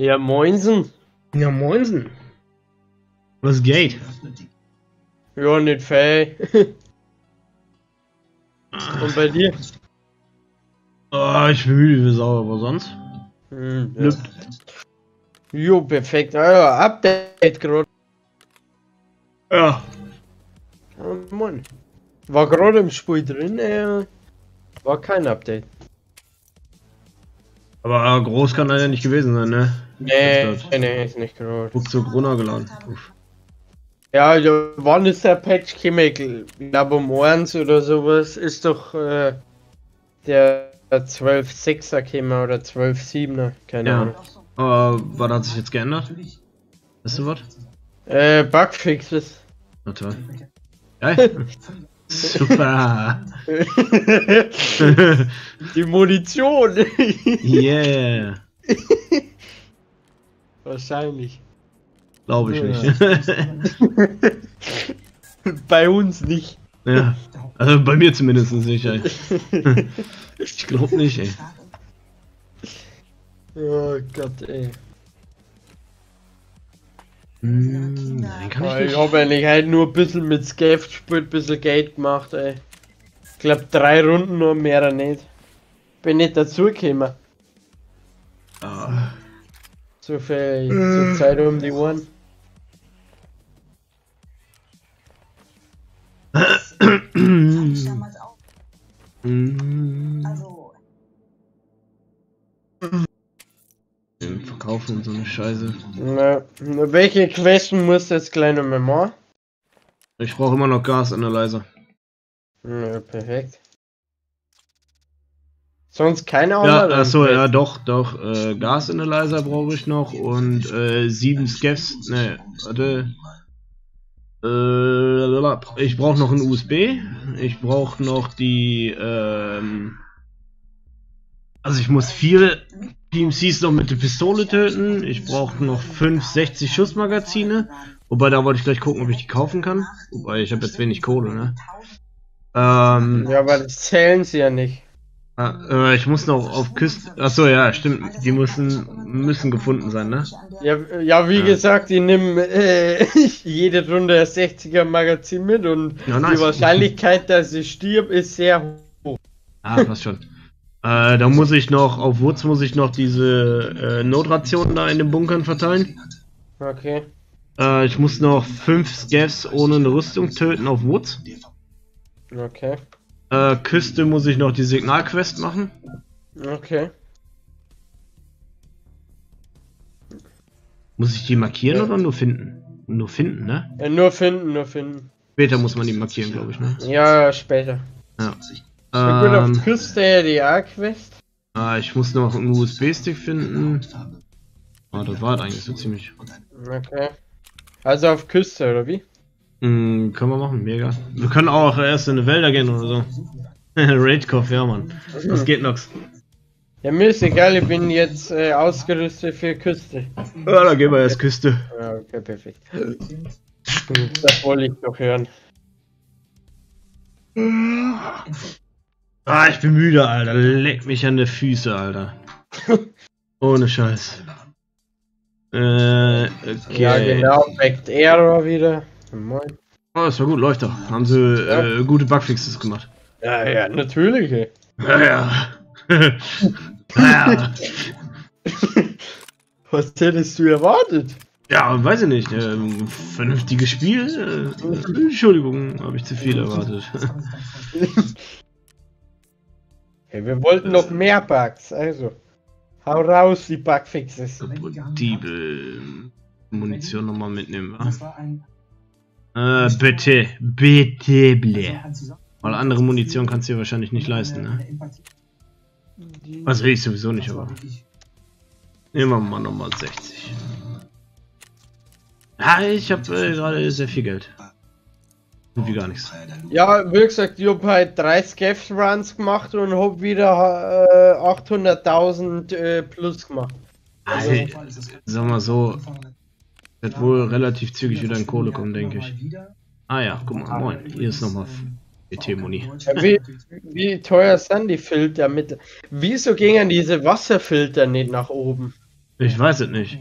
Ja, moinsen. Ja, moinsen. Was geht? Ja, nicht fähig. Und bei dir? Oh, ich bin müde wie Sau, aber sonst? Ja. Jo, perfekt. Also, Update gerade. Ja. Oh Mann. War gerade im Spiel drin, war kein Update. Aber groß kann er ja nicht gewesen sein, ne? Nee, ist nicht groß. Wurde zu Corona geladen. Uff. Ja, wann ist der Patch Chemical? Ich glaube um 1 oder sowas ist doch der 12.6er Chemical oder 12.7er, keine Ahnung. Aber was hat sich jetzt geändert? Weißt du was? Bugfixes. Na toll. Geil. Super. Die Munition. Yeah. Wahrscheinlich. Glaube ich nicht. Bei uns nicht. Ja. Also bei mir zumindest nicht, ey. Ich glaube nicht, ey. Oh Gott, ey. Nein, kann ich nicht. Ich hab eigentlich halt nur ein bisschen mit Scav gespielt, ein bisschen Geld gemacht, ey. Ich glaub 3 Runden nur, mehr nicht. Bin nicht dazugekommen. Oh. So viel zur Zeit um die Ohren. Also. Verkaufen und so eine Scheiße. Na, welche Questen musst du jetzt gleich noch mal machen? Ich brauche immer noch Gasanalyzer. Na, perfekt. Sonst keine Ahnung. Ja, achso, ja, doch. Gasanalyzer brauche ich noch und 7 Scavs. Ne, warte. Ich brauche noch ein USB. Ich brauche noch die. Also, ich muss 4 PMCs noch mit der Pistole töten. Ich brauche noch 5 60 Schussmagazine. Wobei, da wollte ich gleich gucken, ob ich die kaufen kann. Wobei, ich habe jetzt wenig Kohle, ne? Ja, aber das zählen sie ja nicht. Ich muss noch auf Küste. Achso, ja, stimmt. Die müssen gefunden sein, ne? Ja, wie gesagt, ich nehme jede Runde 60er Magazin mit und die Wahrscheinlichkeit, dass ich stirb, ist sehr hoch. Ah, passt schon. Da muss ich noch, auf Wurz muss ich noch diese Notrationen da in den Bunkern verteilen. Okay. Ich muss noch 5 Scavs ohne eine Rüstung töten auf Wurz. Okay. Küste muss ich noch die Signalquest machen. Okay. Muss ich die markieren oder nur finden? Nur finden, ne? Ja, nur finden. Später muss man die markieren, glaube ich, ne? Ja, später. Ja. Ich bin auf Küste die A-Quest. Ich muss noch einen USB-Stick finden. Ah, das war eigentlich so ziemlich. Okay. Also auf Küste, oder wie? Können wir machen, mega. Wir können auch erst in die Wälder gehen oder so. Raidkopf, ja Mann. Was geht noch? Ja, mir ist egal, ich bin jetzt ausgerüstet für Küste. Ja, da gehen wir erst Küste. Ja, okay, perfekt. Das wollte ich doch hören. Ah, ich bin müde, Alter. Leck mich an die Füße, Alter. Ohne Scheiß. Okay. Ja, genau, Backed Error wieder. Moin. Oh, das war gut, läuft doch. Haben sie gute Bugfixes gemacht. Ja, natürlich. Ey. Ja. Was hättest du erwartet? Ja, weiß ich nicht. Vernünftiges Spiel. Entschuldigung, habe ich zu viel erwartet. Hey, wir wollten noch mehr Bugs, also. Hau raus, die Bugfixes. Diebel. Munition nochmal mitnehmen, wa? Bitte, bleh. Weil andere Munition kannst du dir wahrscheinlich nicht leisten, ne? Also ich sowieso nicht, aber... Nehmen wir mal nochmal 60. Ah, ich hab gerade sehr viel Geld. Und wie gar nichts. Ja, wie gesagt, ich hab halt 3 Scavs Runs gemacht und hab wieder 800.000 plus gemacht. Also, hey, sag mal so... Wird wohl relativ zügig wieder in Kohle kommen, denke ich. Ah ja, guck mal, moin. Hier ist nochmal ET-Muni. Wie teuer sind die Filter mit... Wieso gingen diese Wasserfilter nicht nach oben? Ich weiß es nicht.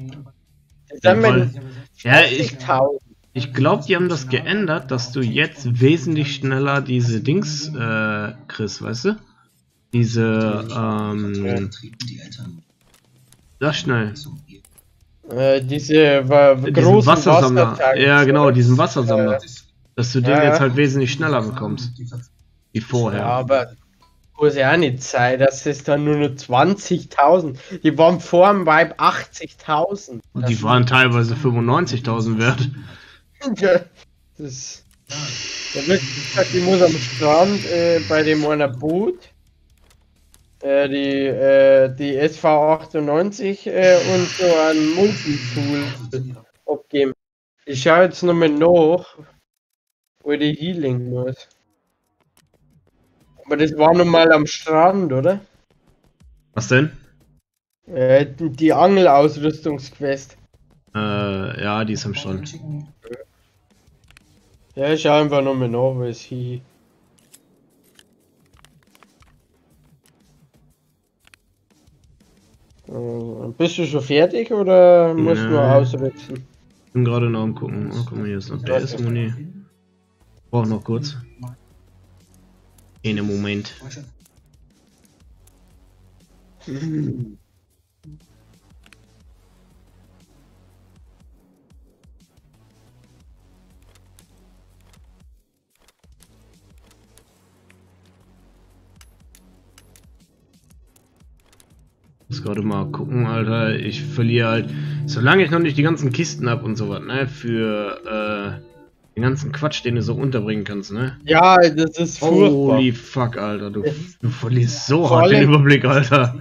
Ja, ich glaube, die haben das geändert, dass du jetzt wesentlich schneller diese Dings kriegst, weißt du? Diese, das schnell. Diese großen Wassersammler. Ja, genau, diesen Wassersammler. Dass du den jetzt halt wesentlich schneller bekommst. Wie vorher. Ja, aber muss ja auch nicht sein, das ist dann nur 20.000. Die waren vor dem Vibe 80.000. Und die waren teilweise 95.000 wert. Ja, das ich muss am Strand bei dem einer Boot die SV98 und so ein Multi-Tool abgeben. Ich schaue jetzt nochmal nach, wo die Healing muss. Aber das war nun mal am Strand, oder? Was denn? Die Angelausrüstungsquest. Ja, die ist am Strand. Ja, ich schau einfach nochmal nach, wo es hier. Bist du schon fertig oder musst du nur ausrüsten? Ich bin gerade noch am Gucken. Oh, guck mal, hier ist noch der S-Moni. Brauch noch kurz. In einem Moment. Ich muss gerade mal gucken, Alter. Ich verliere halt, solange ich noch nicht die ganzen Kisten hab und sowas, ne, für den ganzen Quatsch, den du so unterbringen kannst, ne? Ja, das ist furchtbar. Holy fuck, Alter, du verlierst so hart den Überblick, Alter.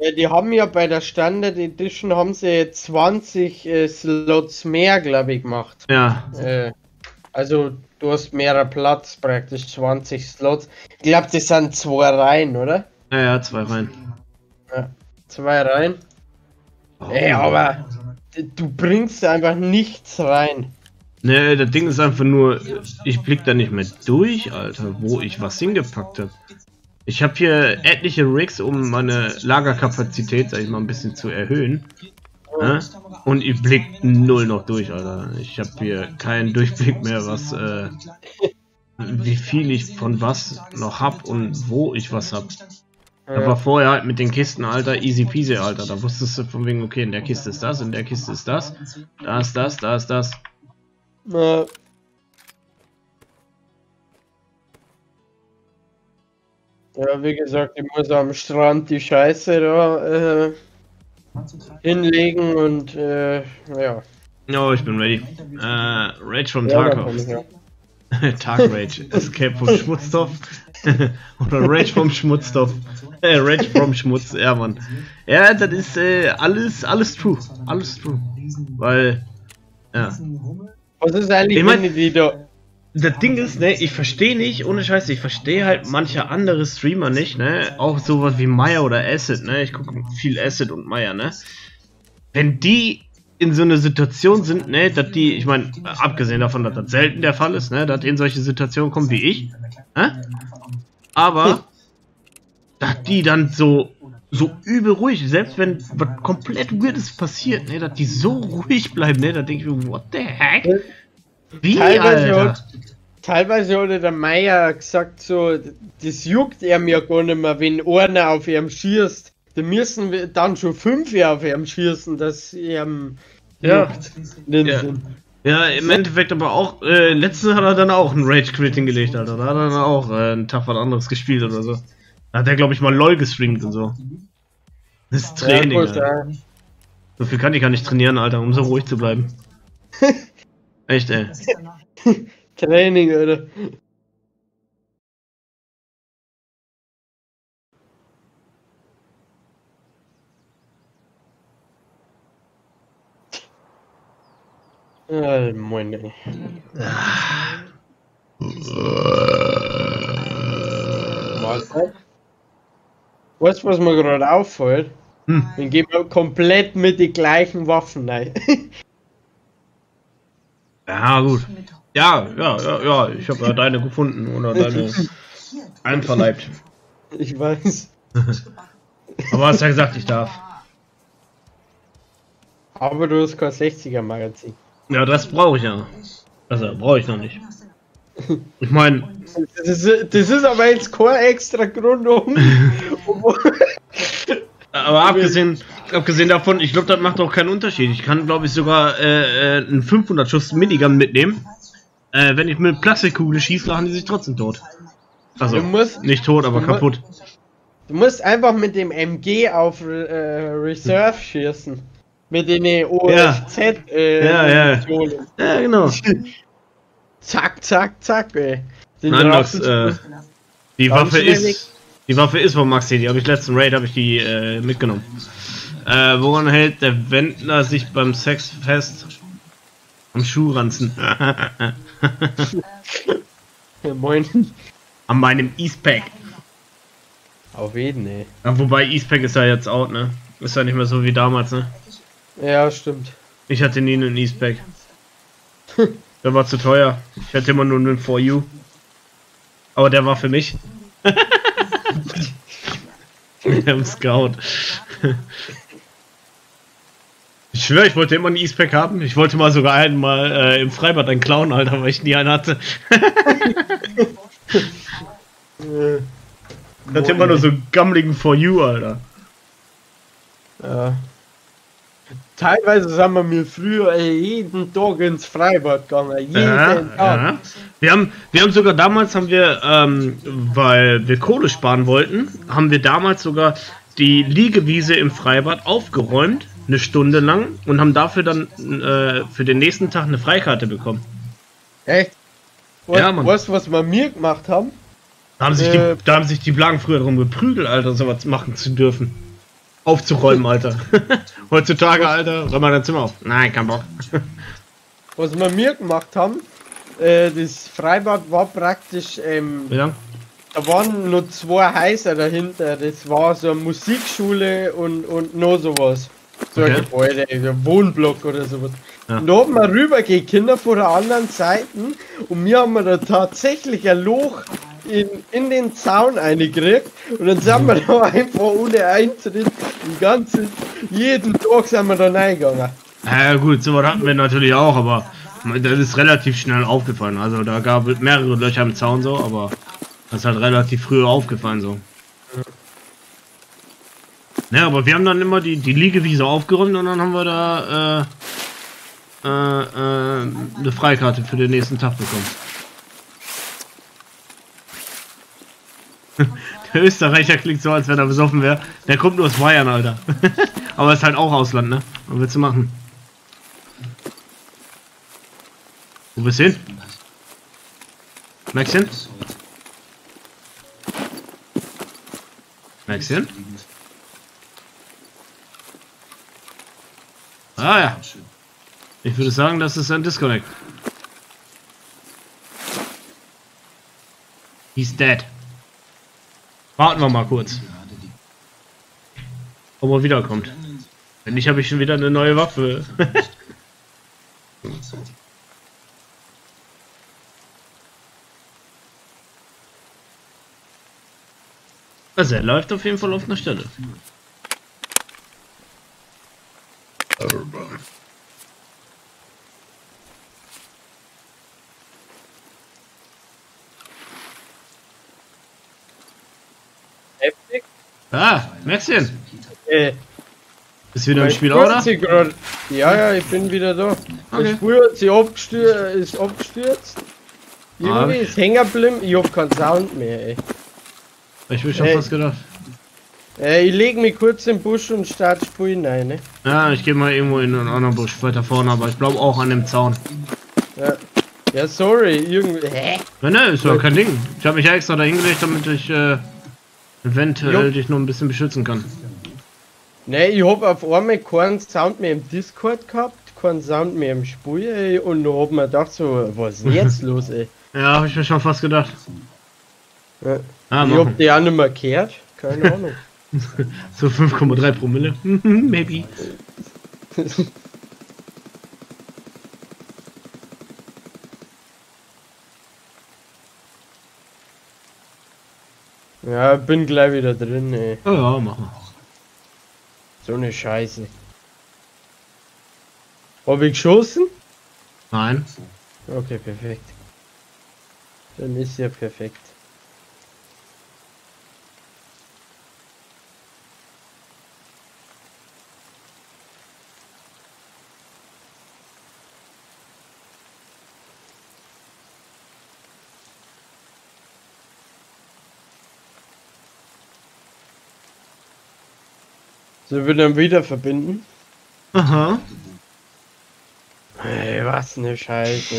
Ja, die haben ja bei der Standard Edition haben sie 20 Slots mehr, glaube ich, gemacht. Ja. Also du hast mehr Platz, praktisch 20 Slots. Ich glaube, das sind 2 Reihen, oder? Ja, 2 Reihen. Ja, 2 Reihen. Oh. Ey, aber du bringst einfach nichts rein. Ne, das Ding ist einfach nur, ich blick da nicht mehr durch, Alter, wo ich was hingepackt habe. Ich habe hier etliche Rigs, um meine Lagerkapazität, sag ich mal, ein bisschen zu erhöhen. Ne? Und ich blick null noch durch, Alter. Ich habe hier keinen Durchblick mehr, was, wie viel ich von was noch hab und wo ich was hab. Aber vorher halt mit den Kisten, Alter, easy peasy, Alter. Da wusstest du von wegen, okay, in der Kiste ist das, in der Kiste ist das, da ist das, da ist das. Na. Ja, wie gesagt, ich muss am Strand die Scheiße da hinlegen und ja. No, ich bin ready. Rage from Tarkov. Ja, Tag Rage, Escape vom Schmutztopf. Oder Rage vom Schmutztopf. Rage vom Schmutz, ja Mann. Ja, das ist alles true. Alles true. Weil. Ja. Was ist eigentlich, ich mein, das Ding ist, ne, ich verstehe nicht, ohne Scheiße, ich verstehe halt manche andere Streamer nicht, ne, auch sowas wie Maya oder Acid, ne, ich gucke viel Acid und Maya, ne, wenn die in so eine Situation sind, ne, dass die, ich meine, abgesehen davon, dass das selten der Fall ist, ne, dass die in solche Situationen kommen wie ich, ne, aber, dass die dann so übel ruhig, selbst wenn was komplett Weirdes passiert, ne, dass die so ruhig bleiben, ne, da denke ich mir, what the heck? Wie, teilweise hat der Meier gesagt, so, das juckt er mir gar nicht mehr, wenn einer auf ihm schießt. Da müssen wir dann schon 5 auf ihm schießen, dass er juckt. Ja. Ja, im Endeffekt aber auch, letztens hat er dann auch einen Rage-Quit hingelegt, Alter. Da hat er dann auch einen Tag was anderes gespielt oder so. Hat er, glaube ich, mal LOL gestreamt und so. Das ist Training, ja, gut, Alter. So viel kann ich gar nicht trainieren, Alter, um so ruhig zu bleiben. Echt, ey. Training, Alter. Moin, ey. Weißt du, was mir gerade auffällt? Dann gehen wir komplett mit den gleichen Waffen rein. Ja, gut. Ja, ich habe ja deine gefunden oder deine einverleibt. Ich weiß. Aber hast ja gesagt, ich darf. Aber du hast kein 60er Magazin. Ja, das brauche ich ja. Also brauche ich noch nicht. Ich meine. Das ist aber jetzt kein extra Grund, Aber abgesehen davon, ich glaube, das macht auch keinen Unterschied. Ich kann, glaube ich, sogar einen 500 Schuss Minigun mitnehmen. Wenn ich mit Plastikkugeln schieße, lachen die sich trotzdem tot. Also, nicht tot, aber kaputt. Du musst einfach mit dem MG auf Reserve schießen. Mit den OFZ. Ja, genau. Zack, zack, zack, ey. Nein, Max, die Waffe ist von Maxi, die habe ich letzten Raid mitgenommen. Woran hält der Wendler sich beim Sex fest? Am Schuhranzen. Moin. An meinem Eastpack. Auf jeden, ey. Ja, wobei Eastpack ist ja jetzt out, ne? Ist ja nicht mehr so wie damals, ne? Ja, stimmt. Ich hatte nie einen Eastpack. Der war zu teuer. Ich hatte immer nur einen For You. Aber der war für mich. Der Scout. Ich schwöre, ich wollte immer einen Eastpack haben. Ich wollte mal sogar einmal im Freibad einen klauen, Alter, weil ich nie einen hatte. Ich hatte immer nur so gammeligen For You, Alter. Ja. Teilweise sind wir mir früher jeden Tag ins Freibad gegangen, jeden Tag. Ja. Wir haben sogar damals, weil wir Kohle sparen wollten, haben wir damals sogar die Liegewiese im Freibad aufgeräumt, eine Stunde lang, und haben dafür dann für den nächsten Tag eine Freikarte bekommen. Echt? Weißt du, was wir mir gemacht haben? Da haben sich die Blagen früher drum geprügelt, Alter, sowas machen zu dürfen. Aufzuräumen, Alter. Heutzutage, Alter, räum mal dein Zimmer auf. Nein, kein Bock. Was wir mir gemacht haben, das Freibad war praktisch, da waren nur zwei Häuser dahinter. Das war so eine Musikschule und noch sowas. So ein Gebäude, ein Wohnblock oder sowas. Ja. Und da haben wir rübergegangen, Kinder von der anderen Seite, und wir haben da tatsächlich ein Loch in den Zaun eingekriegt, und dann sind wir da einfach ohne Eintritt jeden Tag sind wir da reingegangen. Ja gut, so was hatten wir natürlich auch, aber das ist relativ schnell aufgefallen. Also da gab es mehrere Löcher im Zaun so, aber das ist halt relativ früh aufgefallen so. Ja, aber wir haben dann immer die Liegewiese aufgeräumt, und dann haben wir da eine Freikarte für den nächsten Tag bekommen. Der Österreicher klingt so, als wenn er besoffen wäre. Der kommt nur aus Bayern, Alter. Aber ist halt auch Ausland, ne? Was willst du machen? Wo bist du hin? Maxchen? Maxchen? Ah ja. Ich würde sagen, das ist ein Disconnect. He's dead. Warten wir mal kurz. Ob er wiederkommt. Wenn nicht, habe ich schon wieder eine neue Waffe. Also er läuft auf jeden Fall auf einer Stelle. Ah, Maxchen! Bist du wieder im Spiel, oder? Ja, ich bin wieder da. Okay. Ich spüre, sie ist abgestürzt. Irgendwie ist hängen geblieben. Ich hab keinen Sound mehr, ey. Ich will schon was gedacht. Ich leg mich kurz im Busch und starte Spulen rein, ne? Ja, ich geh mal irgendwo in einen anderen Busch, weiter vorne, aber ich bleib auch an dem Zaun. Ja, sorry, irgendwie. Hä? Ne, ist doch kein Ding. Ich hab mich ja extra dahingelegt, damit ich eventuell dich noch ein bisschen beschützen kann. Ne, ich hab auf einmal keinen Sound mehr im Discord gehabt, keinen Sound mehr im Spiel, ey, und da hab mir gedacht so, was ist denn jetzt los, ey? Ja, hab ich mir schon fast gedacht. Ja. Ich hab die auch nicht mehr gehört, keine Ahnung. So 5,3 Promille, maybe. Ja, bin gleich wieder drin, ey. Oh ja, mach mal. So eine Scheiße. Hab ich geschossen? Nein. Okay, perfekt. Dann ist ja perfekt. Sie will dann wieder verbinden. Aha. Ey, was ne Scheiße.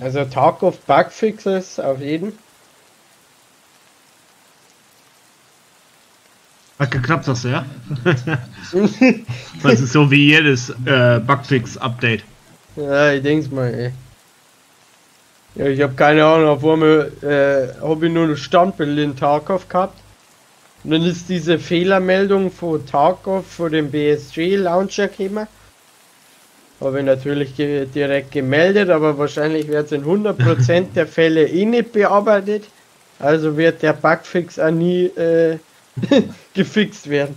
Also Talk of Bugfixes auf jeden. Hat geklappt das, ja? Das ist so wie jedes Bugfix-Update. Ja, ich denk's mal, ey. Ja, ich hab keine Ahnung, auf einmal hab ich nur einen Standbild in Tarkov gehabt. Und dann ist diese Fehlermeldung von Tarkov vor dem BSG Launcher gekommen. Habe ich natürlich direkt gemeldet, aber wahrscheinlich wird es in 100% der Fälle eh nicht bearbeitet. Also wird der Bugfix auch nie gefixt werden.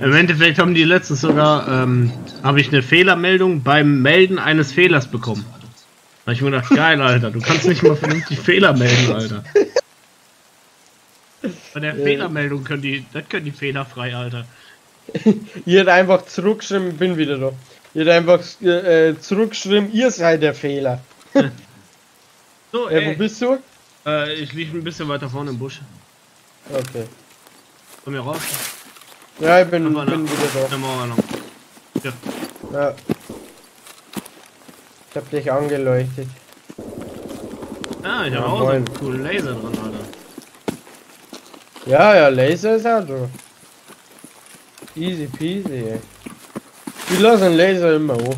Im Endeffekt haben die letztens sogar, habe ich eine Fehlermeldung beim Melden eines Fehlers bekommen. Da habe ich mir gedacht, geil, Alter, du kannst nicht mal vernünftig Fehler melden, Alter. Bei der Fehlermeldung können die fehlerfrei, Alter. Ihr hättet einfach zurückgeschrieben, ich bin wieder da. Ihr hättet einfach zurückgeschrieben, ihr seid der Fehler. So, wo bist du? Ich liege ein bisschen weiter vorne im Busch. Okay. Komm hier raus. Ja, ich bin wieder da. Ja. Ja. Ich hab dich angeleuchtet. Ah, ich hab auch so einen coolen Laser dran, Alter. Ja, Laser ist auch so. Easy peasy, ey. Ich lasse einen Laser immer hoch.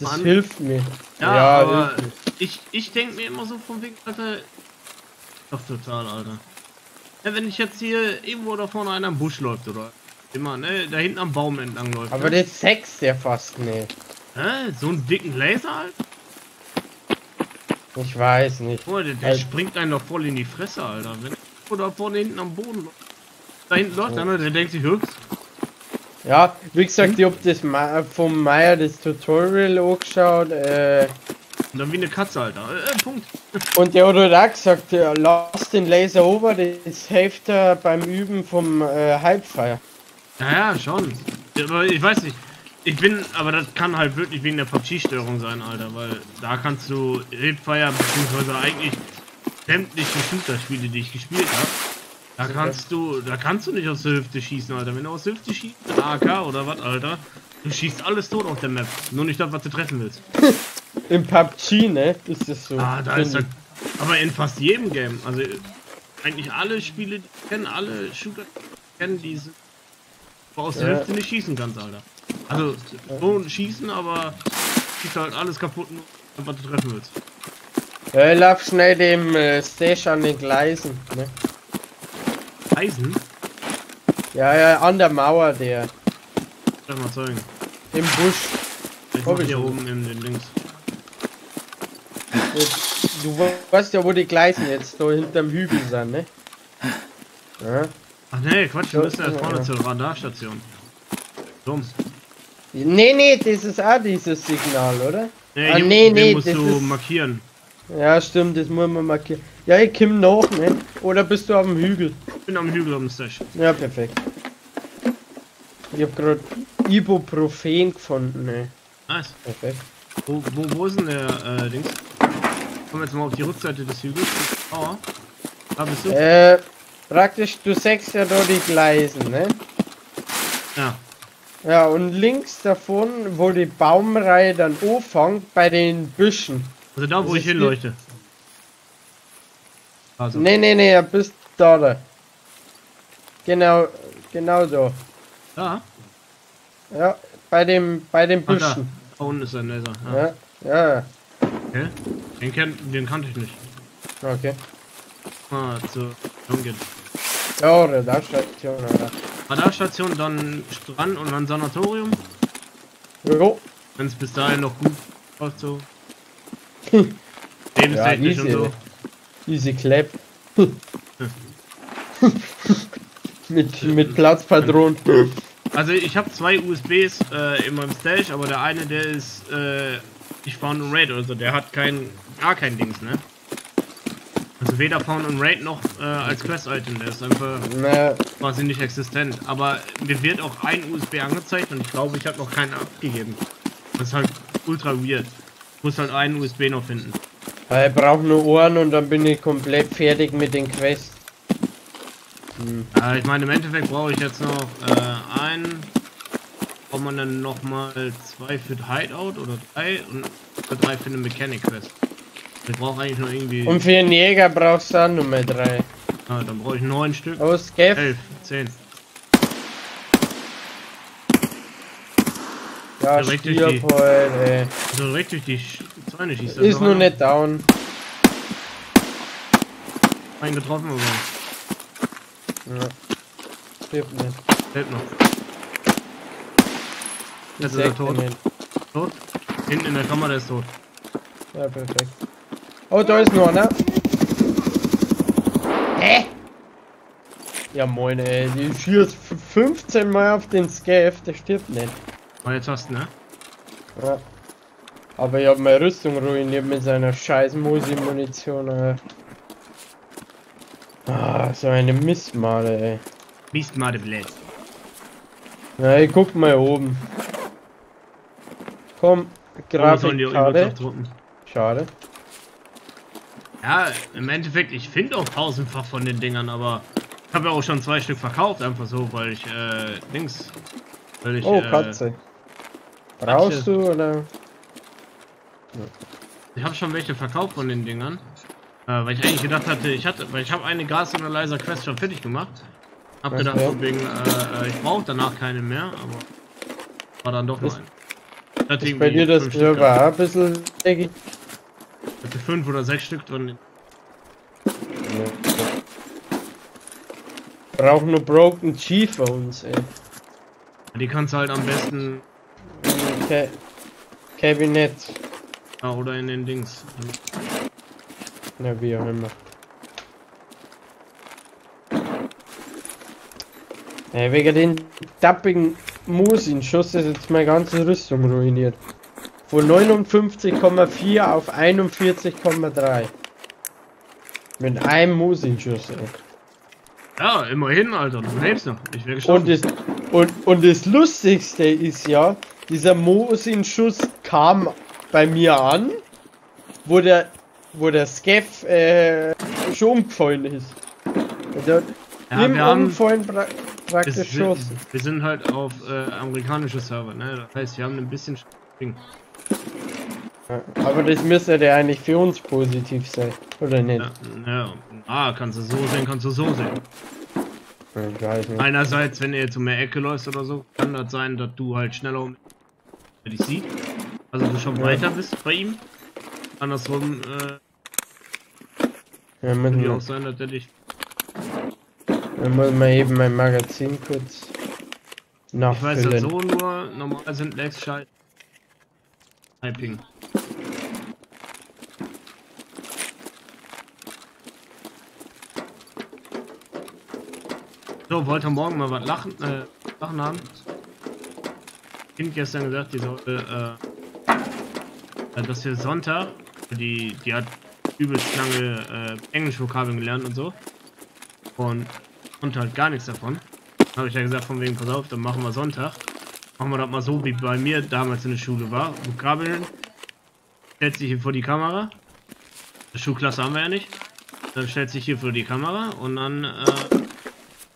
Das Mann. Hilft mir. Ja, ja, aber hilft mir. Ich denke mir immer so vom Weg, Alter. Doch total, Alter. Ja, wenn ich jetzt hier irgendwo da vorne einer im Busch läuft, oder? Immer, ne? Da hinten am Baum entlang läuft. Aber ne? Das sext der fast, ne? Hä? So einen dicken Laser, Alter? Ich weiß nicht. Oh, der also springt einen doch voll in die Fresse, Alter. Wenn oder vorne hinten am Boden. Da hinten läuft einer, der denkt sich höchst. Ja, wie gesagt, ich hab das vom Meier das Tutorial angeschaut. Und dann wie eine Katze, Alter. Punkt. Und der hat halt auch gesagt, lass den Laser over, das hilft er beim Üben vom Hypefire. Naja, schon. Ich weiß nicht. Aber das kann halt wirklich wegen der PUBG-Störung sein, Alter, weil da kannst du Hypefire beziehungsweise eigentlich sämtliche Shooter-Spiele, die ich gespielt habe, da kannst du nicht aus der Hüfte schießen, Alter. Wenn du aus der Hüfte schießt, ein AK oder was, Alter, du schießt alles tot auf der Map. Nur nicht das, was du treffen willst. Im PUBG, ne? Ist das so? Ah, da ist das. Aber in fast jedem Game. Also eigentlich alle Spiele, die ich kenne, alle Shooter, die ich kenne, die du aus der Hüfte nicht schießen kannst, Alter. Also so schießen, aber schießt halt alles kaputt, nur was du treffen willst. Ja, ich lauf schnell dem Stash an den Gleisen, ne? Gleisen? Ja, an der Mauer, der. Soll ich mal zeigen. Im Busch. Ich bin hier oben in den Links. Jetzt, du weißt ja, wo die Gleisen jetzt da hinterm Hügel sind, ne? Ja. Ach ne, Quatsch, wir müssen erst vorne zur Radarstation. Dumm. Nee, das ist auch dieses Signal, oder? Nee, nee, musst du markieren. Ja, stimmt, das muss man markieren. Ja, ich komm noch, ne? Oder bist du am Hügel? Ich bin am Hügel am Stash. Ja, perfekt. Ich hab grad Ibuprofen gefunden, ne? Nice. Perfekt. Wo ist denn der Dings? Komm jetzt mal auf die Rückseite des Hügels. Oh. Da bist du? Praktisch, du sägst ja da die Gleisen, ne? Ja. Ja, und links davon, wo die Baumreihe dann anfängt, bei den Büschen. Also da, wo ich hinleuchte. Also. Nee, du bist da. Genau so. Da? Ja, bei dem Büschen. Da. Da unten ist ein Laser. Ja. Ja. Okay. Den kannte ich nicht. Okay. Ah, so. Umgehen. Ja, Radarstation, Alter. Radarstation, dann Strand und dann Sanatorium. Jo. Wenn es bis dahin noch gut läuft, so. Lebenstechnisch ja, easy, und so. Easy clap. Mit Platzpatronen. Also ich habe zwei USBs in meinem Stash, aber der eine, der ist, Found and Raid oder so, der hat gar kein Dings, ne? Also weder Found and Raid noch als Quest-Item, der ist einfach quasi nicht existent. Aber mir wird auch ein USB angezeigt und ich glaube, ich habe noch keinen abgegeben. Das ist halt ultra weird. Ich muss halt einen USB noch finden. Ich brauche nur Ohren und dann bin ich komplett fertig mit den Quests. Ich meine, im Endeffekt brauche ich jetzt noch einen. Braucht man dann nochmal zwei für Hideout oder drei und für drei für eine Mechanic Quest. Ich brauche eigentlich nur irgendwie. Und für einen Jäger brauchst du dann Nummer 3. Ah, dann brauche ich 9 Stück. Aus Gef. 11, 10. Ja, also direkt durch die. Ey. Also direkt durch die 2 nicht. Ist nur nicht down. Einen getroffen oder? Ja. Stirbt nicht. Stirbt noch. Jetzt ist er tot. Tot? Hinten in der Kammer, der ist tot. Ja, perfekt. Oh, da ist noch einer. Hä? Ja moin ey, die schießt 15 mal auf den Scav, der stirbt nicht. Und jetzt hast du, ne? Ja. Aber ich hab meine Rüstung ruiniert mit seiner scheiß Musi-Munition, ey. Ah, so eine Mistmade, ey. Mistmade, blöd. Na, ich guck mal oben. Komm, Grafikkarte. Schade. Ja, im Endeffekt, ich finde auch tausendfach von den Dingern, aber ich habe ja auch schon 2 Stück verkauft, einfach so, weil ich, Katze. Brauchst du, oder? Ja. Ich habe schon welche verkauft von den Dingern. Weil ich eigentlich gedacht hatte, weil ich habe eine Gas-Analyzer-Quest schon fertig gemacht. Hab gedacht, ich brauche danach keine mehr, aber war dann doch noch ein. Ich hatte bei dir das Server ein bisschen eckig. Ich hatte 5 oder 6 Stück drin. Ja. Brauchen nur Broken Chief bei uns, ey. Die kannst du halt am besten. Kabinett. Ja, oder in den Dings. Na, wie auch immer. Ey, wegen den dappigen Musinschuss ist jetzt meine ganze Rüstung ruiniert. Von 59,4 auf 41,3. Mit einem Musinschuss, ey. Ja, immerhin, Alter. Du lebst noch. Ich wäre gestorben. Und das Lustigste ist ja, dieser Musinschuss kam bei mir an, wo der Scav schon umgefallen ist. Also, ja, im Umfallen praktisch geschossen. Wir sind halt auf amerikanische Server, ne? Das heißt, wir haben ein bisschen Ding. Aber das müsste ja eigentlich für uns positiv sein, oder nicht? Ja. Ah, kannst du so sehen, kannst du so sehen. Einerseits, wenn ihr jetzt um eine Ecke läufst oder so, kann das sein, dass du halt schneller um dich siehst. Also du schon weiter bist bei ihm. Andersrum kann auch sein, dass der dich. Dann muss man eben mein Magazin kurz nachfüllen. Ich weiß ja so nur, normal sind Legs scheiße. Hyping. So, wollte morgen mal was lachen haben. Kind gestern gesagt, die sollte, dass wir Sonntag, die hat übelst lange Englisch-Vokabeln gelernt und so. Und halt gar nichts davon. Da habe ich ja gesagt, von wegen, pass auf, dann machen wir Sonntag. Machen wir das mal so, wie bei mir damals in der Schule war. Vokabeln, stellt sich hier vor die Kamera. Die Schulklasse haben wir ja nicht. Dann stellt sich hier vor die Kamera und dann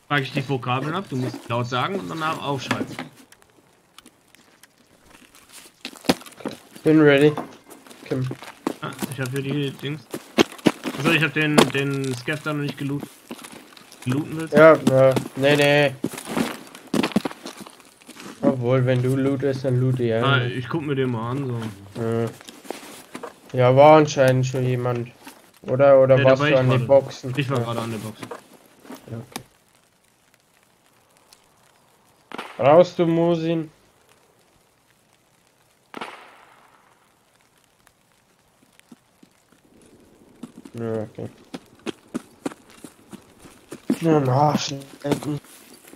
frage ich die Vokabeln ab, du musst laut sagen und danach aufschreiben. Bin ready. Kim. Ah, ich habe hier die Dings. Also ich habe den Scav noch nicht gelootet. Looten willst? Ja, nee. Obwohl, wenn du lootest, dann loote ich. Ah, ich guck mir den mal an, so. Ja, war anscheinend schon jemand. Oder warst du an den Boxen? Ich war gerade an den Boxen. Ja, okay. Brauchst du Musin? Ja, okay. Na,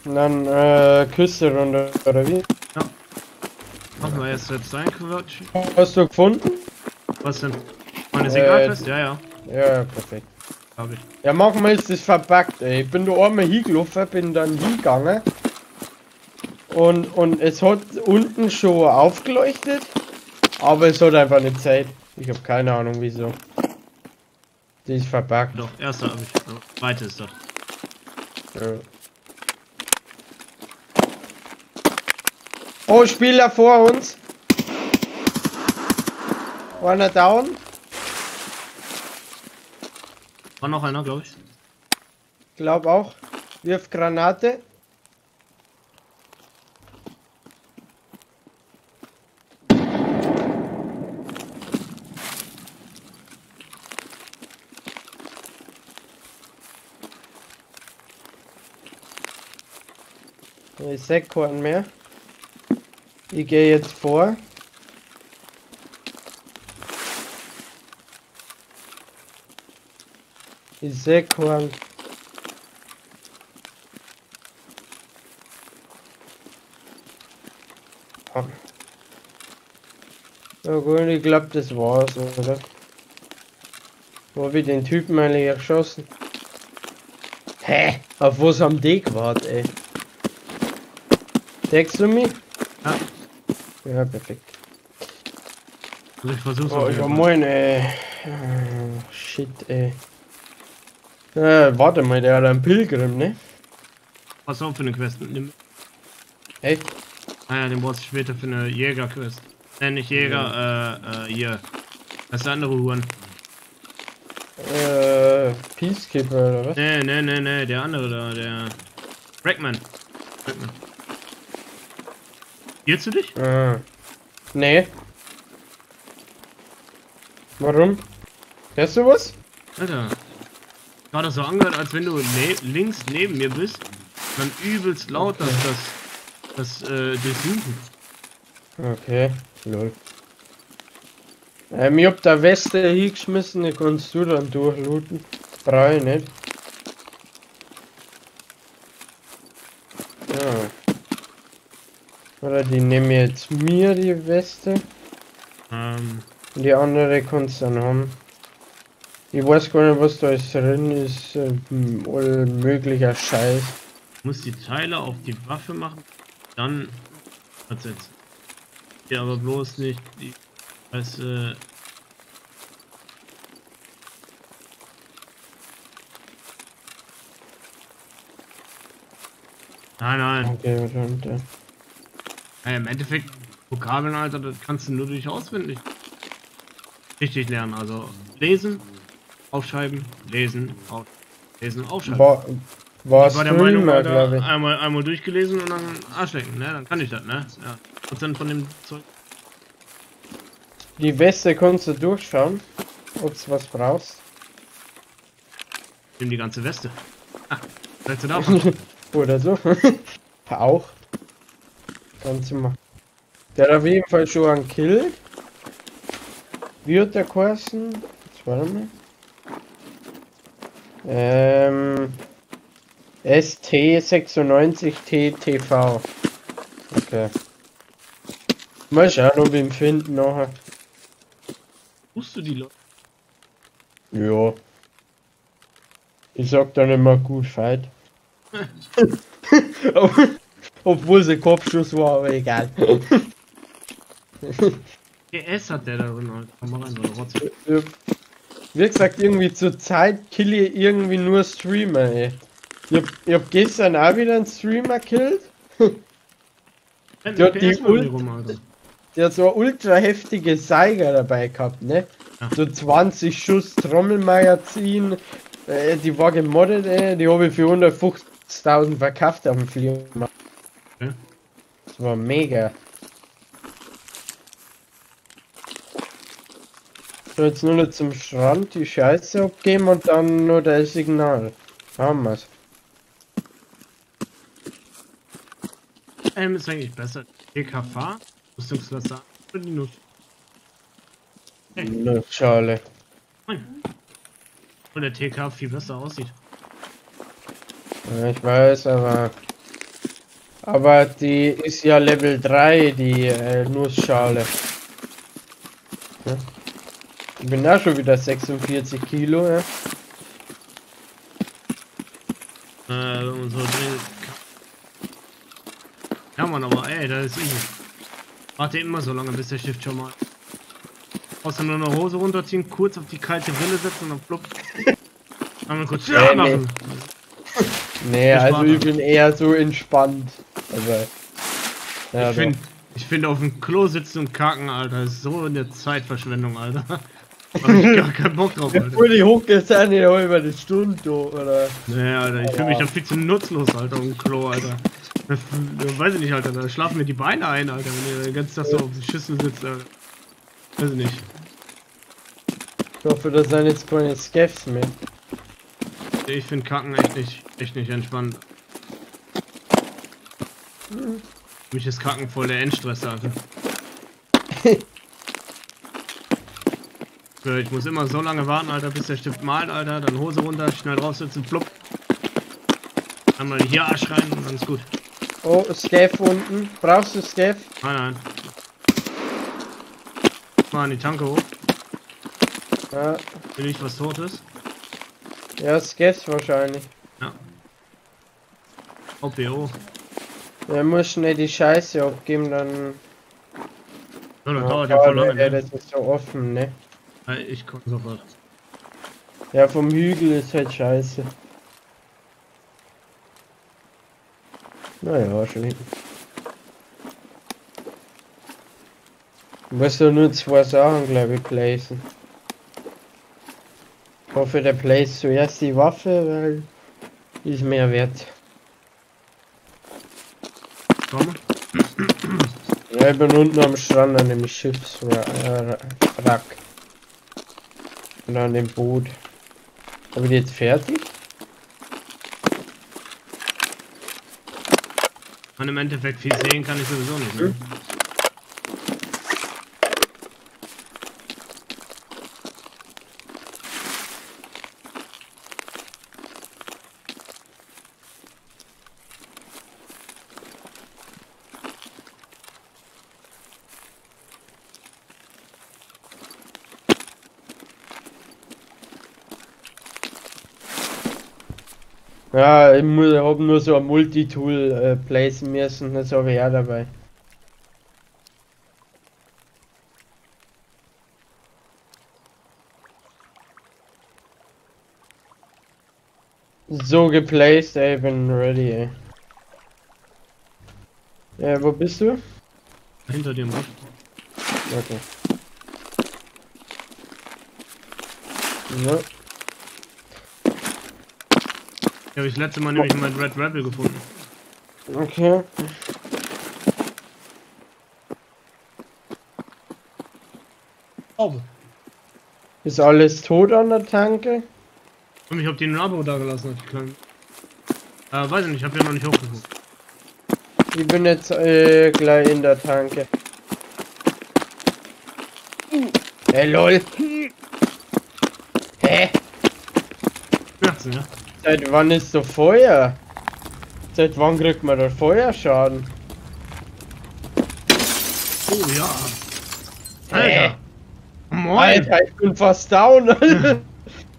Und dann Küste runter, oder wie? Ja. Machen wir jetzt rein, Quatsch. Hast du gefunden? Was denn? Meine Segelfest? Ja. Ja, perfekt. Hab ich. Ja, manchmal ist das verpackt, ey. Ich bin da einmal hingelaufen, bin dann hingegangen. Und es hat unten schon aufgeleuchtet. Aber es hat einfach nicht Zeit. Ich habe keine Ahnung wieso. Die ist verpackt. Doch, erster habe ich. Weiter ist das. Ja. Oh, Spieler vor uns. Einer down. War noch einer, glaube ich. Glaub auch. Wirf Granate. Ich sehe keinen mehr. Ich gehe jetzt vor. Ich sehe keinen. Ach. Na gut, ich glaube, das war's, oder? Wo hab ich den Typen eigentlich erschossen? Hä? Auf was am Deck gewartet, ey? Deckst du mich? Ja. Ja, perfekt. Also ich versuch's auch. Oh, moin, ey. Oh, shit, ey. Warte mal, der hat einen Pilgrim, ne? Pass auf für eine Quest. Echt? Naja, den brauchst du später für eine Jäger-Quest. Ne, nicht Jäger, ja. Hier. Das ist eine andere Huren. Peacekeeper oder was? Ne, der andere da, der... Rackman. Gehst du dich? Nee. Warum? Hörst du was? Alter. War das so angehört, als wenn du links neben mir bist, dann übelst laut, okay. das Durchsuchen. Okay, lol. Ich hab da Weste hingeschmissen, die kannst du dann durchlooten. Brauch ich nicht. Ja. Oder die nehmen jetzt mir die Weste. Die andere kannst du dann haben. Ich weiß gar nicht, was da ist drin ist, all möglicher Scheiß. Du musst die Teile auf die Waffe machen, dann versetzen. Ja, aber bloß nicht die Scheiße. Nein. Okay, runter. Ja, im Endeffekt, Vokabeln, Alter, das kannst du nur durch auswendig. Richtig lernen, also lesen. Aufschreiben, lesen, aufschreiben. War's war der Meinung, Alter, einmal durchgelesen und dann Arschlecken, ne? Dann kann ich das, ne? Ja. Prozent von dem Zeug. Die Weste kannst du durchschauen, ob du was brauchst. Ich nehm die ganze Weste. Ah, seid ihr da? Oder so. Auch. Kannst du machen. Der hat auf jeden Fall schon einen Kill. Wie hat der kosten? Jetzt warte mal. ST96TTV. Okay. Mal schauen, ob wir ihn finden nachher. Wusstest du die Leute? Ja. Ich sag dann immer gut fight. Obwohl sie Kopfschuss war, aber egal. GS hat der da drin, Alter. Wie gesagt, irgendwie zur Zeit kill ich irgendwie nur Streamer, ey. Ich hab gestern auch wieder einen Streamer killt. Der hat so eine ultra heftige Seiger dabei gehabt, ne? Ja. So 20 Schuss Trommelmagazin. Die war gemoddet, ey. Die habe ich für 150.000 verkauft auf dem Fliehmarkt. Ja. Das war mega. Jetzt nur noch zum Strand die Scheiße abgeben und dann nur das Signal. Haben wir's. Ist eigentlich besser. DKV, Rüstungsklasse oder die Nuss? Nussschale. Und der TK viel besser aussieht. Ja, ich weiß, aber Aber die ist ja Level 3, die Nussschale. Ja. Ich bin da schon wieder 46 Kilo, ja. Wenn man so dreht, kann man aber, ey, das ist easy. Warte immer so lange, bis der Shift schon mal. Außer nur eine Hose runterziehen, kurz auf die kalte Brille setzen und dann plopp. Dann kurz machen. Nee, also ich bin eher so entspannt. Also, ja, ich finde auf dem Klo sitzen und kacken, Alter, ist so eine Zeitverschwendung, Alter. Hab ich gar keinen Bock drauf, Alter. Obwohl ich hochgestern hier über die Stunde, oder? Nee, Alter, ich fühle mich da viel zu nutzlos, Alter, auf dem Klo, Alter. Ich weiß ich nicht, Alter, da schlafen mir die Beine ein, Alter, wenn ihr den ganzen Tag so auf den Schüsseln sitzt, Alter. Weiß ich nicht. Ich hoffe, das sind jetzt keine Scaffs mehr. Ich finde Kacken echt nicht entspannt. Mich ist Kacken voll der Endstress, Alter. Ich muss immer so lange warten, Alter, bis der Stift malt, Alter, dann Hose runter, schnell draufsitzen, plopp. Einmal hier Arsch rein und dann ist gut. Oh, Scaff unten. Brauchst du Scaff? Nein, nein. Mal an die Tanke hoch. Ja. Will ich was Totes? Ja, Scaffs wahrscheinlich. Ja. OPO. Er muss schnell die Scheiße abgeben, dann. Ja, dann dauert ja voll lange. Ja, das ist so offen, ne? Ja, ich komme sofort. Ja, vom Hügel ist halt scheiße. Naja, schon hinten. Du musst doch nur 2 Sachen, glaube ich, placen. Ich hoffe, der placed zuerst die Waffe, weil die ist mehr wert. Komm. Ja, ich bin unten am Strand an dem Schiffswrack. Und an dem Boot. Hab ich die jetzt fertig? Und im Endeffekt viel sehen kann ich sowieso nicht, ne? Ja, ich habe nur so ein Multitool placen müssen, das habe ich ja dabei. So geplaced, ey, bin ready, ey. Wo bist du? Hinter dir, Mann. Okay. So. Habe ich letzte Mal nämlich meinen Red Rebel gefunden. Okay. Oh. Ist alles tot an der Tanke? Und ich hab den Rabo da gelassen, die Kleinen. Weiß ich nicht, ich hab ja noch nicht hochgeguckt. Ich bin jetzt gleich in der Tanke. Hey, lol. Hä? 18, ja. Seit wann ist so Feuer? Seit wann kriegt man da Feuerschaden? Oh ja. Alter. Moin. Alter, ich bin fast down, Alter.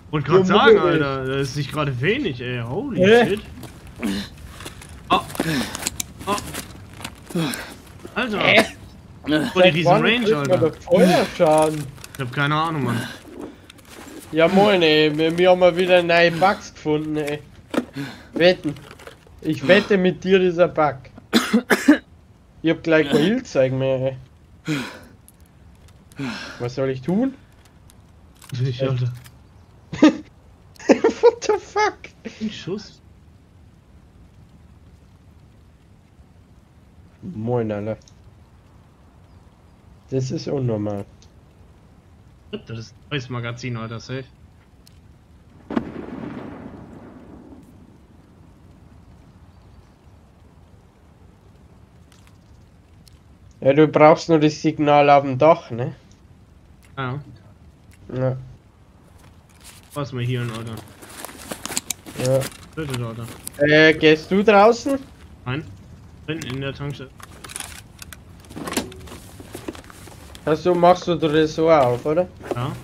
Wollte gerade sagen, Alter, das ist nicht gerade wenig, ey. Holy shit. Oh. Oh. Alter. Voll die riesen Range, Alter. Feuerschaden. Ich hab keine Ahnung, Mann. Ja moin, ey, wir haben mal wieder einen neuen Bug gefunden, ey. Wetten. Ich wette mit dir, dieser Bug. Ich hab gleich kein Heal-Zeug mehr, ey. Was soll ich tun? Ich, Alter. What the fuck? Ein Schuss. Moin, Alter. Das ist unnormal. Das ist ein neues Magazin, Alter, safe. Ja, du brauchst nur das Signal auf dem Dach, ne? Ah. Ja. Was wir hier, Alter. Ja. Bitte, Alter. Gehst du draußen? Nein. hinten in der Tankstelle. Also machst du den Ressort auf, oder? Ja.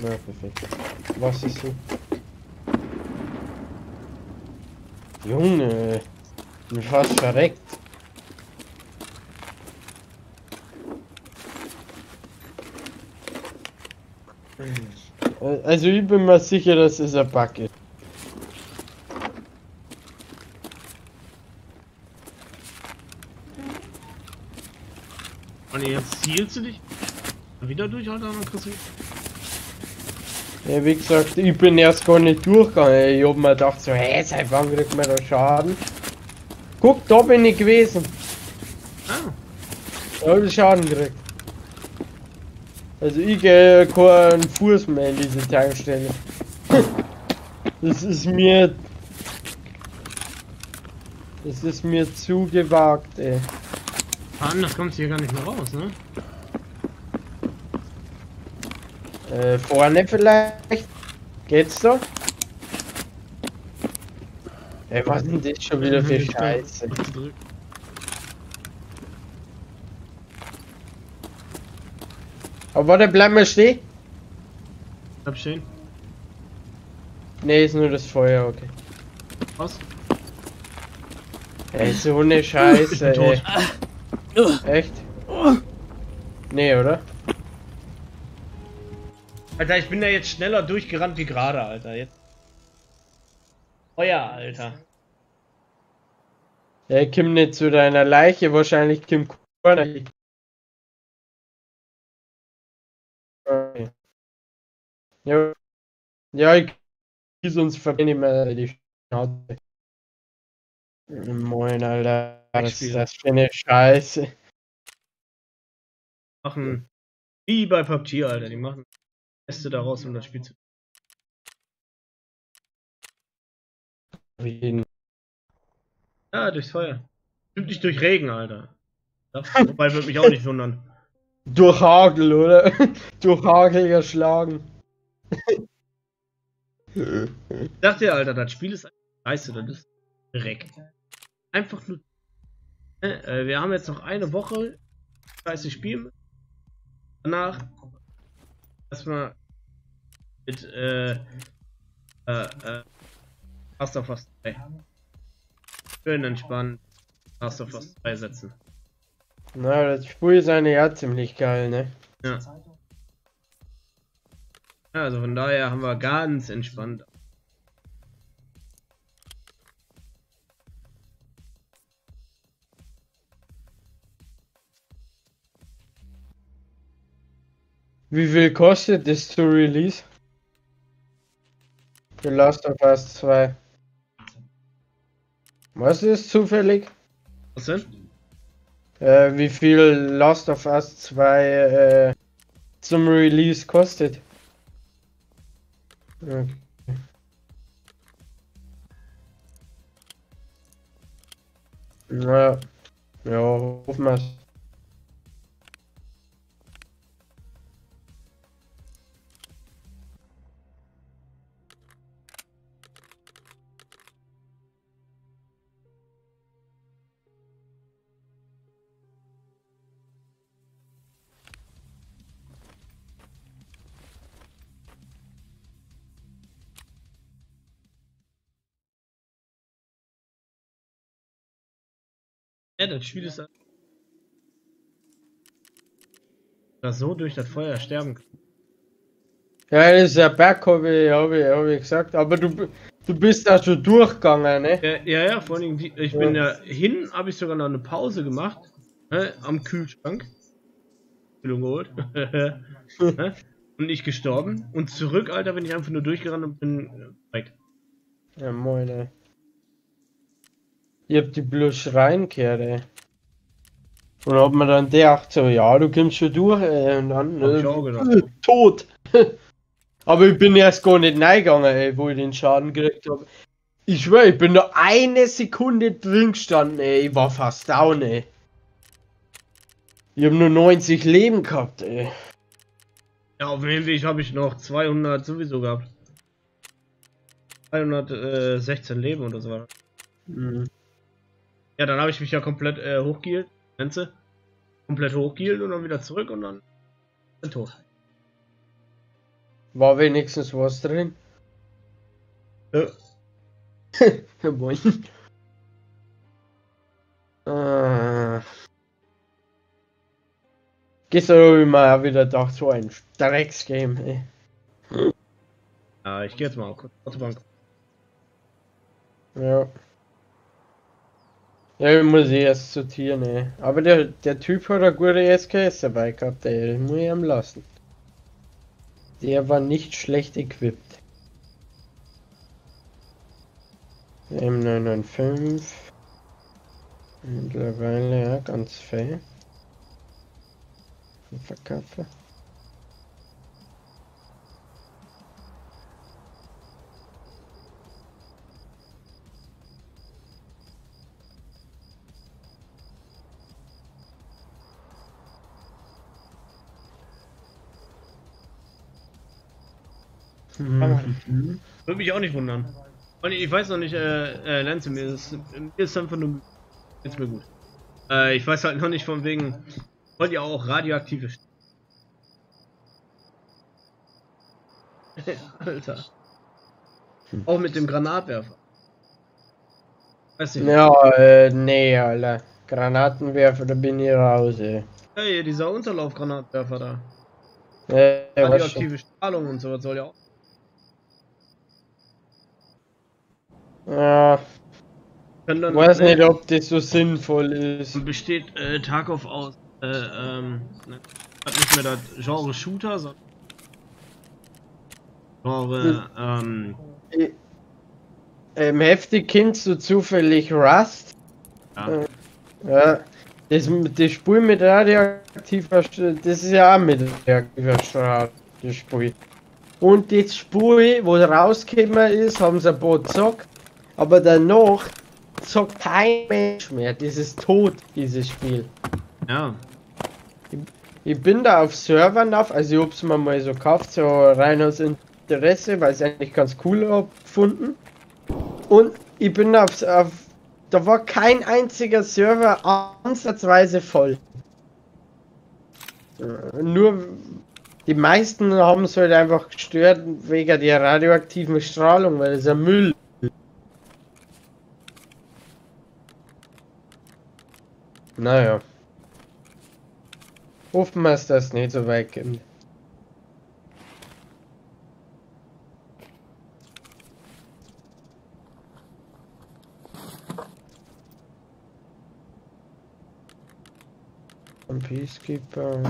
Na, perfekt. Was ist so? Junge, ich bin fast verreckt. Also ich bin mir sicher, dass es ein Bug ist. Und jetzt zielst du dich wieder durch, Alter, und kriegst du... Ja, wie gesagt, ich bin erst gar nicht durchgegangen. Ich hab mir gedacht, so, hey, seit wann kriegt man da Schaden? Guck, da bin ich gewesen. Ah. Da hab ich Schaden gekriegt. Also ich gehe keinen Fuß mehr in diese Tankstelle. Das ist mir... Das ist mir zu gewagt, ey. Anders kommst du hier gar nicht mehr raus, ne? Vorne vielleicht? Geht's da? Ey, was denn das schon wieder für Scheiße? Aber warte, bleib mal stehen. Bleib stehen. Ne, ist nur das Feuer, okay. Was? Ey, so eine Scheiße, ey. Echt? Nee, oder? Alter, ich bin da jetzt schneller durchgerannt wie gerade, Alter. Jetzt. Feuer, Alter. Ja, Kim nicht zu deiner Leiche, wahrscheinlich Kim Corner. Ja. Ja, ich kiss uns verbinde mir die Schnauze. Moin, Alter. Was ist das für eine Scheiße? Machen wie bei PUBG, Alter. Die machen das Beste daraus, um das Spiel zu. Ja, durchs Feuer. Stimmt nicht durch Regen, Alter. Wobei würde mich auch nicht wundern. Durch Hagel, oder? Durch Hagel erschlagen. Ich dachte, Alter, das Spiel ist scheiße, das ist direkt. Einfach nur. Wir haben jetzt noch eine Woche scheiße Spiel. Danach erstmal mit Last of Us 3. Schön entspannt Last of Us 3 setzen. Na, das Spiel ist eine ja ziemlich geil, ne? Ja. Ja, also von daher haben wir ganz entspannt. Wie viel kostet das zu Release? The Last of Us 2. Was ist zufällig? Was denn? Wie viel Last of Us 2 zum Release kostet? Okay. Naja. Ja, ruf mal. Ja, das Spiel ist da so durch das Feuer sterben kann. Ja, das ist ja Bug, hab ich gesagt. Aber du bist da schon durchgegangen, ne? Ja, vor allem, ich bin da hin, habe ich sogar noch eine Pause gemacht, ne, am Kühlschrank. Geholt. Und nicht gestorben. Und zurück, Alter, bin ich einfach nur durchgerannt und bin weg. Ja, moin, ey. Ich hab die bloß reingekehrt, ey. Und ob man dann gedacht, so, ja, du kommst schon durch, ey. Und dann, tot. Aber ich bin erst gar nicht reingegangen, ey, wo ich den Schaden gekriegt habe. Ich schwör, ich bin nur eine Sekunde drin gestanden, ey. Ich war fast down, ey. Ich hab nur 90 Leben gehabt, ey. Ja, auf dem Weg habe ich noch 200 sowieso gehabt. 216 Leben oder so. Mhm. Ja, dann habe ich mich ja komplett hochgehielt. Grenze. Komplett hochgehielt und dann wieder zurück und dann tot. War wenigstens was drin? Ja. Moin. Gestern habe ich mal wieder gedacht, so ein Drecksgame, ey. Ja, ich gehe jetzt mal kurz auf die Bank. Ja. Ja, ich muss erst sortieren, ey. Aber der Typ hat eine gute SKS dabei gehabt, ey. Den muss ich ihm lassen. Der war nicht schlecht equipped. M995. Mittlerweile, ja, ganz fair. Verkaufe. Mhm. Würde mich auch nicht wundern. Und ich weiß noch nicht, Lenze, mir ist einfach nur jetzt mir gut. Ich weiß halt noch nicht von wegen, wollt ihr auch radioaktive Alter. Auch mit dem Granatwerfer. Weiß nicht. Ja, nee, Alter. Granatenwerfer, da bin ich raus, ey. Ja, hier, dieser Unterlaufgranatwerfer da. Radioaktive Strahlung und sowas soll ja auch. Ja. Ich weiß nicht, ob das so sinnvoll ist. Besteht Tarkov aus. Hat nicht mehr das Genre Shooter, sondern Genre. Heftig kennst du zufällig Rust? Ja. Ja. Das Spiel mit radioaktiver Strahlung, das ist ja auch mit radioaktiver Strahlung gespielt. Und das Spiel, wo rausgekommen ist, haben sie ein paar gezockt. Aber danach zockt kein Mensch mehr. Das ist tot, dieses Spiel. Ja. Ich bin da auf Servern auf, also ich hab's mir mal so gekauft, so rein aus Interesse, weil es eigentlich ganz cool hab gefunden. Und ich bin da auf da war kein einziger Server ansatzweise voll. Nur die meisten haben es halt einfach gestört wegen der radioaktiven Strahlung, weil das ja Müll. Naja. Hoffen wir, dass das nicht so weit geht. Ein Peacekeeper.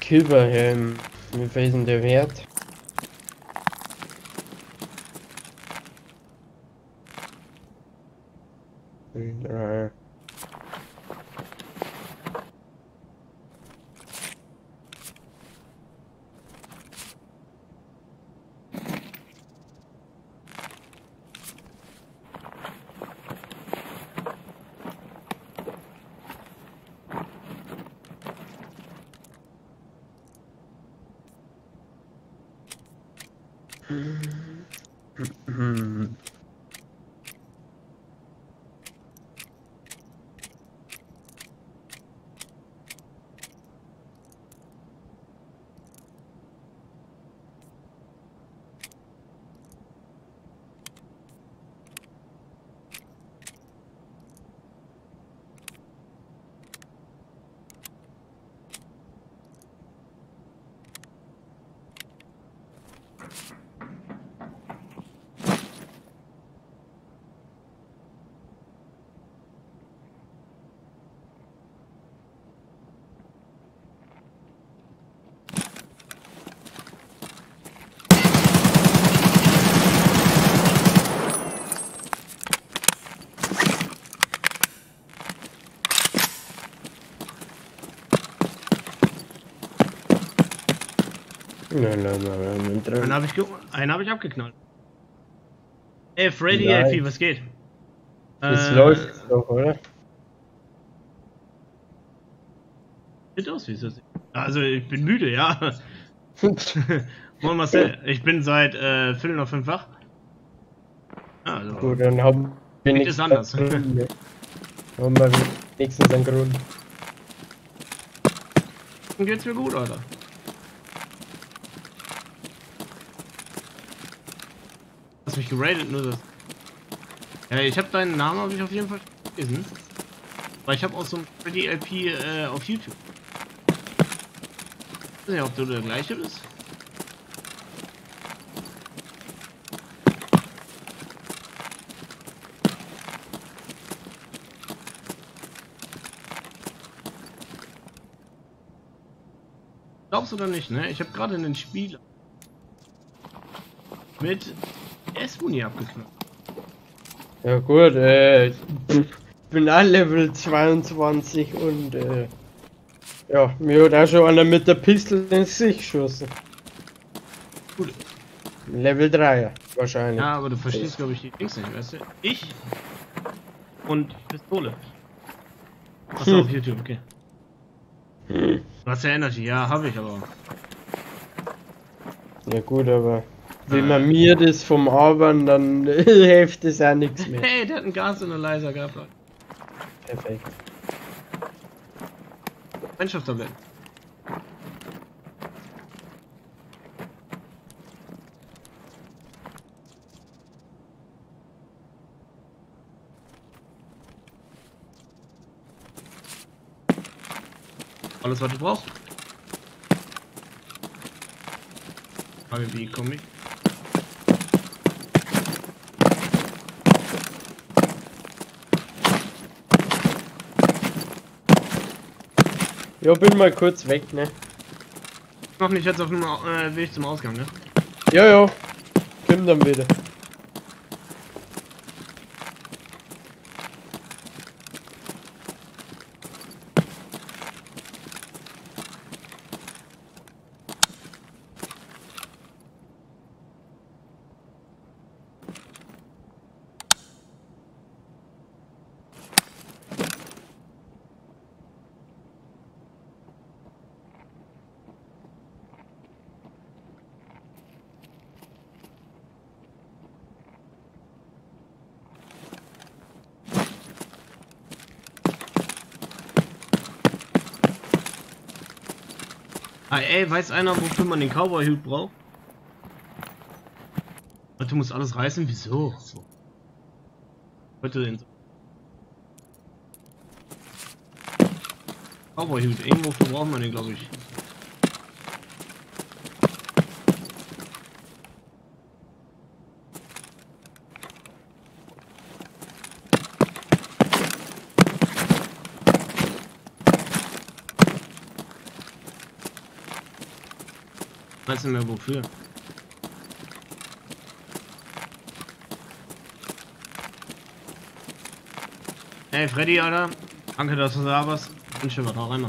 Killbarhelm, wie viel ist denn der Wert? Einen habe ich abgeknallt. Ey, Freddy, nein. Elfie, was geht? Es läuft doch, oder? Sieht aus, wie es aussieht. Also, ich bin müde, ja. Moin Marcel, ich bin seit 4:05 wach. Also, gut, dann haben wir nichts anderes. Haben wir wenigstens einen Grund. Dann geht's mir gut, Alter. Hast mich geradet, nur das. Ja, ich hab deinen Namen hab ich auf jeden Fall gelesen. Weil ich hab auch so ein Freddy LP auf YouTube. Ich weiß nicht, ob du der gleiche bist. Glaubst du oder nicht, ne? Ich habe gerade einen Spieler mit S-Muni abgeknallt. Ja gut, ich bin an Level 22 und ja, mir hat auch schon einer mit der Pistole ins Gesicht geschossen. Gut. Level 3 wahrscheinlich. Ja, aber du verstehst glaube ich die Dings nicht, weißt du? Ich und Pistole. Achso, auf YouTube, okay. Du hast ja Energy, ja, habe ich aber. Ja gut, aber wenn man mir das vom Arbeiten, dann hilft das ja nichts mehr. Hey, der hat einen Gasanalyzer gehabt. Perfekt. Freundschaftstabletten. Alles, was du brauchst. Frage, wie komme ich? Ja, bin mal kurz weg, ne? Noch nicht jetzt auf dem Weg zum Ausgang, ne? Ja, ja. Komm dann wieder. Ah, ey, weiß einer, wofür man den Cowboy-Hut braucht? Du musst alles reißen, wieso? Heute den Cowboy-Hut, irgendwo braucht man den, glaube ich. Weiß nicht mehr wofür. Hey Freddy, Alter. Danke, dass du da warst. Und schön was auch rein.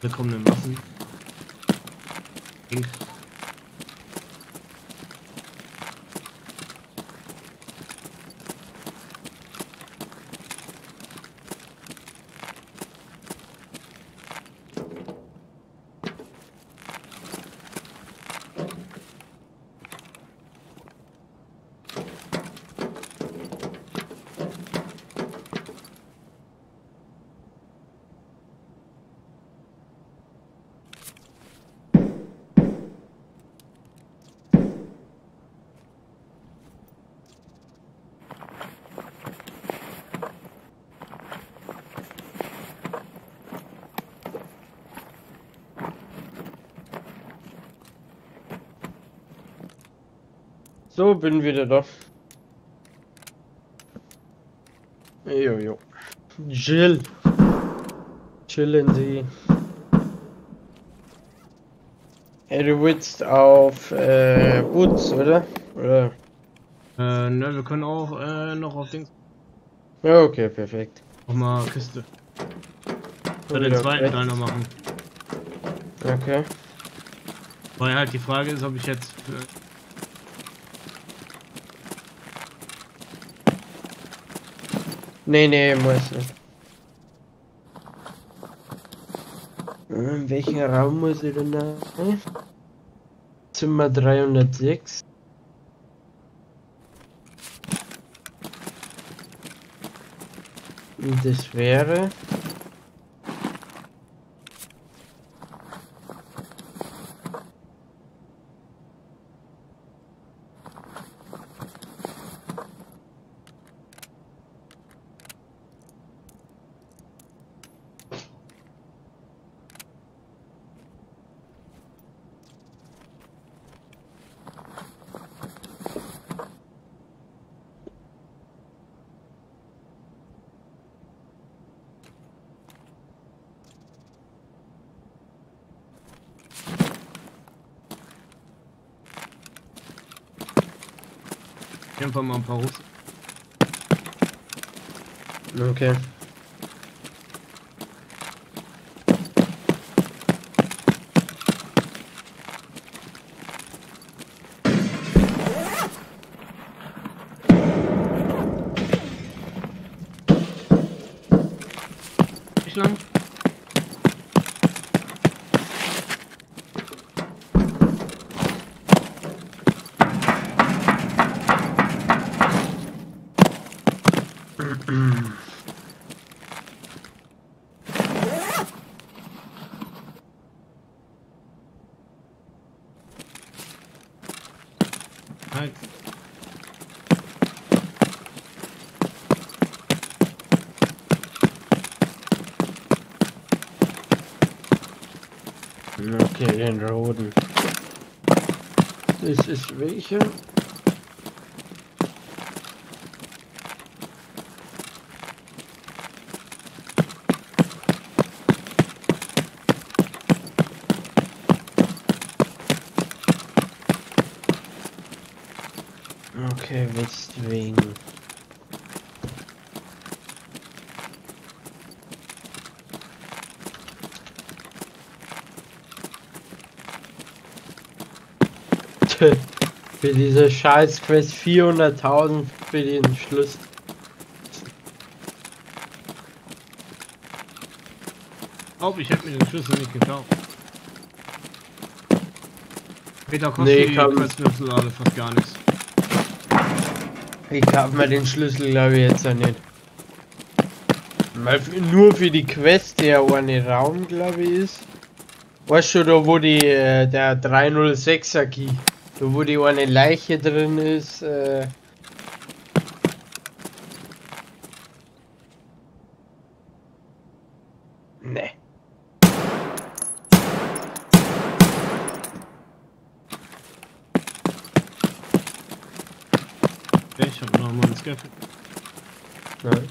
Willkommen im Waffen. Pink. So, bin wieder da. Jojo. Chill. Chillen Sie. Hey, du willst auf Boots, oder? Oder? Ne, wir können auch noch auf Dings. Ja, okay, perfekt. Nochmal Kiste. Für den zweiten Teil noch machen. Okay. Weil halt die Frage ist, ob ich jetzt... Nee, muss nicht. In welchen Raum muss ich denn da? Zimmer 306. Und das wäre... Einfach mal ein paar Russen. Okay. Nicht lang. Okay, den roten. Das ist welcher? Okay, weswegen? Für diese Scheiß-Quest 400.000 für den Schluss. Oh, ich hätte mir den Schlüssel nicht gekauft. Peter, kostet die Questschlüssel alle fast gar nichts. Ich habe mir den Schlüssel, glaube ich, jetzt ja nicht. Weil nur für die Quest, der ohne Raum, glaube ich, ist. Weißt du, da wo der 306er Key, da wo die eine Leiche drin ist, ne. Ich hab noch mal ein Skelett. Nein.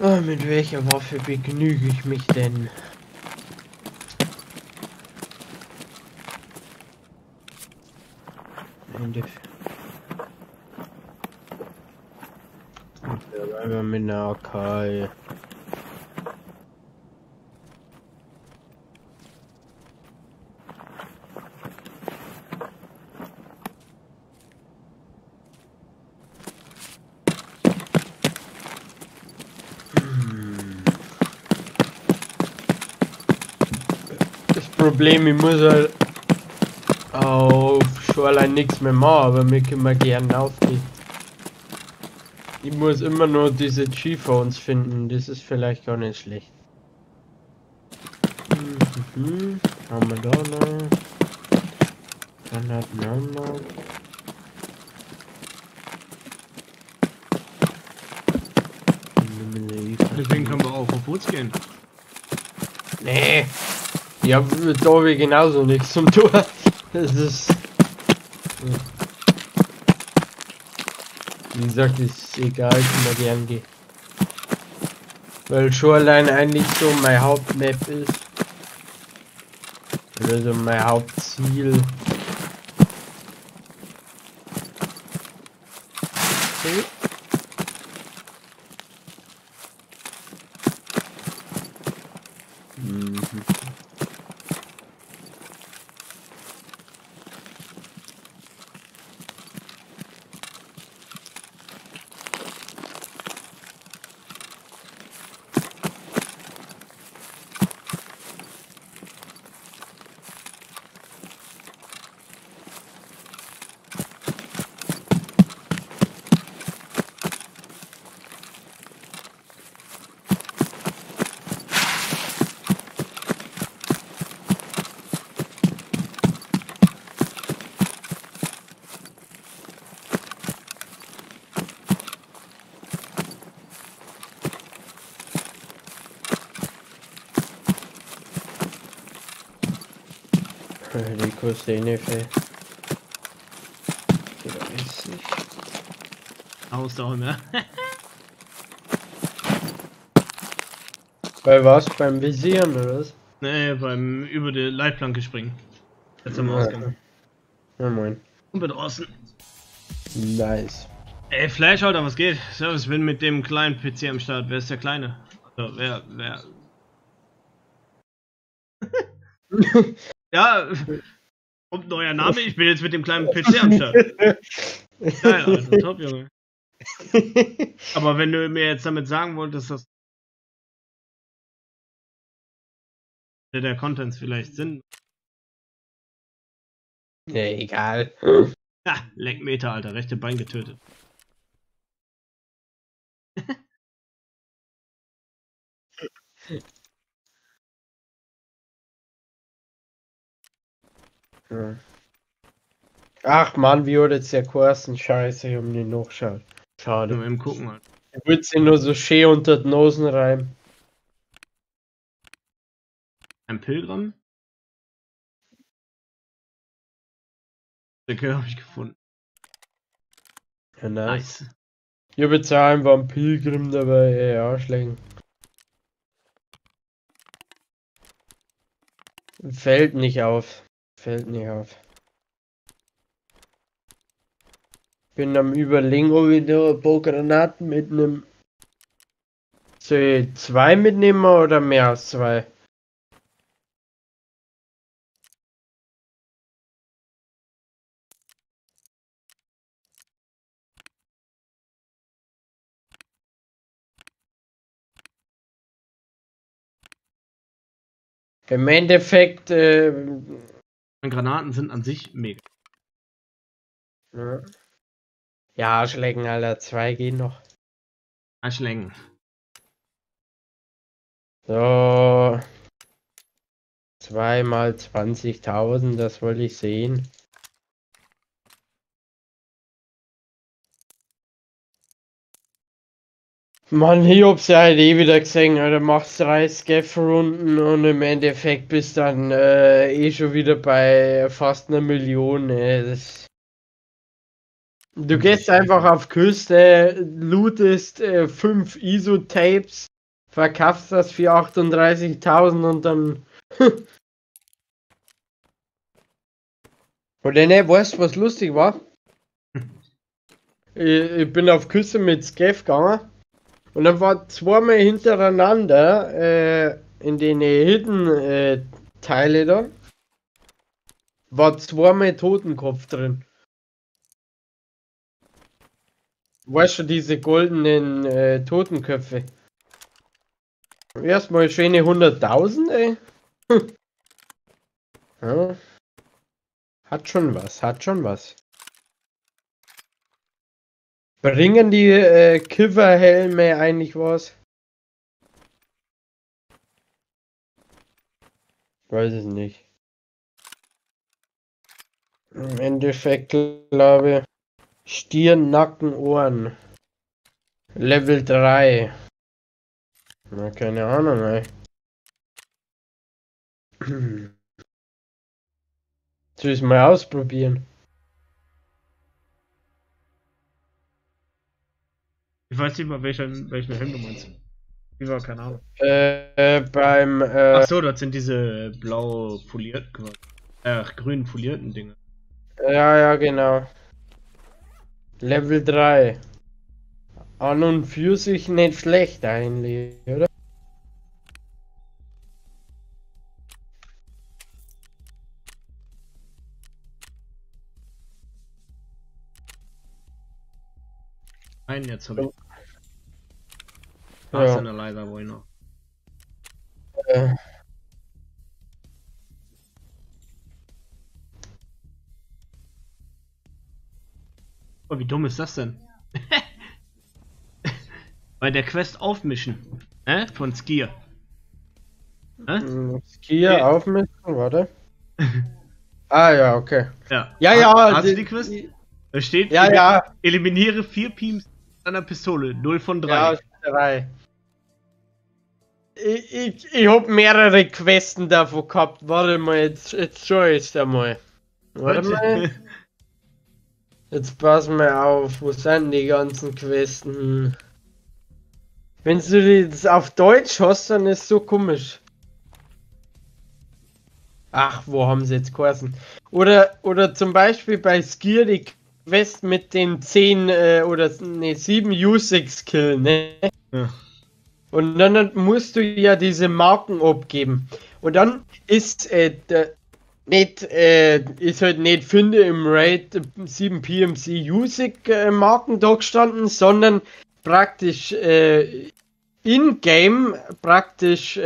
Oh, mit welcher Waffe begnüge ich mich denn? Ja, mit einer AK. Problem, ich muss halt auf Shoreline nichts mehr machen, aber mir können wir gerne aufgehen. Ich muss immer nur diese G-Phones finden, das ist vielleicht gar nicht schlecht. Haben wir da noch? Dann hat man noch. Deswegen können wir auch auf Boots gehen. Nee. Ich hab mit Dobi genauso nichts zum Tor. Das ist... Wie gesagt, ist egal, ich mal gern gehe. Weil Shoreline eigentlich so mein Hauptmap ist. Oder so mein Hauptziel. Okay. Heliko Senefe. Weiß nicht. Ausdauer, ne? Bei was? Beim Visieren oder was? Nee, beim über die Leitplanke springen. Jetzt haben wir ausgegangen. Ja, moin. Und bin draußen. Nice. Ey, Flash, Alter, was geht? Servus, ich bin mit dem kleinen PC am Start. Wer ist der Kleine? Also, wer? Ja, kommt neuer Name. Ich bin jetzt mit dem kleinen PC am Start. Geil, Alter, top, Junge. Aber wenn du mir jetzt damit sagen wolltest, dass der Contents vielleicht Sinn. Nee, egal. Ah, Leckmeter, Alter, rechte Bein getötet. Hm. Ach man, wie wurde jetzt der Kursen Scheiße um den Nachschau. Schade. Nur im Gucken halt. Ich würde sie nur so schön unter den Nosen reiben. Ein Pilgrim? Den habe ich gefunden. Ja, nice. Wir bezahlen war ein Pilgrim dabei, ey, Arschlecken. Fällt nicht auf. Fällt nicht auf. Bin am Überlegen, ob ich da ein paar Granaten mit einem. Soll ich zwei mitnehmen oder mehr als zwei? Im Endeffekt. Granaten sind an sich mega. Ja, Schlägen, Alter. Zwei gehen noch. Schlägen. So. 2 mal 20.000, das wollte ich sehen. Mann, ich hab's ja halt eh wieder gesehen, Alter, machst 3 Scaff-Runden und im Endeffekt bist dann eh schon wieder bei fast 1 Million, ey. Das... Du gehst einfach auf Küste, lootest 5 ISO-Tapes, verkaufst das für 38.000 und dann... Oder ne, weißt du, was lustig war? Ich bin auf Küste mit Scaff gegangen. Und dann war 2 Mal hintereinander in den Hidden Teile da, war 2 Mal Totenkopf drin. Weißt du, diese goldenen Totenköpfe. Erstmal schöne 100.000, ey. Ja. Hat schon was, hat schon was. Bringen die Kifferhelme eigentlich was? Weiß es nicht. Im Endeffekt glaube ich Stirn, Nacken, Ohren. Level 3. Na, keine Ahnung, ey. Soll ich es mal ausprobieren? Ich weiß nicht mal, welchen Helm du meinst. Die war keine Ahnung. Beim. Achso, dort sind diese blau polierten, grün polierten Dinge. Ja, ja, genau. Level 3. An und für sich nicht schlecht eigentlich, oder? Nein, jetzt habe ich. Ja. Das ist leider wohl noch. Oh, wie dumm ist das denn? Bei der Quest aufmischen. Von Skier. Skier okay. Aufmischen, warte. Ah ja, okay. Ja, ja, ja. Hast du die Quest? Da steht, ja, ja. Eliminiere 4 Teams. Einer Pistole, 0 von 3. Ja, 3. Ich hab mehrere Questen davon gehabt. Warte mal, jetzt schau ich's einmal. Warte mal. Jetzt pass mal auf, wo sind die ganzen Questen? Wenn du das auf Deutsch hast, dann ist so komisch. Ach, wo haben sie jetzt geheißen? Oder zum Beispiel bei Skier die Quest mit den 7 U6-Kill, ne? Ja. Und dann musst du ja diese Marken abgeben. Und dann ist ist halt nicht finde im Raid 7 PMC Music Marken da gestanden, sondern praktisch in-game praktisch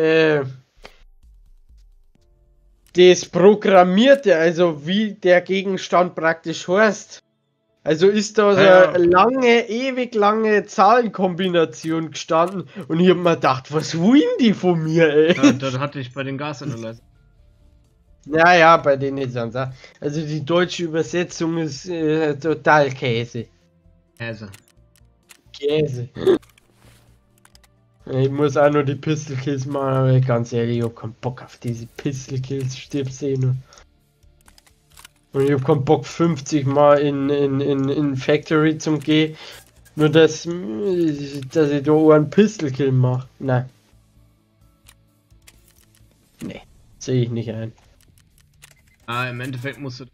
das Programmierte, also wie der Gegenstand praktisch heißt. Also ist da so eine lange, ewig lange Zahlenkombination gestanden und ich hab mir gedacht, was wollen die von mir, ey? Ja, das hatte ich bei den Gasanalysen. Naja, bei denen sonst. Also die deutsche Übersetzung ist total Käse. Käse. Ich muss auch nur die Pistol-Kills machen, aber ganz ehrlich, ich hab keinen Bock auf diese Pistol-Kills, stirbst eh nur. Und ich hab keinen Bock 50 mal in Factory zum Gehen, nur dass ich da einen Pistol-Kill mache. Nein. Nee, sehe ich nicht ein. Ah, im Endeffekt musst du...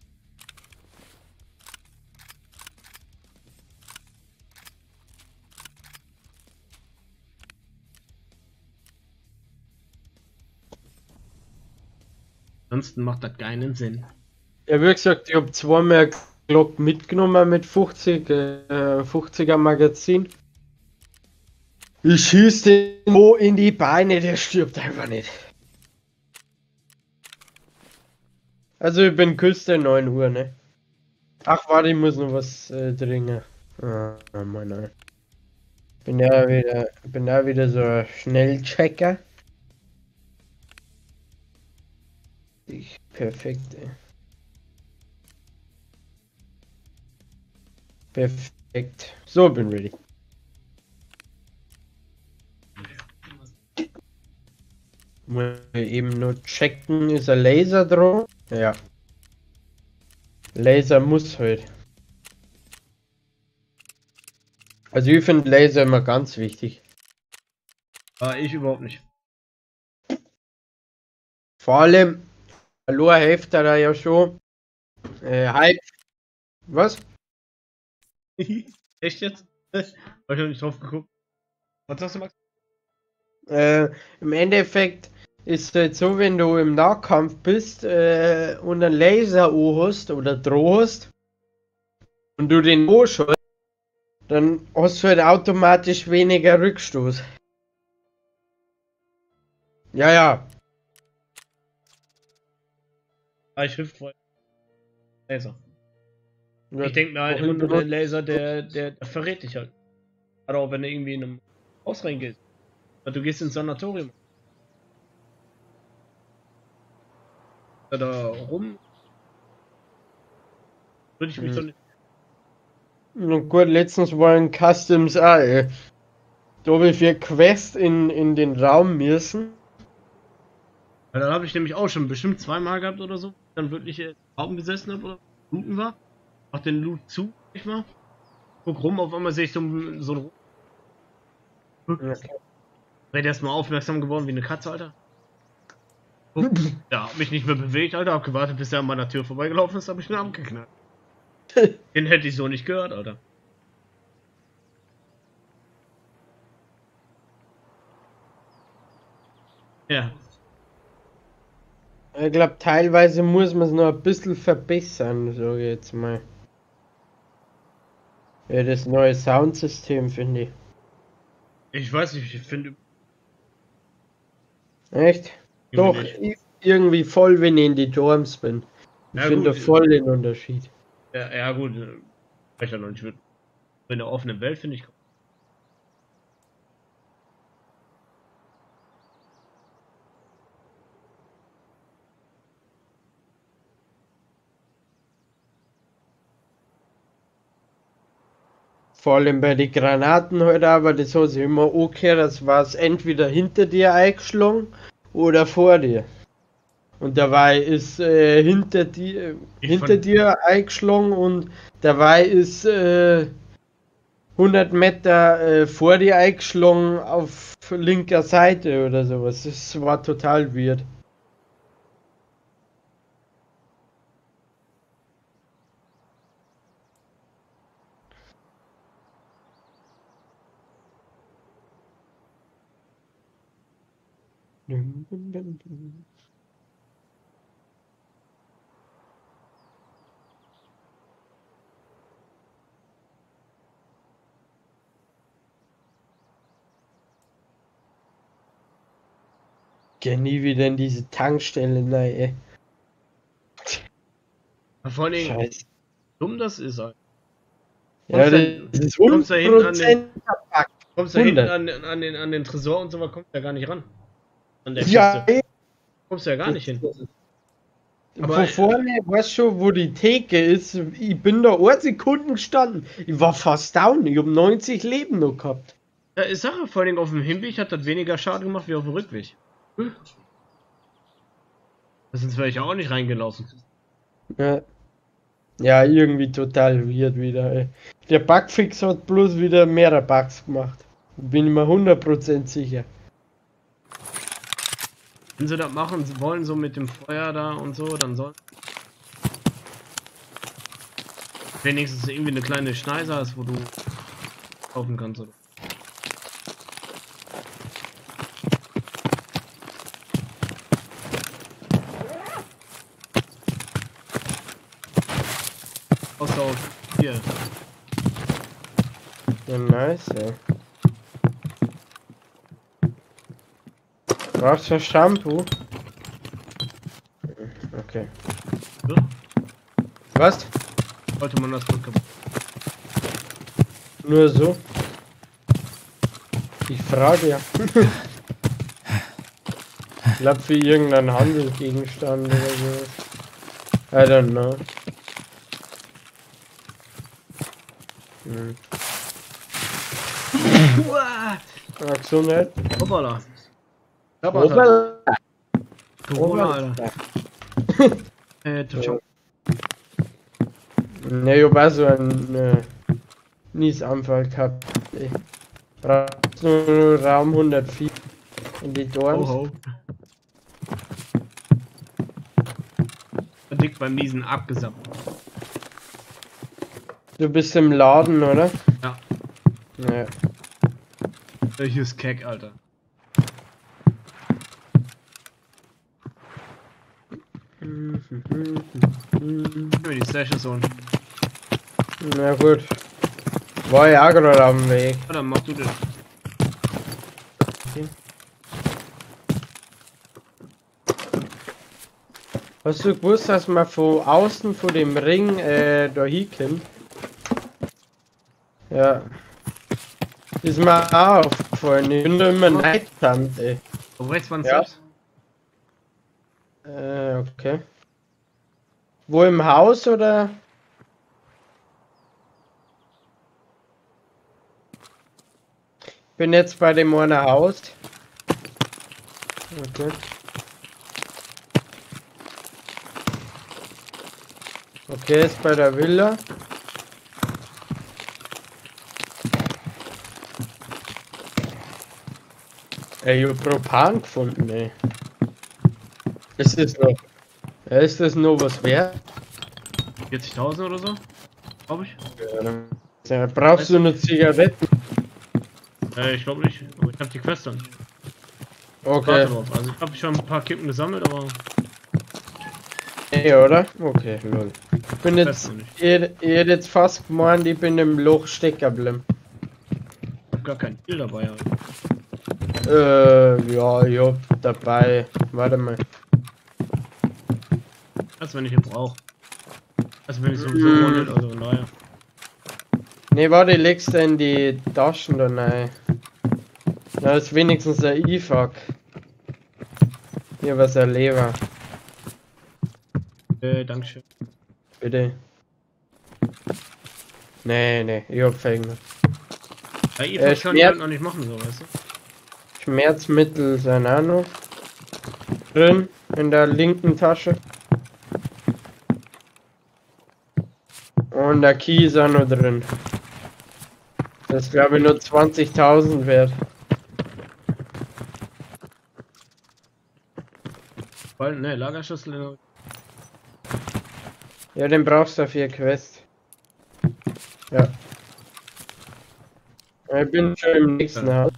Ansonsten macht das keinen Sinn. Ja, wie gesagt, ich habe zweimal Glock mitgenommen mit 50er Magazin. Ich schieße den Mo in die Beine, der stirbt einfach nicht. Also ich bin Küste 9 Uhr, ne? Ach warte, ich muss noch was dringen. Ah, Mann. Bin ja wieder so ein Schnellchecker. Perfekt, ey. Perfekt. So, bin ready. Muss eben nur checken, ist ein Laser drauf? Ja. Laser muss halt. Also ich finde Laser immer ganz wichtig. Ah, ich überhaupt nicht. Vor allem... Verlor hilft da ja schon. Halb. Was? Echt jetzt? Hab ich noch nicht drauf geguckt. Was sagst du, Max? Im Endeffekt ist es halt so, wenn du im Nahkampf bist und einen Laser hast oder drohst und du den O schießt, dann hast du halt automatisch weniger Rückstoß. Ja. Ich hilft voll. Laser. Ja, ich denke mir halt immer nur, der Laser, der verrät dich halt. Oder auch wenn du irgendwie in einem Haus reingehst. Oder du gehst ins Sanatorium. Oder rum. Würde ich mich doch nicht. Na gut, letztens waren Customs auch, ey. Da habe ich für Quest in den Raum müssen. Ja, dann habe ich nämlich auch schon bestimmt zweimal gehabt oder so. Dann wirklich im Raum gesessen habe oder looten war, mach den Loot zu, ich mal, guck rum, auf einmal sehe ich so ein Red erstmal aufmerksam geworden wie eine Katze, Alter. Guck, ja, hab mich nicht mehr bewegt, Alter, hab gewartet, bis er an meiner Tür vorbeigelaufen ist, hab ich den Arm geknallt. Den hätte ich so nicht gehört, Alter. Ja. Ich glaube, teilweise muss man es noch ein bisschen verbessern, sage ich jetzt mal. Ja, das neue Soundsystem finde ich. Ich weiß nicht, ich finde... Echt? Doch, ich irgendwie voll, wenn ich in die Dorms bin. Ich finde voll den Unterschied. Ja gut, ich ja noch nicht. In der offenen Welt finde ich... Vor allem bei den Granaten halt auch, weil das hat sich immer angehört, das war es entweder hinter dir eingeschlagen oder vor dir. Und dabei ist hinter dir eingeschlagen und dabei ist 100 Meter vor dir eingeschlagen auf linker Seite oder sowas. Das war total weird. Geh nie wieder in diese Tankstelle, nein. Vor allem, wie dumm das ist, Alter. Ja, das ist 100% verpackt. Kommst du da hinten an den Tresor und so, man kommt da gar nicht ran. An der Kiste. Kommst du ja gar nicht hin. Aber von vorne, weißt schon, wo die Theke ist, ich bin da 8 Sekunden gestanden. Ich war fast down, ich hab 90 Leben noch gehabt. Ja, ich sage, vor allem auf dem Hinweg hat das weniger Schaden gemacht wie auf dem Rückweg. Hm? Da sind wir ja auch nicht reingelaufen. Ja. Ja, irgendwie total weird wieder, ey. Der Bugfix hat bloß wieder mehrere Bugs gemacht. Bin ich mir 100% sicher. Wenn sie das machen wollen, so mit dem Feuer da und so, dann soll wenigstens irgendwie eine kleine Schneise hast, wo du kaufen kannst. Oder? Ausdauer 4. Ja, nice, ey. Brauchst du Shampoo? Okay. So? Was? Wollte man das bekommen? Nur so? Ich frage ja. Ich glaube für irgendeinen Handelsgegenstand oder so. I don't know. Hm. Gesundheit. Hoppala. Corona, Alter. Ne, ich hab auch so einen Niesanfall gehabt. Ich brauch nur Raum 104 in die Dorns. Oh, dick beim Niesen abgesammelt. Du bist im Laden, oder? Ja. Ja. Hier ist Keck, Alter. Die Session so. Na gut. War ja gerade am Weg. Ja, dann mach du das. Okay. Hast du gewusst, dass man von außen vor dem Ring da hinkommt? Ja. Ist mir auch aufgefallen. Ich bin da immer neidstand, ey. Auf rechts waren Steps? Okay. Wo im Haus oder? Bin jetzt bei dem einen Haus. Okay. Okay, ist bei der Villa. Ey, ich hab Propan gefunden, ey. Ist das noch was wert? 40.000 oder so? Glaube ich. Ja, brauchst du eine Zigarette? Ich glaube nicht. Aber ich habe die Quest dann. Okay. Also ich habe schon ein paar Kippen gesammelt, aber... Ey, oder? Okay, lol. Ich bin jetzt... Ihr hättet jetzt fast gemeint, ich bin im Loch stecken geblieben. Ich hab gar kein Ziel dabei, Alter. Ja, ich hab dabei... Warte mal. Als wenn ich ihn brauche. Also wenn ich sowieso nicht, also naja. Ne, warte, legst du in die Taschen da rein. Da ist wenigstens ein IFAK. Hier was ein Leber. Dankeschön. Bitte. Nee, ich hab Verhängnis. Ja, ich kann die halt noch nicht machen, so, weißt du? Schmerzmittel, seine Ahnung. Drin, in der linken Tasche. Und der Key ist auch noch drin. Das ist, glaube ich, nur 20.000 wert. Ne, Lagerschüssel. Ja, den brauchst du für die Quest. Ja. Ich bin schon im nächsten Haus.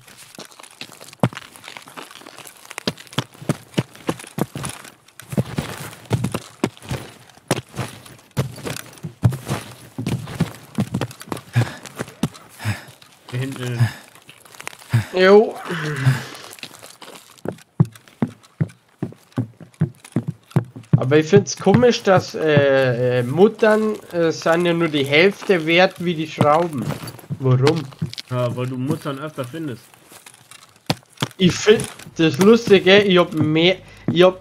Hinten. Jo. Aber ich find's komisch, dass Muttern sind ja nur die Hälfte wert wie die Schrauben. Warum? Ja, weil du Muttern öfter findest. Ich finde das Lustige, ich hab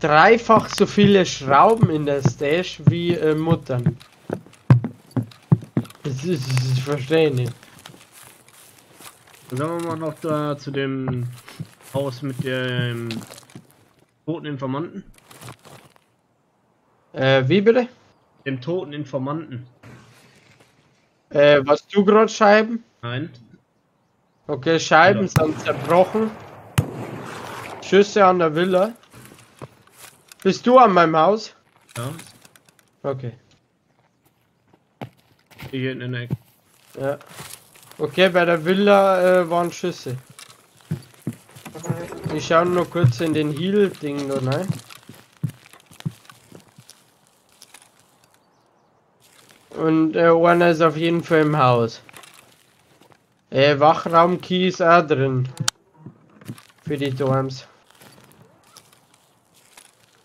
dreifach so viele Schrauben in der Stash wie Muttern. Das verstehe ich nicht. Sagen wir mal noch da zu dem Haus mit dem toten Informanten. Wie bitte? Dem toten Informanten. Was du gerade Scheiben? Nein. Okay, Scheiben sind zerbrochen. Schüsse an der Villa. Bist du an meinem Haus? Ja. Okay. Hier in den Eck. Ja. Okay, bei der Villa waren Schüsse. Ich schau nur kurz in den Heal-Ding da rein. Und einer ist auf jeden Fall im Haus. Wachraum-Key ist auch drin. Für die Dorms.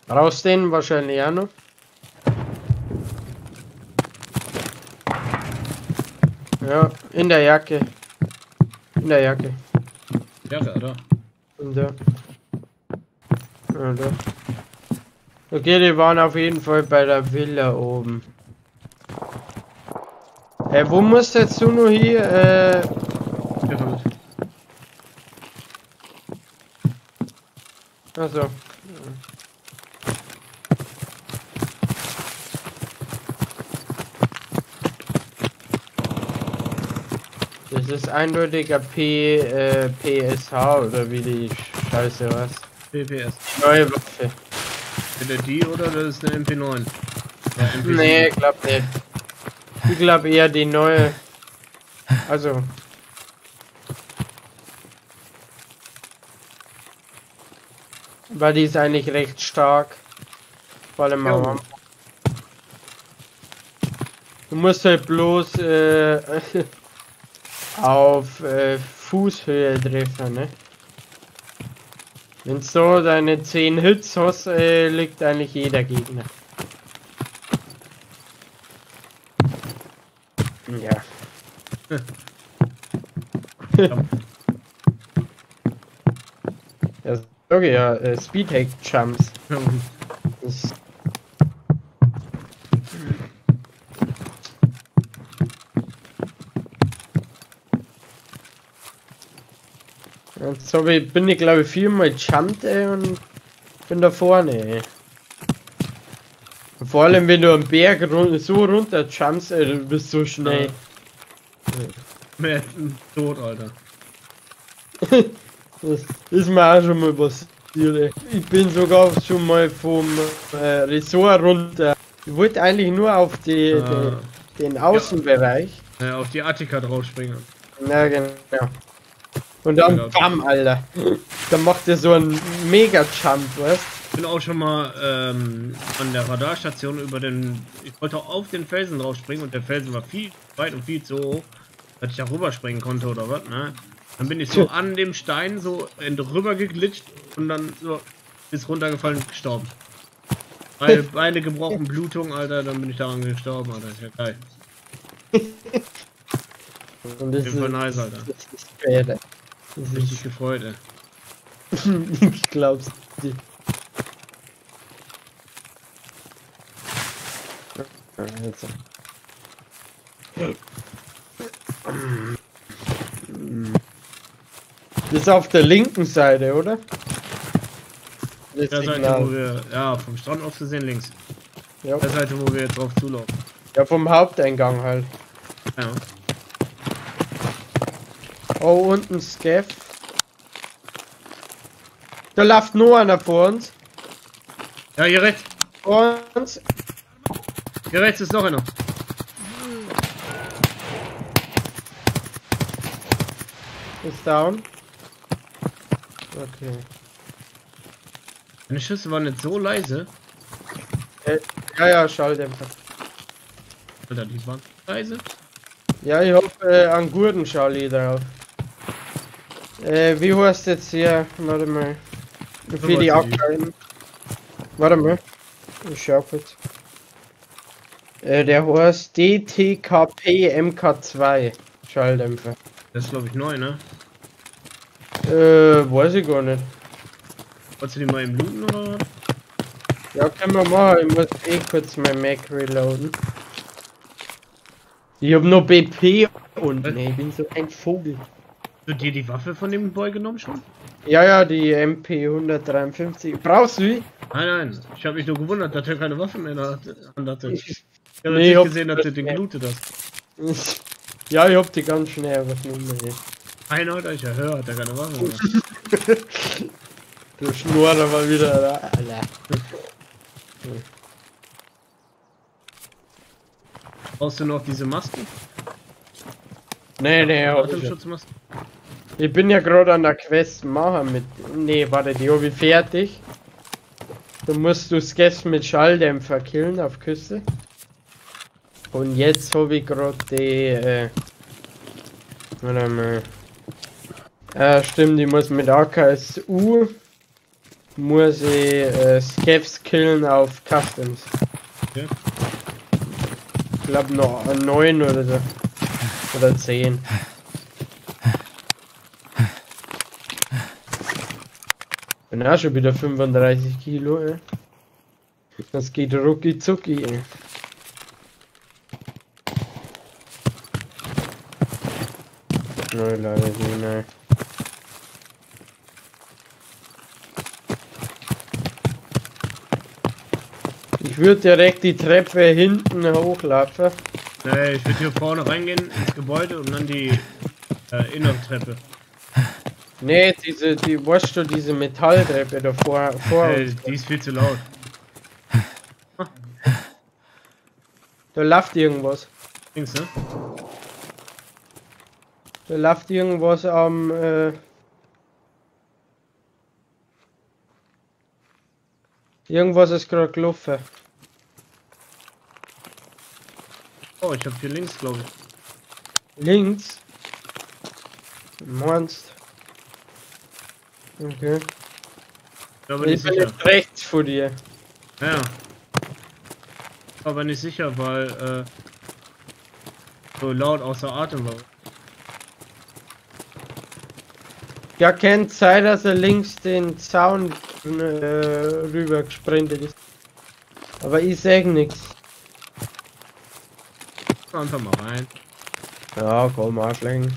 Brauchst du den wahrscheinlich auch noch? Ja, in der Jacke. In der Jacke. Jacke, oder? Und da. Und da. Okay, die waren auf jeden Fall bei der Villa oben. Wo musst du jetzt nur hier, Achso. Das ist eindeutiger PSH oder wie die Scheiße was? PPS. Neue Waffe. Entweder die oder das ist eine MP9. Nee, klappt nicht. Ich glaube eher die neue. Also. Weil die ist eigentlich recht stark. Vor allem am. Du musst halt bloß auf Fußhöhe treffen, ne? Wenn so deine 10 Hits hast, liegt eigentlich jeder Gegner. Ja. Ja, okay, ja, Speedhack Jumps. Sorry, bin ich glaube ich viermal jumpt, ey, und bin da vorne, ey. Vor allem wenn du am Berg so runter jumpst, ey, du bist so schnell. Mehr tot, Alter. Das ist mir auch schon mal passiert, ey. Ich bin sogar schon mal vom Ressort runter. Ich wollte eigentlich nur auf die, den Außenbereich. Ja, auf die Attika draufspringen. Na genau. Und dann bam, Alter. Dann macht er so einen Mega-Jump, weißt du? Ich bin auch schon mal an der Radarstation über den. Ich wollte auf den Felsen drauf springen und der Felsen war viel weit und viel zu hoch, dass ich da rüber springen konnte oder was, ne? Dann bin ich so an dem Stein so rüber geglitscht und dann so ist runtergefallen und gestorben. Beine gebrochen, Blutung, Alter, dann bin ich daran gestorben, Alter, ist ja geil. Und das ist voll nice, Alter. Das ist richtig gefreut, ey. Ich glaub's nicht. Das ist auf der linken Seite, oder? Das der Signal. Seite, wo wir, ja, vom Strand aus gesehen links. Ja. Der Seite, wo wir jetzt drauf zulaufen. Ja, vom Haupteingang halt. Ja. Oh, unten Scaff. Da läuft nur einer vor uns. Ja, hier rechts. Vor uns. Hier rechts ist noch einer. Ist down. Okay. Meine Schüsse waren nicht so leise. Ja, Schalldämpfer. Alter, die waren leise. Ja, ich hoffe an guten Schalli drauf. Wie heißt jetzt hier? Warte mal. Für die Abteilung. Warte mal. Ich schau kurz. Der heißt DTKP MK2 Schalldämpfer. Das ist glaube ich neu, ne? Weiß ich gar nicht. Wolltest du die mal im Looten oder? Ja, können wir mal. Ich muss eh kurz mein Mac reloaden. Ich hab nur BP und nee, ich bin so ein Vogel. Hast du dir die Waffe von dem Boy genommen schon? Ja, die MP 153. Brauchst du die? Nein. Ich hab mich nur gewundert, dass er keine Waffe mehr hatte. Ich hab nee, nicht gesehen, dass du den gelootet hast. Ja, ich hab die ganz schnell übernommen. Einer hat euch erhört, hat er keine Waffe mehr. Du schnurrt aber wieder. Brauchst du noch diese Masken? Nee, Atemschutzmasken. Ich bin ja gerade an der Quest machen mit. Nee, warte, die habe ich fertig. Du musst du Scaff mit Schalldämpfer killen auf Küste. Und jetzt habe ich gerade die. Warte mal. Stimmt, ich muss mit AKSU. Muss ich Scaffs killen auf Customs. Okay. Ich glaube noch 9 oder so. Oder 10. Bin ja schon wieder 35 Kilo, ey. Das geht rucki zucki, ey. Nein, leider nicht, nein. Ich würde direkt die Treppe hinten hochlaufen. Nee, ich würde hier vorne reingehen ins Gebäude und dann die innere Treppe. Nee, diese Metalltreppe da vor uns. Die ist viel zu laut. Da läuft irgendwas. Links, ne? Da läuft irgendwas am irgendwas ist gerade gelaufen. Oh, ich hab hier links, glaube ich. Links? Monst. Okay. Aber ich bin jetzt rechts vor dir. Ja. Aber nicht sicher, weil so laut außer Atem war. Ja, kann sein, dass er links den Zaun rüber gesprintet ist. Aber ich sag nichts. Einfach mal rein. Ja, komm, Arschlecken.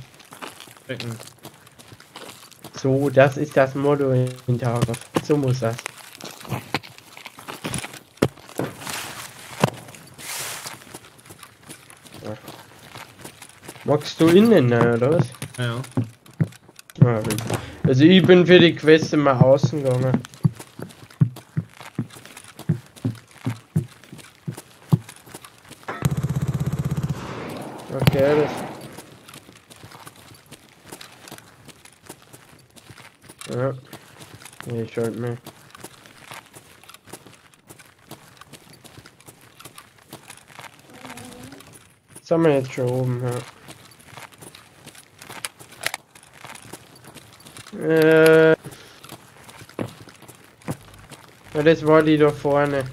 So, das ist das Motto in Tage. So muss das. Ja. Magst du innen, oder was? Ja. Also ich bin für die Quest immer außen gegangen. Okay, das. Ja. Nee, schaut mir. Sind wir jetzt schon oben, ja. Ja, das war die da vorne.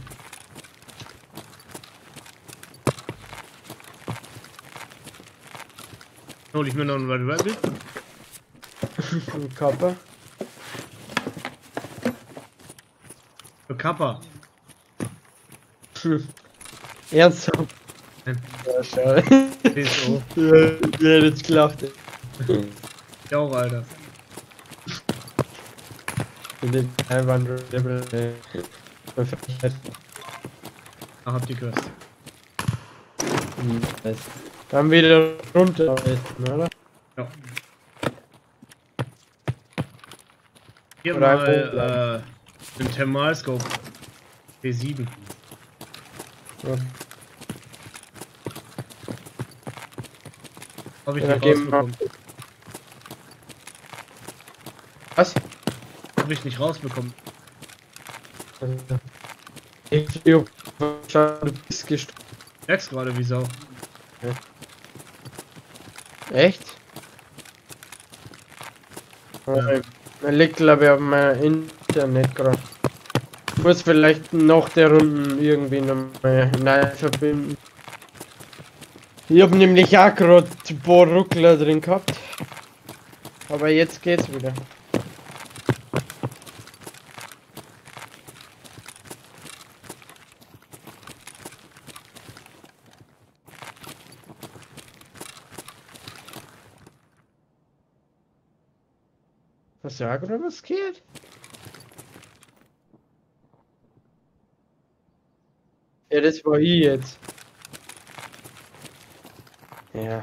Hol ich mir noch einen Red Rabbit? Ein Kappa. Ein Kappa. Ernsthaft? Ja, schau. Wieso? Der hat jetzt gelacht, ey. Ich auch, Alter. Ah, hab die gehört. Dann wieder runter, oder? Ja. Hier mal im Thermalscope. P7. Ja. Hab ich nicht rausbekommen. Was? Hab ich nicht rausbekommen. Du bist gestorben. Merkst gerade wie Sau. Ja. Echt? Ja. Man liegt glaube ich auf meinem Internet gerade. Ich muss vielleicht noch der Runden irgendwie nochmal neu verbinden. Ich hab nämlich auch gerade Boruckler drin gehabt. Aber jetzt geht's wieder. Hast du auch gerade was gehört? Ja, das war ich jetzt. Ja.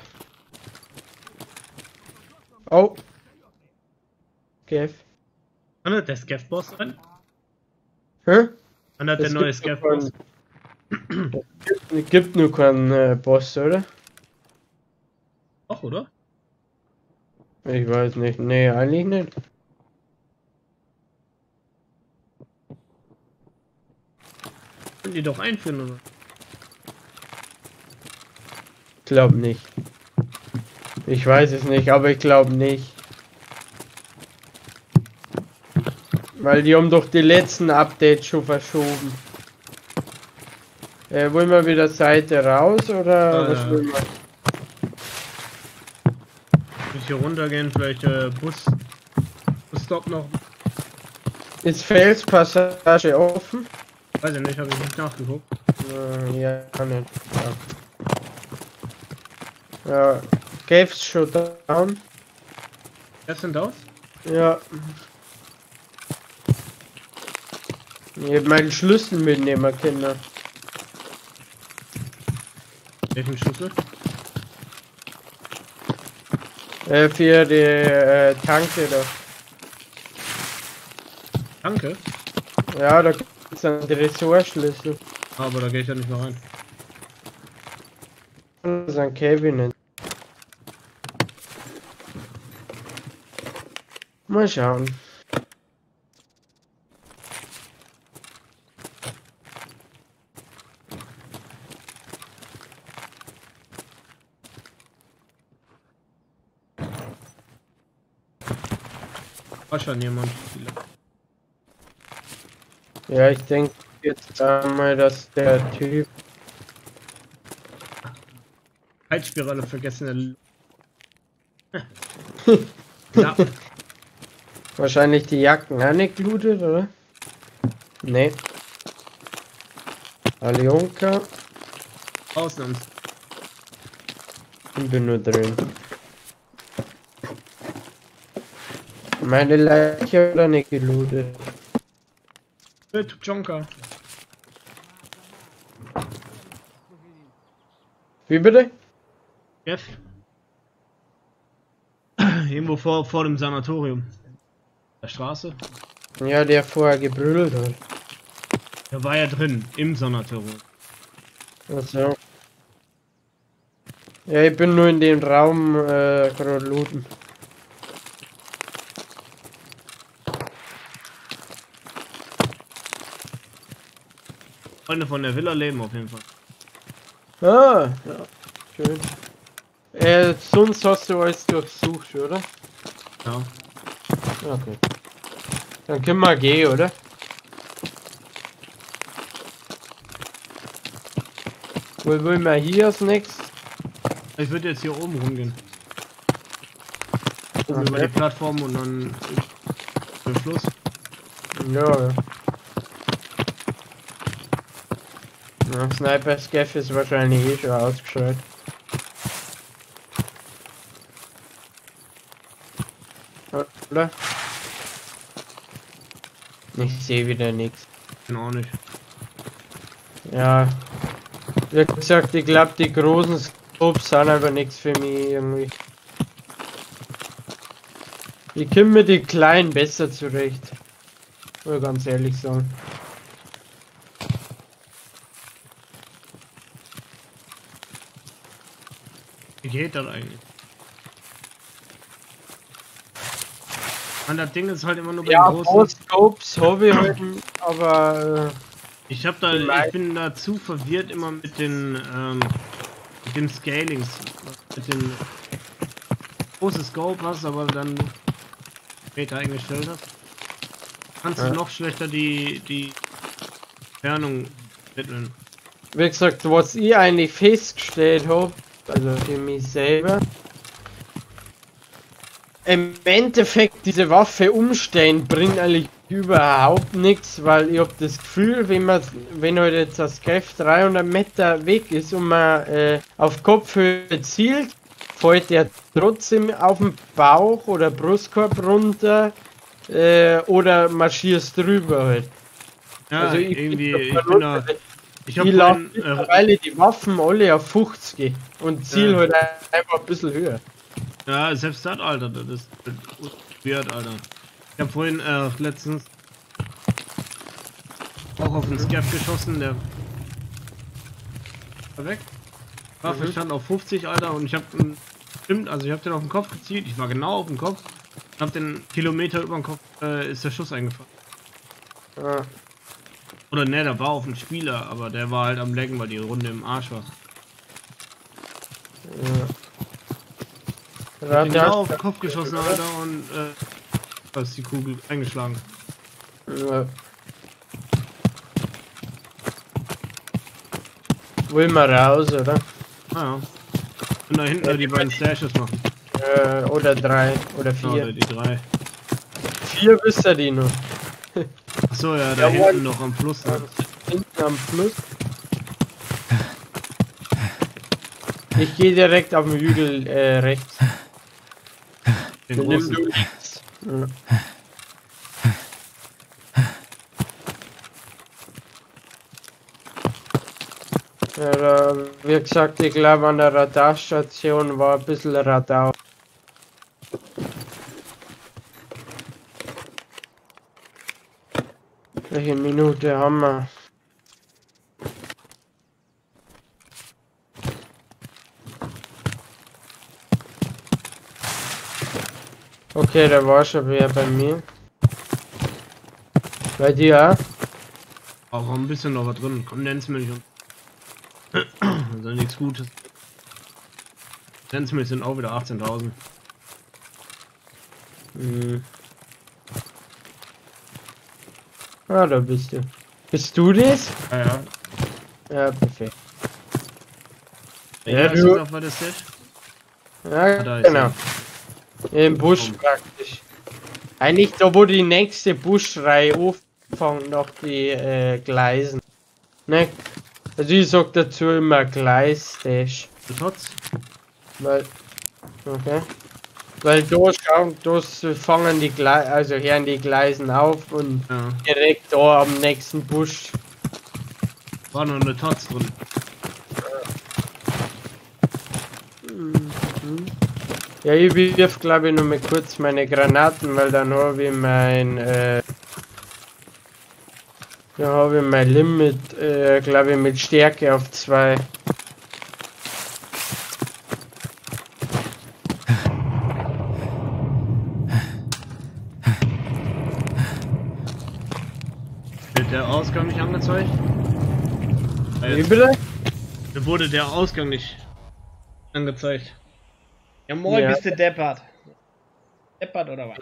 Oh. Scav. Kann das der Scav-Boss sein? Hä? Kann das der neue Scav-Boss? Es gibt nur keinen Boss, oder? Ach, oder? Ich weiß nicht. Nee, eigentlich nicht. Die doch einführen, oder? Glaub nicht. Ich weiß es nicht, aber ich glaube nicht. Weil die haben doch die letzten Updates schon verschoben. Wollen wir wieder Seite raus oder was wollen wir? Ich muss hier runtergehen, vielleicht Busstop noch. Ist Felspassage offen? Weiß ich nicht, habe ich nicht nachgeguckt. Ja, kann nicht. Ja. Caves schon down. Das sind aus? Ja. Ich hätte meinen Schlüssel mitnehmen können. Welchen Schlüssel? Für die Tanke da. Tanke? Ja, da ist ein Tresorschlüssel. Aber da gehe ich ja nicht mehr rein. Das ist ein Cabinet. Mal schauen. War schon jemand. Ja, ich denke jetzt einmal, dass der Typ Spirale vergessen. Ja. Wahrscheinlich die Jacken auch nicht gelootet, oder? Nee. Alionka. Ausnahms. Ich bin nur drin. Meine Leiche oder nicht gelootet? Mit Jonka. Wie bitte? Yes. Irgendwo vor dem Sanatorium. Der Straße? Ja, der vorher gebrüllt hat. Der war ja drin, im Sanatorium. Achso. Ja, ich bin nur in dem Raum gerade looten. Freunde von der Villa leben auf jeden Fall. Ah, ja. Schön. Sonst hast du alles durchsucht, oder? Ja. Okay. Dann können wir gehen, oder? Wo wollen wir hier als nächstes? Ich würde jetzt hier oben rumgehen. Oben okay. Über die Plattform und dann zum Schluss. Ja. Na, Sniper Scav ist wahrscheinlich eh schon ausgeschaltet. Oder? Ich sehe wieder nichts. Genau nicht. Ja. Wie gesagt, ich glaube, die großen Scopes sind aber nichts für mich irgendwie. Ich komme mit den kleinen besser zurecht. Muss ganz ehrlich sagen. Wie geht das eigentlich? Und das Ding ist halt immer nur bei ja, den großen Scopes habe ich halt, aber ich bin da zu verwirrt immer mit den mit dem Scalings, mit dem großen Scope was, aber dann später eingestellt hast, kannst du noch schlechter die Entfernung mitteln. Wie gesagt, was ich eigentlich festgestellt habe, also für mich selber. Im Endeffekt diese Waffe umstellen bringt eigentlich überhaupt nichts, weil ich habe das Gefühl, wenn heute jetzt das Kef 300 Meter weg ist und man auf Kopfhöhe zielt, fällt der trotzdem auf den Bauch oder Brustkorb runter oder marschierst drüber halt. Ja, also ich irgendwie, ich laufe mittlerweile die Waffen alle auf 50 und ziel halt einfach ein bisschen höher. Ja, selbst das, Alter, das ist weird, Alter. Ich hab vorhin, letztens auch auf den Scav geschossen, der war weg. Waffe stand auf 50, Alter, und ich hab den, also ich hab den auf den Kopf gezielt, ich war genau auf den Kopf, hab den Kilometer über den Kopf, ist der Schuss eingefallen. Ja. Oder ne, der war auf den Spieler, aber der war halt am Lecken, weil die Runde im Arsch war. Ja. Genau auf den Kopf geschossen, Alter, und da ist die Kugel eingeschlagen. Ja. Will mal raus, oder? Ah, ja. Und da hinten die beiden Stashes machen. Oder 3 oder 4. Oder die 3. 4 wisst ihr die noch. Achso, ja, da hinten noch am Fluss. Ne? Hinten am Fluss. Ich gehe direkt auf den Hügel rechts. Den großen. Ja. Ja, da, wie gesagt, ich glaube an der Radarstation war ein bisschen Radar. Welche Minute haben wir? Okay, der war schon wieder bei mir. Bei dir auch ein bisschen noch was drin. Kondensmilch und also nichts Gutes. Kondensmilch sind auch wieder 18.000. Hm. Ah, da bist du. Bist du das? Ja, ja. Ja, perfekt. Ja, du. Auf, das ja, da ist genau. Im Busch praktisch. Eigentlich da, wo die nächste Buschreihe auffangen, noch die Gleisen. Ne? Also ich sag dazu immer Gleis-Dash. Weil. Okay. Weil da fangen die Gleisen, also hören die Gleisen auf und direkt da am nächsten Busch. War noch eine Totz drin. Ja, ich wirf glaube ich nur mal kurz meine Granaten, weil dann habe ich mein Limit glaube ich mit Stärke auf 2. Wird der Ausgang nicht angezeigt? Wie bitte? Da wurde der Ausgang nicht angezeigt. Ja moin, ja. Bist du deppert? Deppert oder was?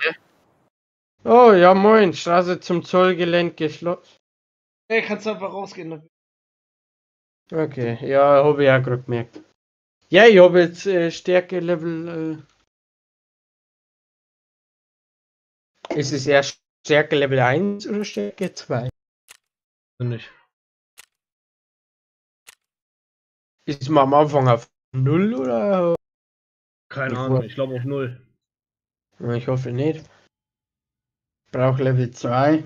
Oh ja moin, Straße zum Zollgelände geschlossen. Ey, kannst du einfach rausgehen. Ne? Okay, ja, habe ich auch gerade gemerkt. Ja, ich habe jetzt Stärke Level. Ist es eher Stärke Level 1 oder Stärke 2? Nicht. Ist man am Anfang auf 0 oder? Keine Ahnung, ich glaube auf 0. Ich hoffe nicht. Ich brauche Level 2.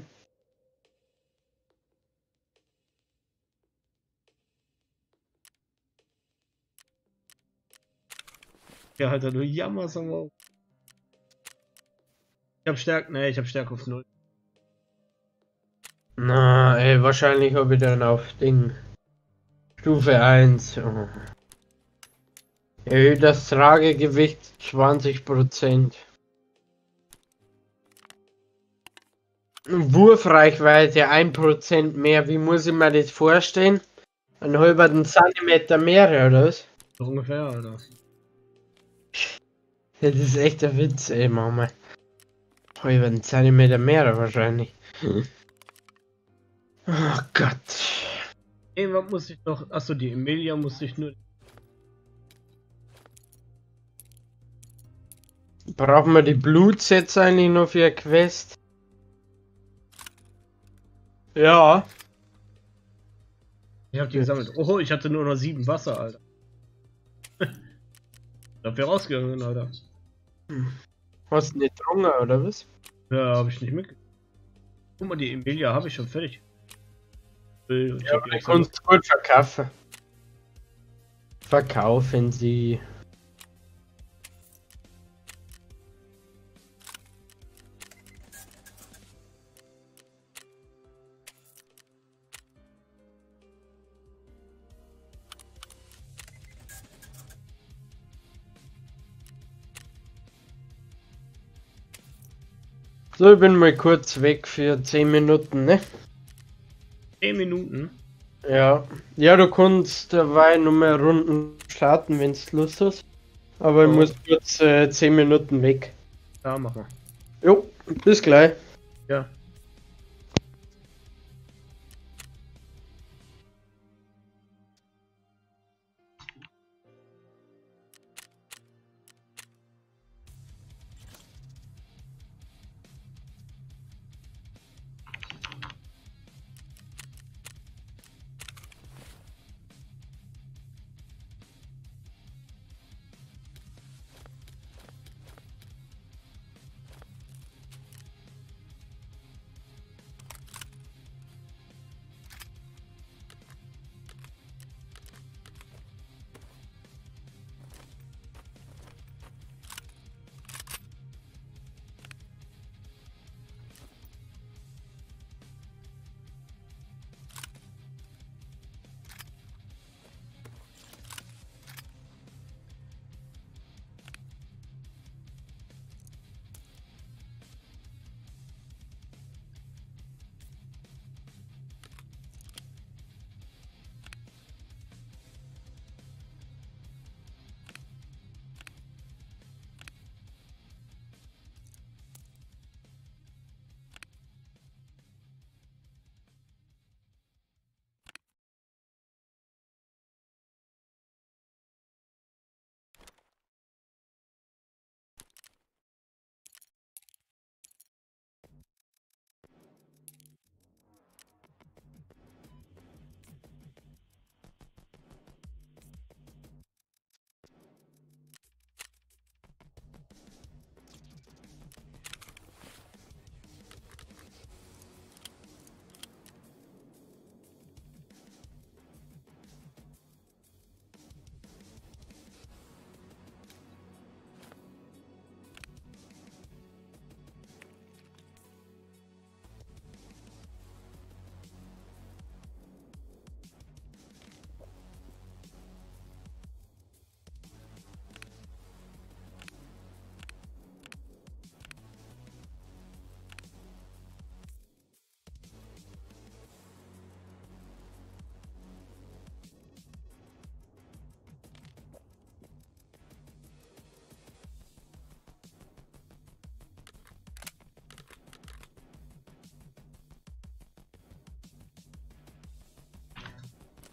Ja, Alter, du jammerst aber. Ich hab Stärke. Ne, ich hab Stärke auf 0. Na, ey, wahrscheinlich habe ich dann auf Ding. Stufe 1. Oh. Erhöht das Tragegewicht 20%. Wurfreichweite 1% mehr. Wie muss ich mir das vorstellen? Einen halben Zentimeter mehr, oder was? So ungefähr, oder? Das ist echt der Witz, ey, Mama. Halben Zentimeter mehr wahrscheinlich. Oh Gott. Irgendwann muss ich noch. Achso, die Emilia muss ich nur. Brauchen wir die Blutsets eigentlich noch für eine Quest? Ja. Ich hab die gesammelt. Oh, ich hatte nur noch 7 Wasser, Alter. Dafür rausgegangen, Alter. Hast du nicht getrunken, oder was? Ja, hab ich nicht mitgekriegt. Guck mal, die Emilia habe ich schon fertig. Und ja, aber die kannst du gut verkaufen. Verkaufen sie. So, ich bin mal kurz weg für 10 Minuten, ne? 10 Minuten? Ja. Ja, du kannst dabei nur mehr Runden starten, wenn du Lust hast. Aber ich muss kurz 10 Minuten weg. Ja, mach mal. Jo, bis gleich. Ja.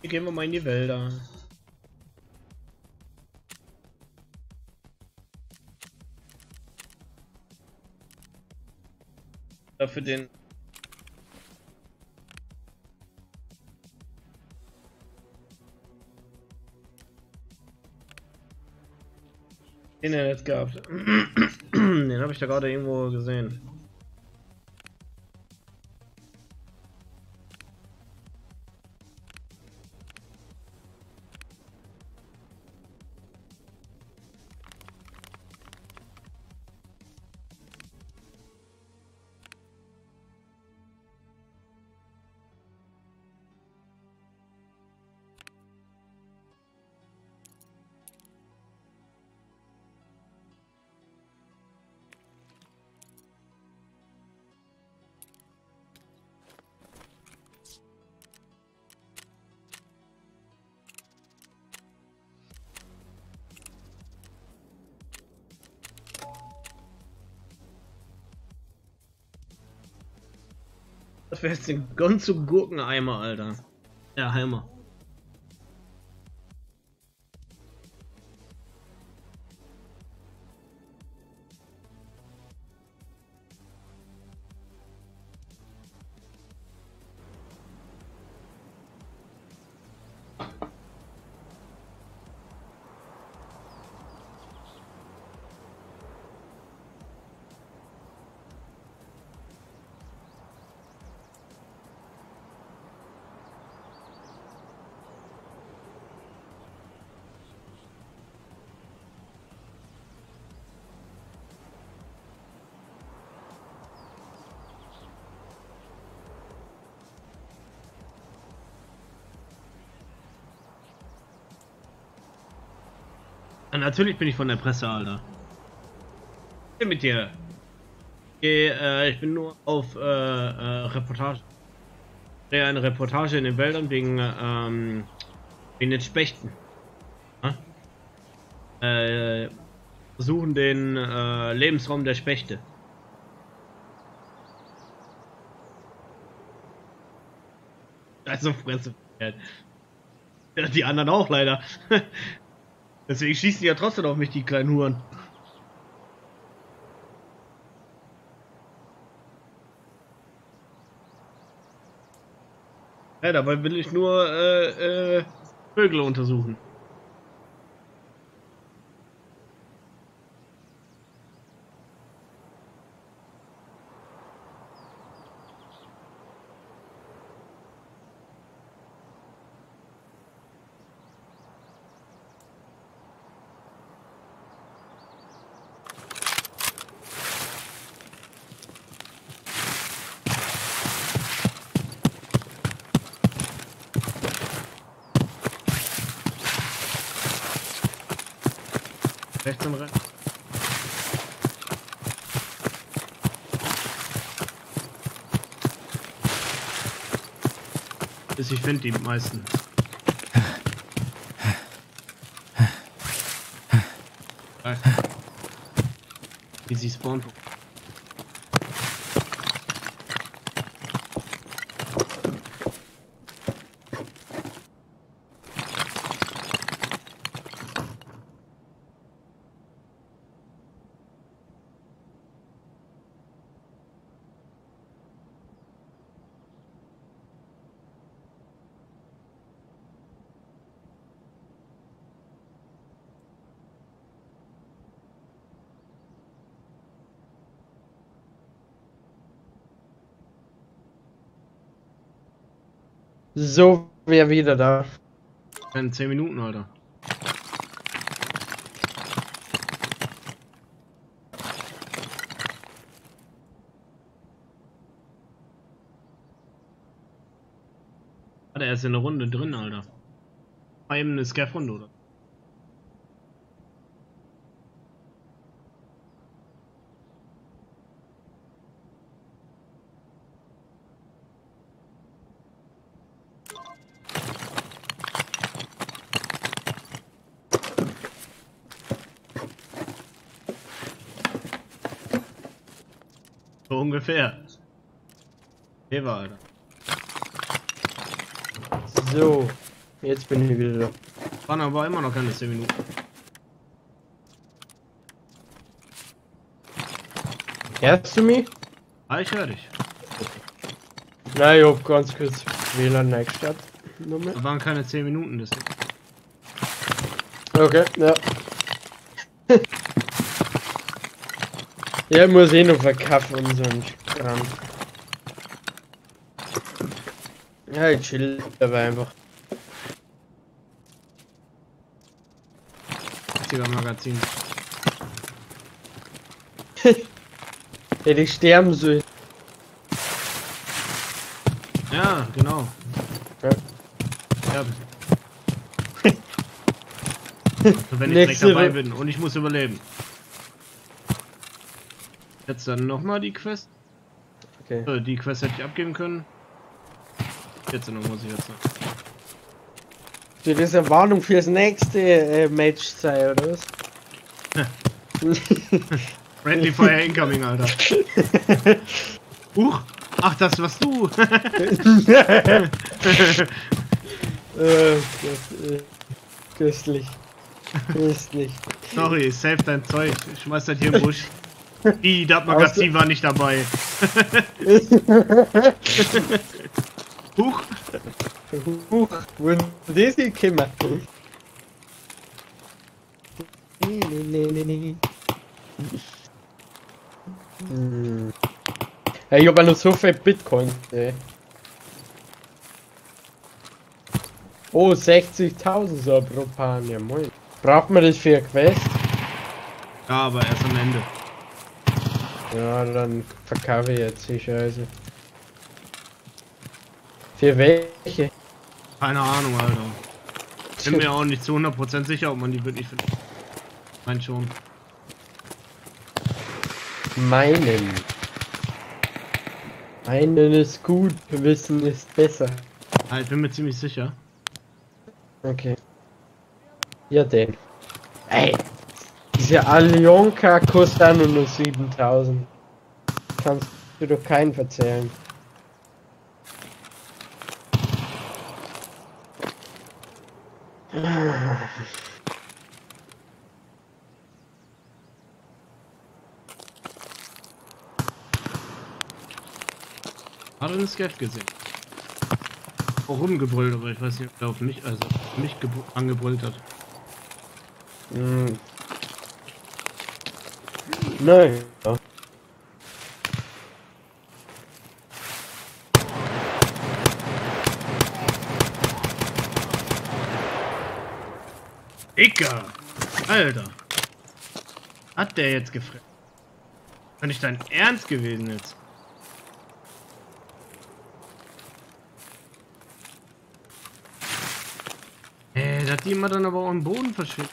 Gehen wir mal in die Wälder. Dafür den. Internet gehabt. den habe ich da gerade irgendwo gesehen. Das wäre jetzt den ganzen Gurkeneimer, Alter. Ja, Heimer. Natürlich bin ich von der Presse, Alter. Was ist mit dir? Ich bin nur auf Reportage. Ich drehe eine Reportage in den Wäldern wegen den Spechten. Suchen den Lebensraum der Spechte. Also Fresse. Die anderen auch leider. Deswegen schießen die ja trotzdem auf mich, die kleinen Huren. Ja, dabei will ich nur Vögel untersuchen. Rechts und rechts. Ich finde die meisten. Wie sie spawnen. So, wer wieder da? In 10 Minuten, Alter. Alter, er ist in der Runde drin, Alter. War eben eine Scaff-Runde, oder? Ungefähr. Eva, Alter. So, jetzt bin ich wieder da. Waren aber immer noch keine 10 Minuten. Hörst du mich? Ah, ich höre dich. Na, ich hab ganz kurz WLAN Nextstadt. Da waren keine 10 Minuten, das. Okay, ja. Der muss eh noch verkaufen und so einen Kram. Ja, ich chill dabei einfach. Magazin. Hätte ich sterben sollen. Ja, genau. Ja. Also wenn ich direkt dabei bin und ich muss überleben. Jetzt dann nochmal die Quest. Okay. So, die Quest hätte ich abgeben können. Jetzt noch muss ich jetzt noch. Das ist eine Warnung fürs nächste Match sei, oder was? Friendly Fire incoming, Alter. Huch! Ach, das warst du! Köstlich. Köstlich. Sorry, save dein Zeug. Schmeiß das hier im Busch. Die Magazin war nicht dabei. Huch! Huch, wurden die sich kümmern? Ich hab ja noch so viel Bitcoin. Ey. Oh, 60.000 so pro Paar, ja moin. Braucht man das für eine Quest? Ja, aber erst am Ende. Ja, dann verkaufe ich jetzt die Scheiße. Für welche? Keine Ahnung, Alter. Ich bin mir auch nicht zu 100% sicher, ob man die wirklich findet. Nein, schon. Meinen. Meinen ist gut, Wissen ist besser. Ah, ich bin mir ziemlich sicher. Okay. Ja, denn. Ey! Diese Alionka kostet auch nur 7.000. Kannst du doch keinen verzählen. Hat er das Geld gesehen? Warum gebrüllt, aber ich weiß nicht, ob er auf mich, also auf mich angebrüllt hat. Mm. Nein. Ja. Dicker! Alter! Hat der jetzt gefressen? Ist nicht dein Ernst gewesen jetzt? Ey, das hat die immer dann aber auch im Boden verschickt.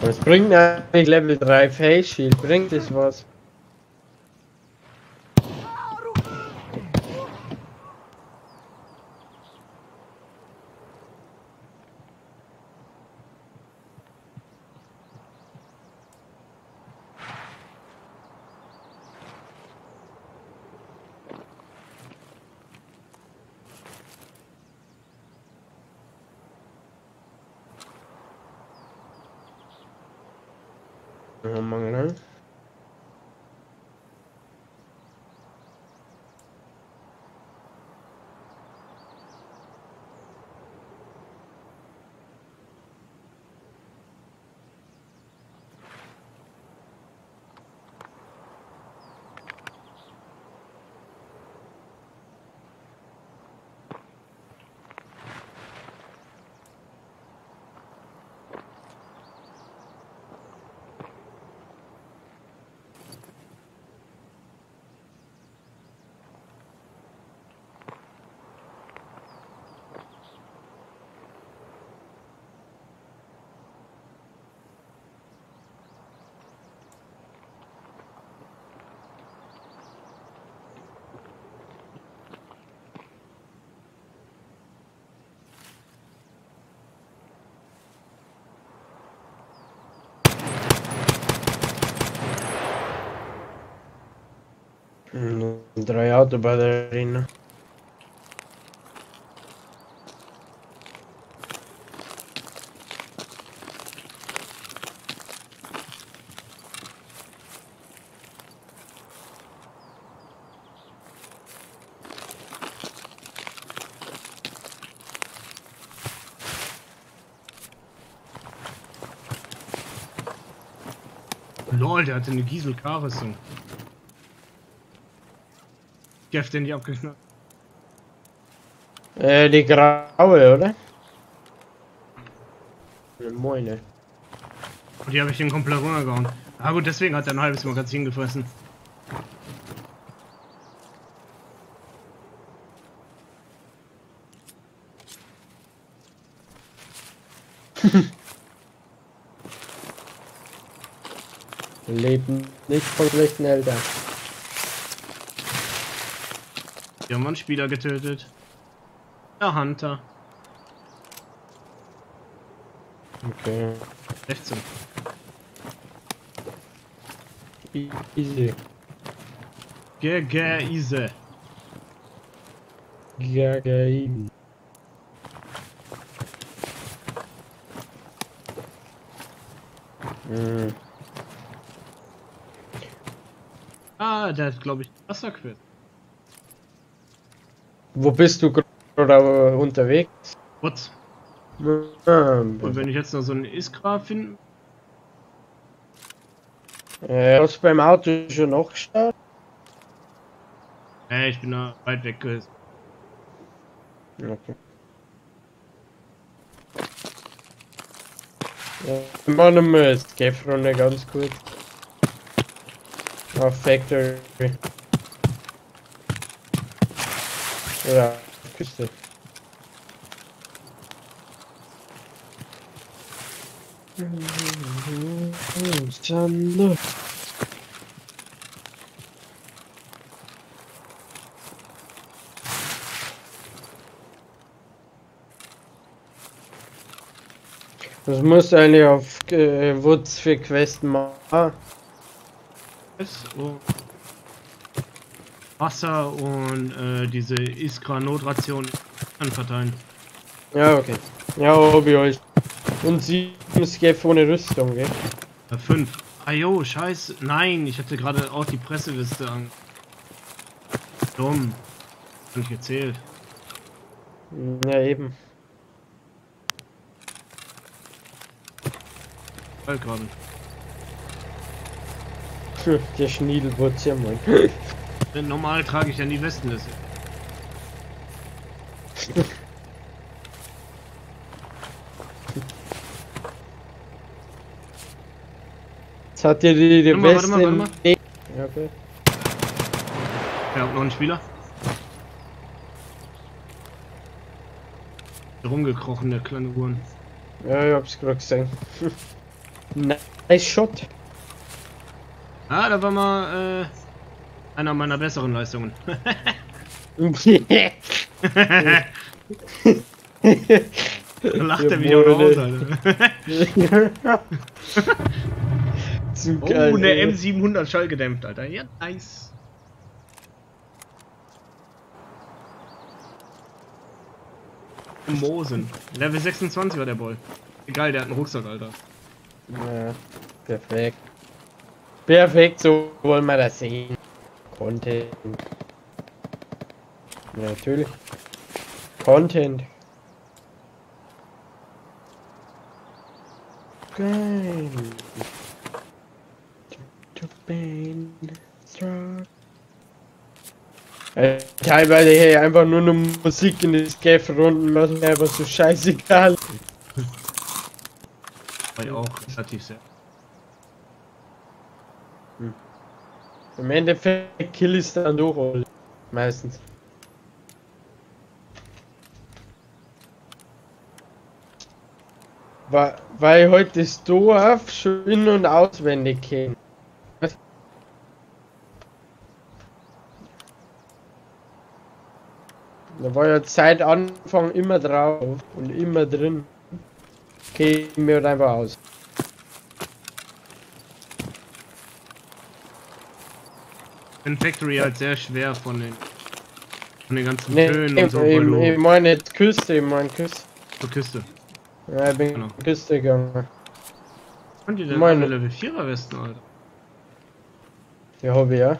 Was bringt eigentlich Level 3 Face Shield? Bringt es was? Drei Auto bei der Arena. Lol, der hatte eine Gieselkarrüstung. Jeff, den die abgeknallt. Die graue, oder? Moine. Und die habe ich den komplett runtergehauen. Ah gut, deswegen hat er ein halbes Magazin gefressen. Leben nicht von schlechten Eltern. Wir haben einen Spieler getötet. Der Hunter. Okay. 16. Easy. Easy. Easy. Ah, der hat, glaube ich, Wasserquelle. Wo bist du gerade unterwegs? What? Und wenn ich jetzt noch so eine Iskra finde? Hast du beim Auto schon noch gestartet? Ich bin da weit weg gewesen. Okay. Machen wir Escape-Runde ganz kurz. Auf Factory. Ja, Küste. Schande. Das muss eigentlich auf Woods für Quest machen. Oh. Wasser und diese Iskra-Notration anverteilen. Ja, okay. Ja, ob ich euch. Und 7 Scav ohne Rüstung, gell? 5. Ah jo, scheiße. Nein, ich hatte gerade auch die Presseliste an. Dumm. Hab ich gezählt. Ja, eben. Halt gerade. Der Schniedel wurde ja mein. Normal trage ich ja nie Westenliste. Jetzt hat ihr die Westen. Warte mal. Ja, okay. Ja, noch ein Spieler. Rumgekrochen, der kleine Uhren. Ja, ich hab's gerade gesehen. Nice Shot. Ah, da war mal einer meiner besseren Leistungen. Da lacht er mich auch noch aus, Alter. Oh, eine M700 Schall gedämpft, Alter. Ja, nice. Mosen. Level 26 war der Boy. Egal, der hat einen Rucksack, Alter. Ja, perfekt. Perfekt, so wollen wir das sehen. Content. Ja, natürlich. Content. Geil. Teilweise hey, einfach nur Musik in die Scav-Runden machen, einfach so scheißegal. Weil auch relativ sehr. Im Endeffekt kill ich dann durch, meistens. Weil heute das Dorf schön und auswendig kennt. Da war ja seit Anfang immer drauf und immer drin. Okay, mir einfach aus. In Factory halt sehr schwer von den ganzen Höhen und so. Ich meine jetzt Küste, Zur Küste. Ja, ich bin genau. Küste gegangen. Und die meine Level 4er Westen, Alter. Ja, hab ich ja.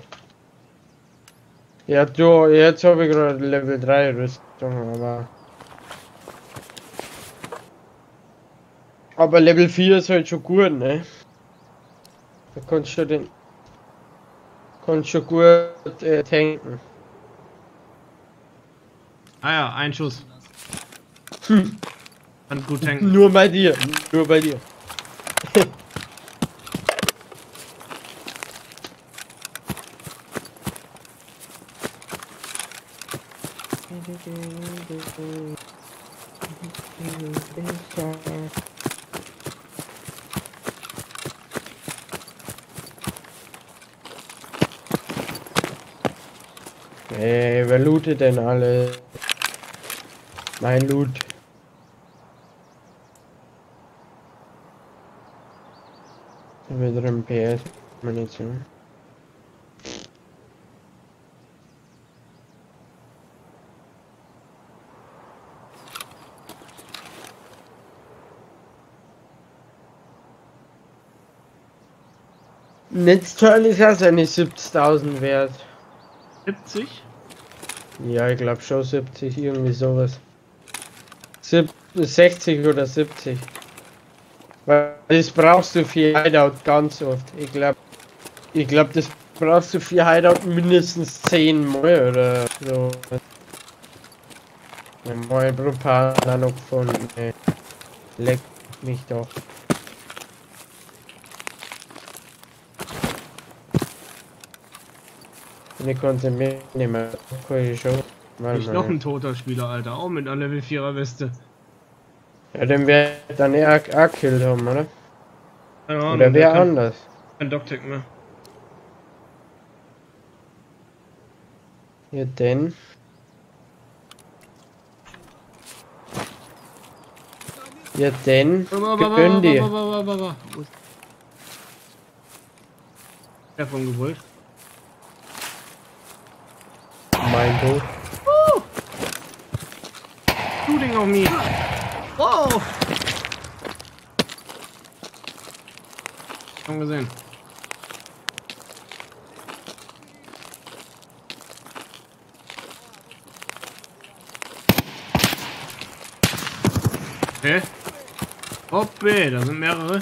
Ja, du, jetzt habe ich gerade Level 3 Rüstung, aber Level 4 ist halt schon gut, ne? Du konntest schon gut tanken. Ah ja, ein Schuss. Hm. Kann gut tanken. Nur bei dir. Nur bei dir. Ey, wer lootet denn alle? Mein Loot. Wieder ein PS Munition. Netzteil ist also nicht 70.000 wert. 70? Ja, ich glaube schon 70, irgendwie sowas. 60 oder 70. Weil das brauchst du für Hideout ganz oft. Ich glaube, das brauchst du für Hideout mindestens 10 Mal oder so. Mal pro Paar noch von. Leck mich doch. Ich konnte mich nicht mehr. Okay, schon. Ist noch ein toter Spieler, Alter. Auch mit einer Level 4er Weste. Ja, den wäre dann eher gekillt haben, oder? Keine Ahnung, oder wer anders? Kein Doc-Tick mehr. Ja, denn. Ja, denn. Gönn dir. Davon gewollt. Mein Tod. Shooting on me. Wow. Schon gesehen. Okay. Hoppe, da sind mehrere.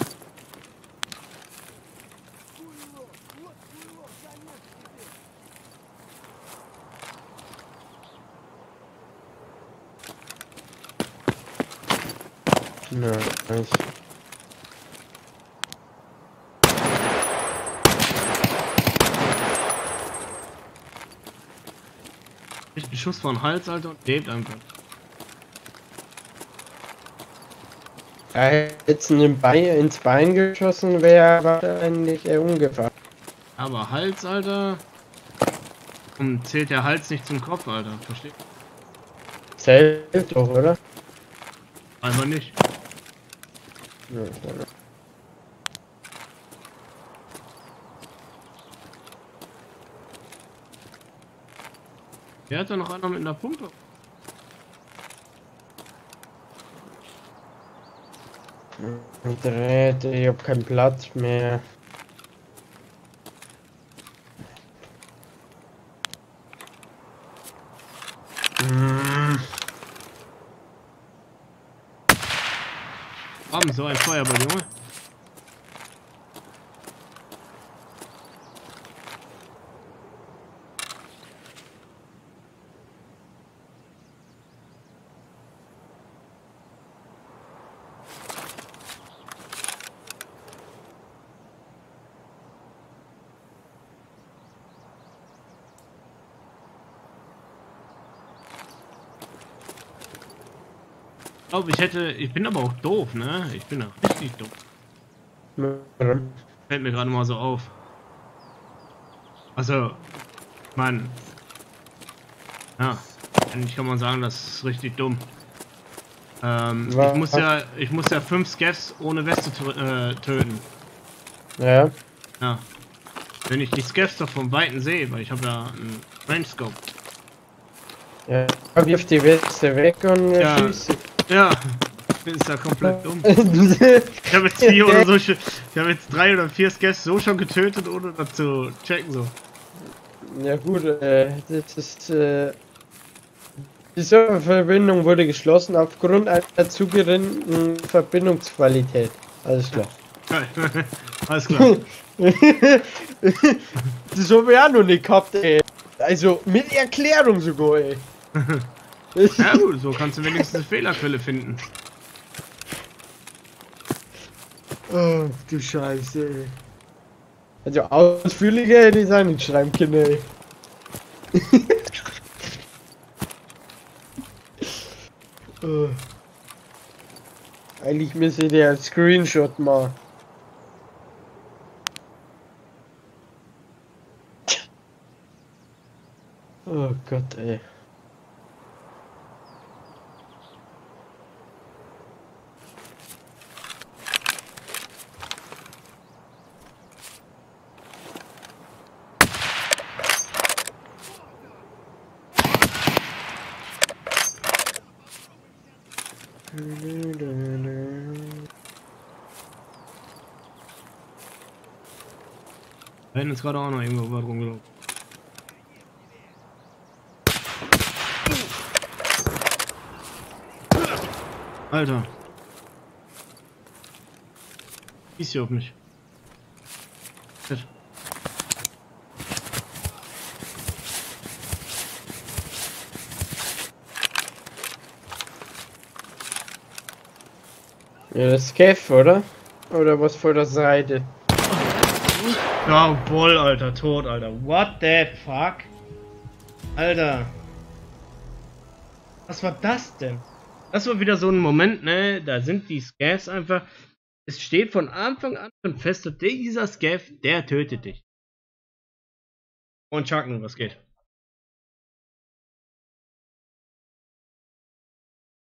Na, nice. Ich bin Schuss von Hals, Alter, und lebt einfach. Ja, jetzt ins Bein geschossen wäre wahrscheinlich eher ungefähr. Aber Hals, Alter. Und zählt der Hals nicht zum Kopf, Alter, versteht? Zählt doch, oder? Einfach nicht. Hier hat da noch einer mit einer Pumpe. Ich hab keinen Platz mehr. Haben so ein Feuerball, Junge. Ich glaube, ich bin aber auch doof, ne? Ich bin auch richtig doof. Fällt mir gerade mal so auf. Also, Mann. Ja, eigentlich kann man sagen, das ist richtig dumm. Ich muss ja 5 Scavs ohne Weste töten. Ja. Ja. Wenn ich die Scavs doch vom Weiten sehe, weil ich habe ja einen Range Scope. Ja, wirf die Weste weg und schieß. Ja, ist da komplett dumm. Ich habe jetzt 4 oder so, ich habe jetzt 3 oder 4 Scavs so schon getötet, ohne das zu checken so. Ja gut, das ist die Serververbindung wurde geschlossen aufgrund einer zugerinnten Verbindungsqualität. Alles klar. Alles klar. Das haben wir ja noch nicht gehabt, ey. Also mit Erklärung sogar, ey. Ja gut, so kannst du wenigstens eine Fehlerquelle finden. Oh, du Scheiße, ey. Also ausführlicher hätte ich es auch nicht schreiben können, ey. Oh. Eigentlich müsste der einen Screenshot machen. Oh Gott, ey. Wenn jetzt gerade auch noch irgendwo was rumgelaufen. Alter. Schieß hier auf mich. Shit. Ja, das ist Kev, oder? Oder was vor der Seite? Jawohl, Alter, tot, Alter. What the fuck? Alter. Was war das denn? Das war wieder so ein Moment, ne? Da sind die Scavs einfach. Es steht von Anfang an schon fest, dieser Scav, der tötet dich. Und Chucken, was geht?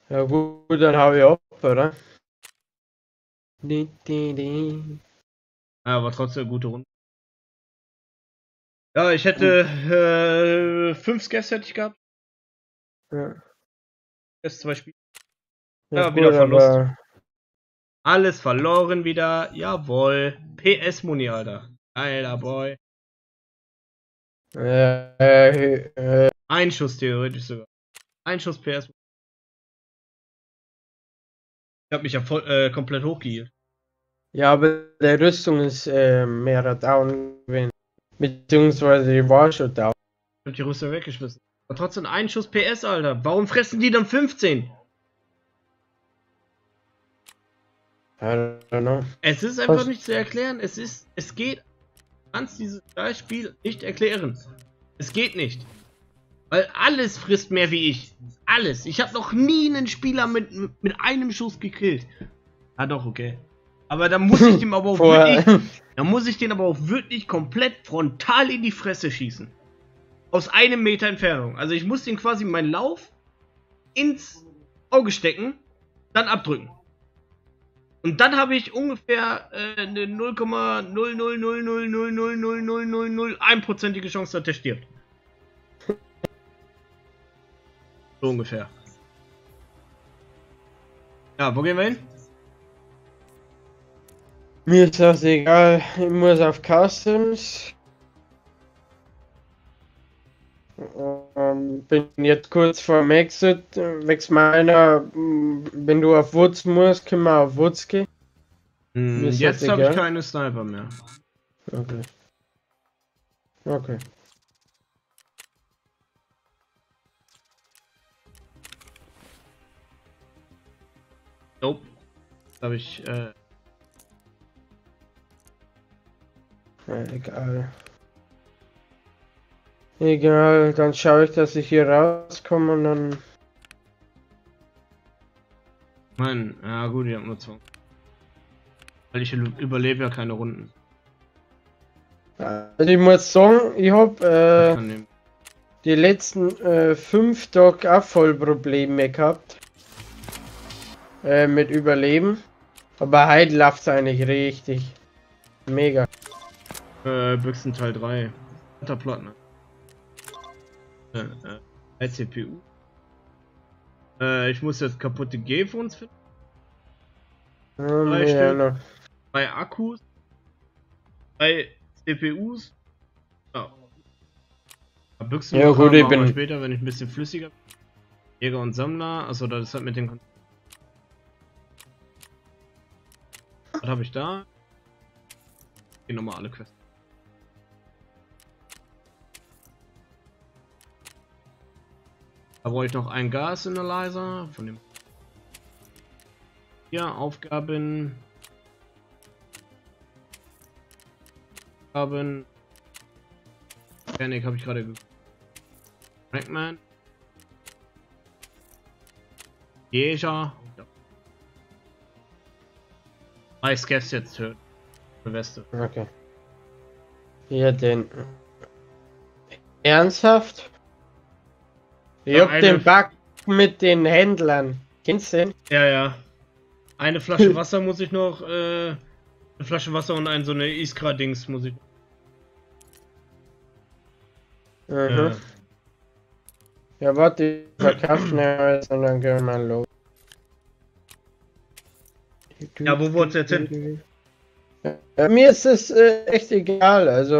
Ja gut, dann habe ich auch, oder? Aber trotzdem eine gute Runde. Ja, ich hätte 5 Scavs hätte ich gehabt. Ja. Das 2 Spiele. Ja, ja, wieder gut, Verlust. Aber... Alles verloren wieder. Jawohl. PS Muni, Alter. Alter, boy. Ein Schuss theoretisch sogar. Ein Schuss PS Muni. Ich hab mich ja voll, komplett hochgehielt. Ja, aber der Rüstung ist mehr down gewesen. Beziehungsweise die war schon down. Ich hab die Rüstung weggeschmissen. Aber trotzdem ein Schuss PS, Alter. Warum fressen die dann 15? Es ist einfach nicht zu erklären. Es geht. Du kannst dieses Spiel nicht erklären. Es geht nicht. Weil alles frisst mehr wie ich. Alles. Ich habe noch nie einen Spieler mit einem Schuss gekillt. Ah doch, okay. Aber da muss ich dem aber auch wirklich, da muss ich den aber auch wirklich komplett frontal in die Fresse schießen. Aus 1 Meter Entfernung. Also ich muss den quasi meinen Lauf ins Auge stecken, dann abdrücken. Und dann habe ich ungefähr eine 0,00000000001%ige Chance, dass der stirbt. So ungefähr. Ja, wo gehen wir hin? Mir ist das egal. Ich muss auf Customs. Bin jetzt kurz vor dem Exit, wächst meiner, wenn du auf Woods musst, können wir auf Woods gehen. Jetzt habe ich keine Sniper mehr. Okay. Okay. Nope. Habe ich, ja, egal. Egal, dann schaue ich, dass ich hier rauskomme und dann... Mann, ja gut, ich hab nur 2. Weil ich überlebe ja keine Runden. Also ich muss sagen, ich hab die letzten 5 Tage auch voll Probleme gehabt. Mit Überleben. Aber heute läuft's eigentlich richtig. Mega. Büchsen Teil 3. Alter Plot, ne? CPU. Ich muss jetzt kaputte G-Phones finden. 3 Akkus. 3 CPUs. Ja. Büchsen ja, gut, ich bin später, wenn ich ein bisschen flüssiger bin. Jäger und Sammler. Achso, das hat mit den... Was habe ich da? die normale Quest. Da brauche ich noch einen Gas-Analyzer von dem. Ja, Aufgaben. Aufgaben. Panik habe ich gerade geguckt. Rankman. Jäger. Ich guess jetzt hört. Weste. Okay. Ja, den. Ernsthaft? Ich hab den Bug mit den Händlern. Kennst du den? Ja, ja. Eine Flasche Wasser muss ich noch, eine Flasche Wasser und ein so eine Iskra-Dings muss ich. Mhm. Ja, warte, ich verkaufe alles und dann gehen wir los. Ja, wo wollt's jetzt hin? Ja, mir ist es echt egal, also.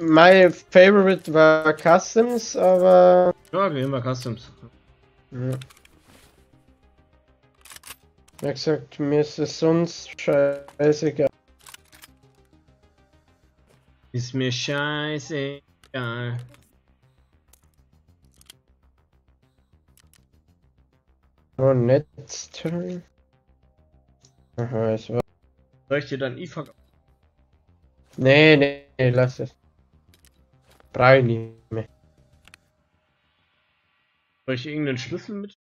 Mein Favorite war Customs, aber. Ja, gehen wir Customs. Ja. Wie gesagt, mir ist es sonst scheißegal. Ist mir scheißegal. Oh, next turn. Aha, es war. Soll ich dir dann IFA? Nee, nee, nee, lass es. Brauche ich nicht mehr. Soll ich irgendeinen Schlüssel mit?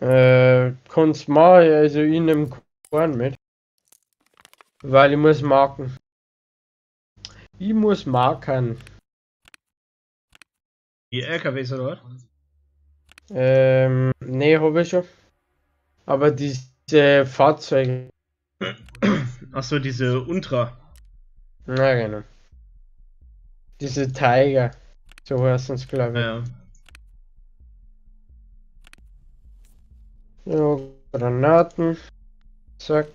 Kannst mal, also in einem Korn mit. Weil ich muss marken. Ich muss markern. Die LKWs oder was? Nee, habe ich schon. Aber diese Fahrzeuge. Achso, diese Ultra. Na genau. Diese Tiger. So heißt es, glaube ich. Ja. So, Granaten. Zack.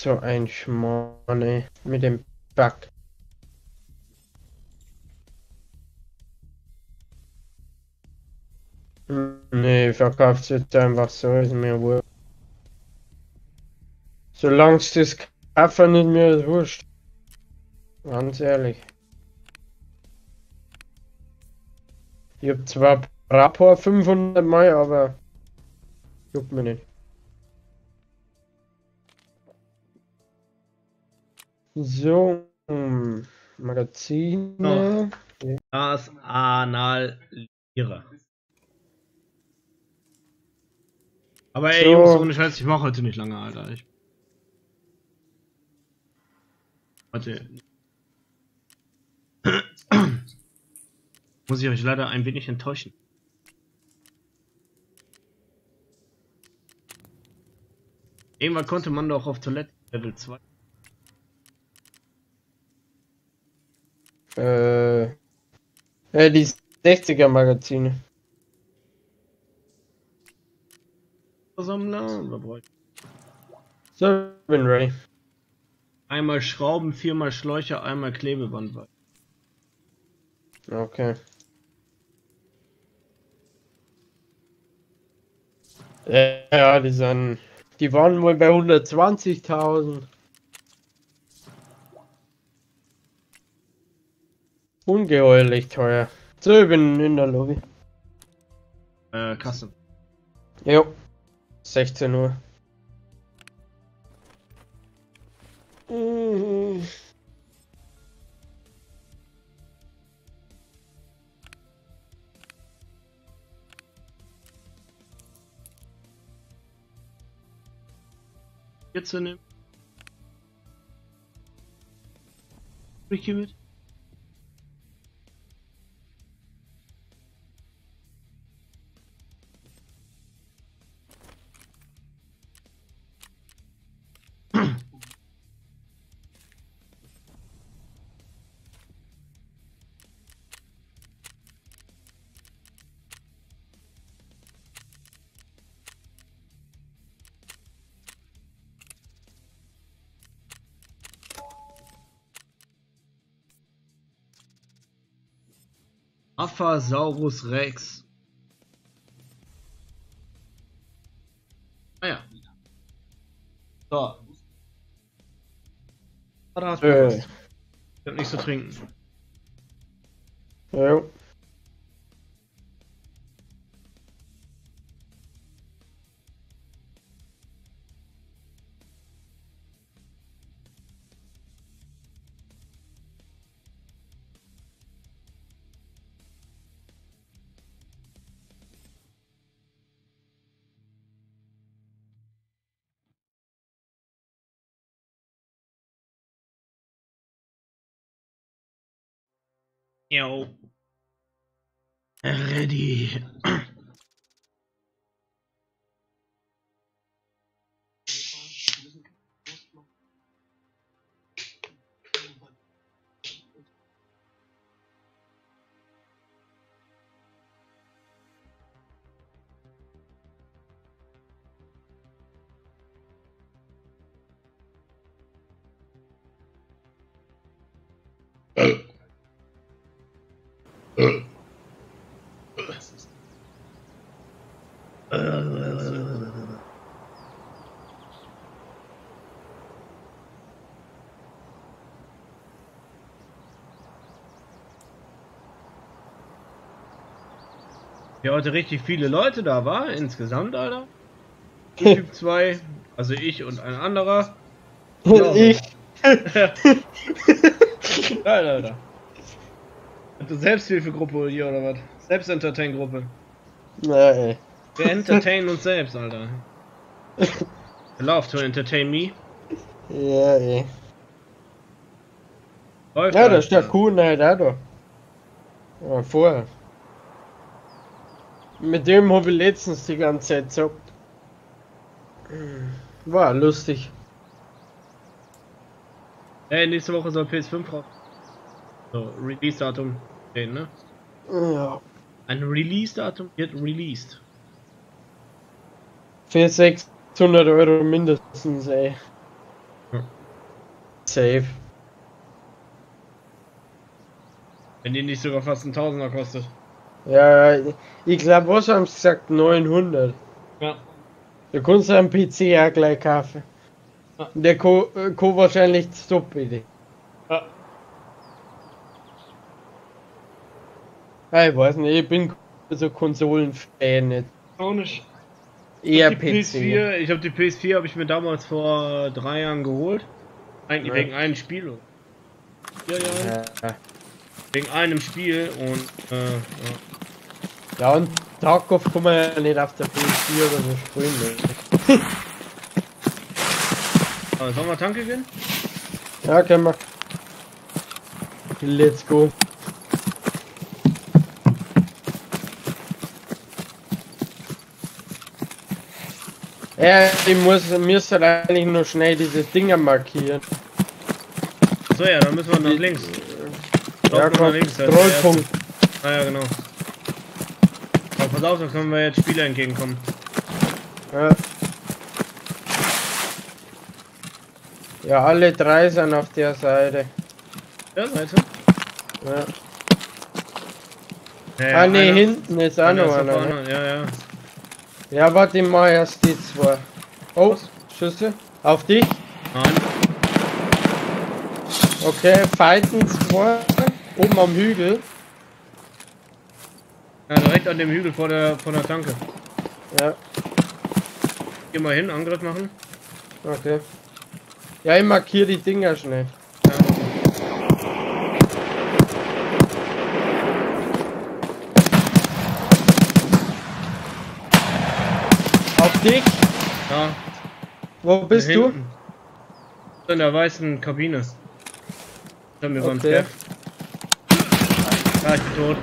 So ein Schmone mit dem Bug. Nee, verkauft jetzt einfach so, ist mir wurscht. Solange es das Kaffee nicht mehr wurscht. Ganz ehrlich. Ich hab zwar Rapport 500 Mal, aber juckt mir nicht. So, Magazin. So. Das Analysiere. Aber ey, so. Jungs, ohne Scheiß, ich mach heute nicht lange, Alter. Ich... Warte. Muss ich euch leider ein wenig enttäuschen. Irgendwann konnte man doch auf Toilette Level 2. Die 60er Magazine. Versammler. So, bin ready. Einmal Schrauben, viermal Schläuche, einmal Klebeband. Okay. Ja, die sind. Die waren wohl bei 120.000. Ungeheuerlich teuer. So, ich bin in der Lobby. Kasse. Jo. 16 Uhr. Jetzt zu nehmen. Ich geh mit. Aphasaurus Rex. Ah ja. So. Ich hab nichts zu trinken. Ja. Yo. Ready. Ja, heute richtig viele Leute da, war insgesamt, Alter. Typ 2, also ich und ein anderer. Und ja, ich. Alter, Alter. Eine Selbsthilfegruppe hier oder was? Selbstentertain-Gruppe. Nein. Wir entertainen uns selbst, Alter. I love to entertain me. Ja, ey. Läuft, ja, das ist der Kuh, nein, da doch. Ja, vorher. Mit dem habe ich letztens die ganze Zeit gezockt. War lustig. Ey, nächste Woche soll PS5 raus. So, Release-Datum stehen, ne? Ja. Ein Release-Datum wird released. Für 600 Euro mindestens, ey. Hm. Safe. Wenn die nicht sogar fast 1000er kostet. Ja, ich glaube, was haben sie gesagt? 900. Ja. Du kannst am PC ja gleich kaufen. Ja. Der kann wahrscheinlich stopp, bitte. Ja. Ich weiß nicht, ich bin so Konsolen-Fan nicht. Auch nicht. Eher PC. PS4, ich habe die PS4, habe ich mir damals vor 3 Jahren geholt. Eigentlich wegen einem Spiel. Ja. Wegen einem Spiel und ja, und Tarkov kann man ja nicht auf der PS4 oder so spielen. Ah, sollen wir Tanke gehen? Ja, können wir. Let's go. Ja, ich müsste halt eigentlich nur schnell diese Dinger markieren. So, ja, dann müssen wir nach links. Ja, komm, nach links. Trollpunkt. Ah ja, genau. Aber pass auf, da können wir jetzt Spieler entgegenkommen. Ja. Ja, alle 3 sind auf der Seite. Der Seite? Ja. Hey, ah ne, hinten ist auch noch einer. Ja. Ja, warte mal, erst die 2. Oh, was? Schüsse. Auf dich? Nein. Okay, fighten 2. Oben am Hügel. Ja, direkt an dem Hügel vor der Tanke. Ja. Geh mal hin, Angriff machen. Okay. Ja, ich markiere die Dinger schnell. Ja. Auf dich? Ja. Wo bist du? In der weißen Kabine. Dann wir beim Chef. Ja, ich bin tot.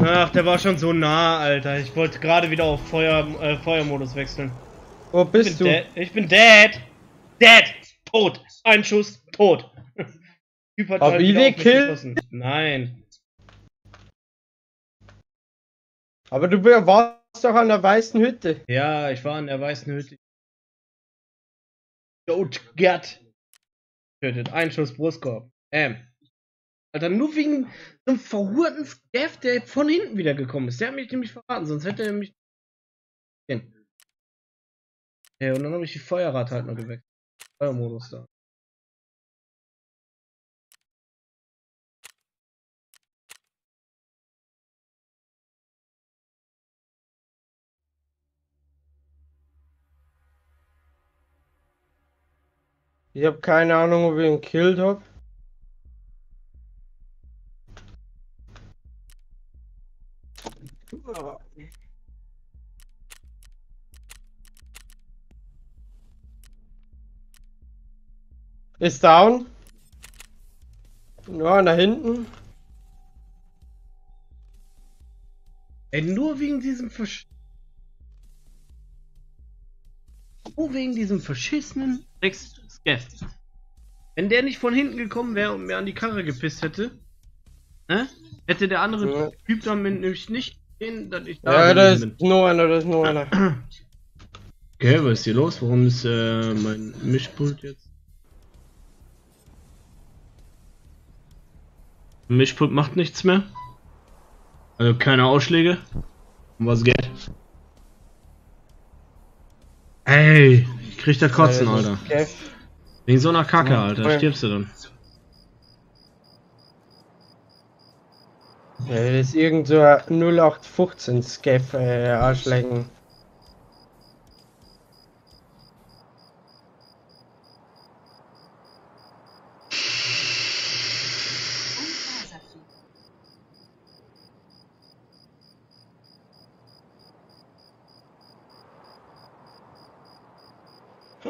Ach, der war schon so nah, Alter. Ich wollte gerade wieder auf Feuermodus wechseln. Wo bist du? Ich bin dead. Dead. Tot. Ein Schuss. Tot. Typ hat halt wieder auf mich geschossen. Nein. Aber du warst doch an der weißen Hütte. Ja, ich war an der weißen Hütte. Don't get. Tötet. Ein Schuss Brustkorb. Alter, nur wegen so einem verhurten Scav, der von hinten wieder gekommen ist. Der hat mich nämlich verraten, sonst hätte er mich... Hey, und dann habe ich die Feuerrate halt mal geweckt. Feuermodus da. Ich habe keine Ahnung, ob ich ihn gekillt habe. Ist down. Ja, nach hinten. Ey, nur wegen diesem verschissenen Scav. Wenn der nicht von hinten gekommen wäre und mir an die Karre gepisst hätte, ne? Hätte der andere ja. Typ dann nämlich nicht gesehen, dass ich da ja, das bin. Ja, da ist nur einer, da ist nur einer. Okay, was ist hier los? Warum ist mein Mischpult jetzt? Mischpult macht nichts mehr. Also keine Ausschläge. Um was geht? Ey, ich krieg da Kotzen, Alter. Wegen so einer Kacke, Alter. Stirbst du dann. Ja, das ist irgend so 0815 Scav Ausschlägen.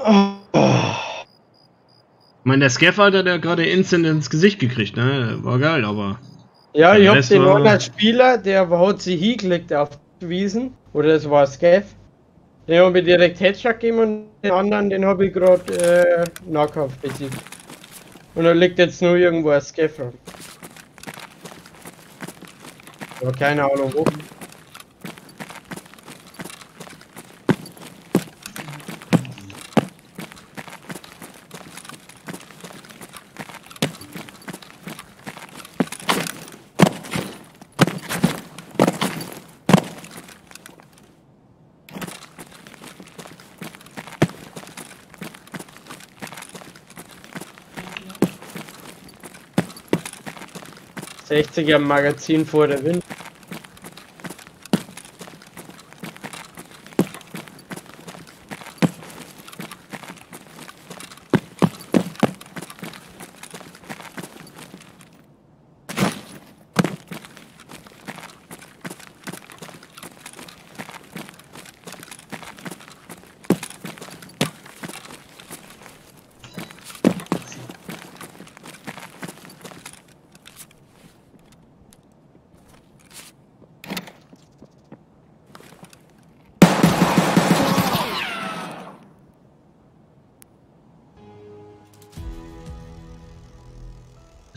Ich meine, der Scav, Alter, der hat gerade instant ins Gesicht gekriegt, ne? War geil, aber... Ja, ich hab den Online-Spieler, der hat sich hingeklickt auf die Wiesen, oder das war Scav. Den hab ich direkt Headshot gegeben und den anderen, den hab ich gerade Nahkampf besiegt. Und da liegt jetzt nur irgendwo ein Scav rum. Aber keine Ahnung wo. Am Magazin vor der Wind.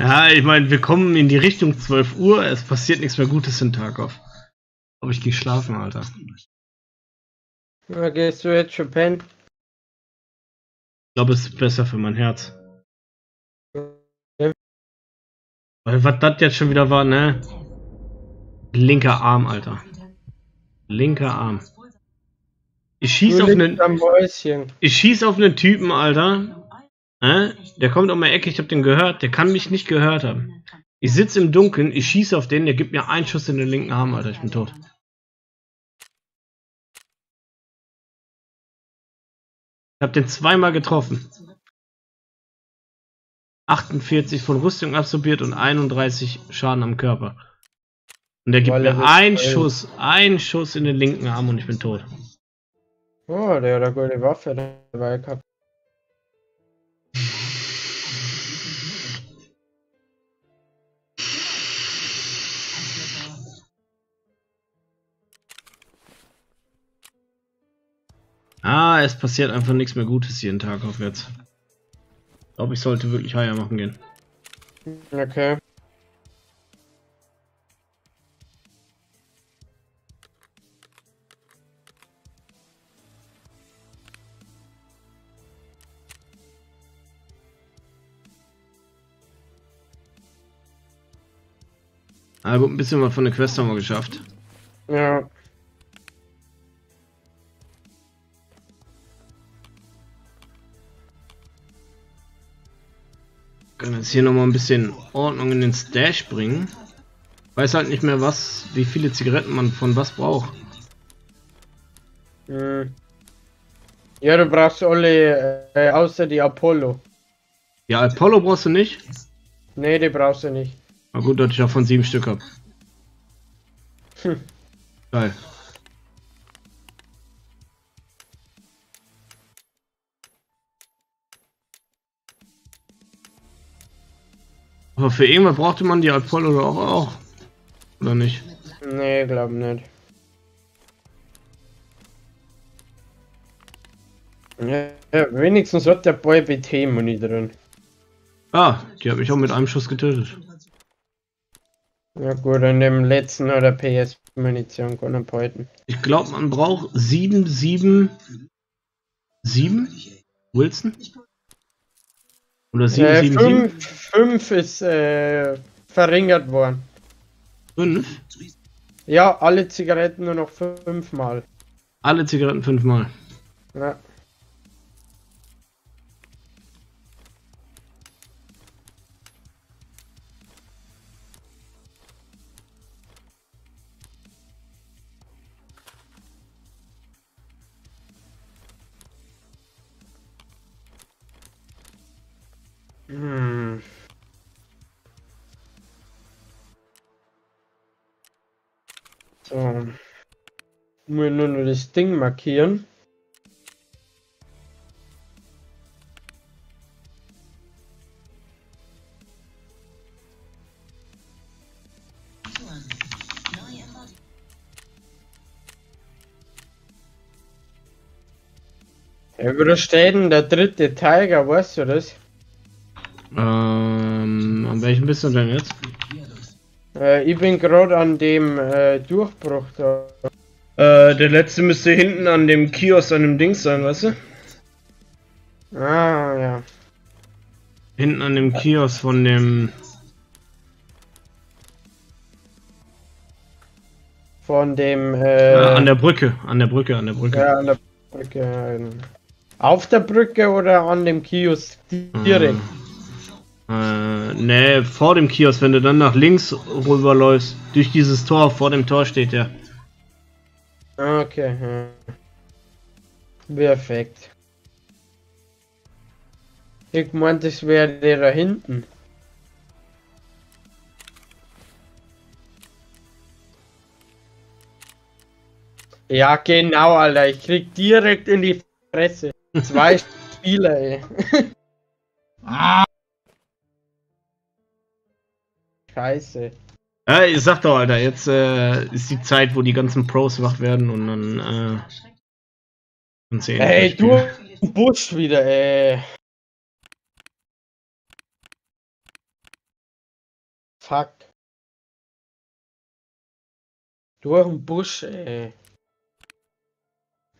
Ja, ich meine, wir kommen in die Richtung 12 Uhr, es passiert nichts mehr Gutes in Tarkov. Aber ich gehe schlafen, Alter. Ja, gehst du jetzt schon pennen? Ich glaube, es ist besser für mein Herz. Ja. Weil was das jetzt schon wieder war, ne? Linker Arm, Alter. Linker Arm. Ich schieß auf einen Typen, Alter. Der kommt um die Ecke, ich hab den gehört, der kann mich nicht gehört haben. Ich sitze im Dunkeln, ich schieße auf den, der gibt mir einen Schuss in den linken Arm, Alter, ich bin tot. Ich hab den zweimal getroffen. 48 von Rüstung absorbiert und 31 Schaden am Körper. Und der gibt mir einen Schuss in den linken Arm und ich bin tot. Oh, der hat eine gute Waffe dabei gehabt. Ah, es passiert einfach nichts mehr Gutes jeden Tag auf jetzt. Ich glaube, ich sollte wirklich Haier machen gehen. Okay. Aber gut, ein bisschen was von der Quest haben wir geschafft. Ja. Können jetzt hier nochmal ein bisschen Ordnung in den Stash bringen. Weiß halt nicht mehr, was, wie viele Zigaretten man von was braucht. Ja, du brauchst alle außer die Apollo. Ja, Apollo brauchst du nicht? Nee, die brauchst du nicht. Na gut, dass ich davon 7 Stück habe. Geil. Aber für irgendwas brauchte man die Apollo doch auch. Oder nicht? Nee, glaube nicht. Ja, wenigstens hat der Boy BT-Muni drin. Ah, die habe ich auch mit einem Schuss getötet. Ja gut, an dem letzten oder PS-Munition kann er behalten. Ich glaube, man braucht 777 Wilson? Oder 777? 5 ist verringert worden. 5? Ja, alle Zigaretten nur noch 5 Mal. Alle Zigaretten 5 Mal. Ja. So. Muss ich nur das Ding markieren. Ja, wo steht denn der dritte Tiger, weißt du das? An welchem bist du denn jetzt? Ich bin gerade an dem Durchbruch da. Der letzte müsste hinten an dem Kiosk, an dem Dings sein, weißt du? Ah, ja. Hinten an dem Kiosk von dem... Von dem... an der Brücke, an der Brücke, an der Brücke. Ja, an der Brücke. Auf der Brücke oder an dem Kiosk direkt? Ne, vor dem Kiosk, wenn du dann nach links rüberläufst, durch dieses Tor, vor dem Tor steht der. Okay. Perfekt. Ich meinte, es wäre der da hinten. Ja, genau, Alter. Ich krieg direkt in die Fresse. 2 Spieler, ey. Scheiße. Ja, ich sag doch, Alter, jetzt ist die Zeit, wo die ganzen Pros wach werden und dann ey, du Busch wieder, ey. Fuck. Durch den Busch, ey.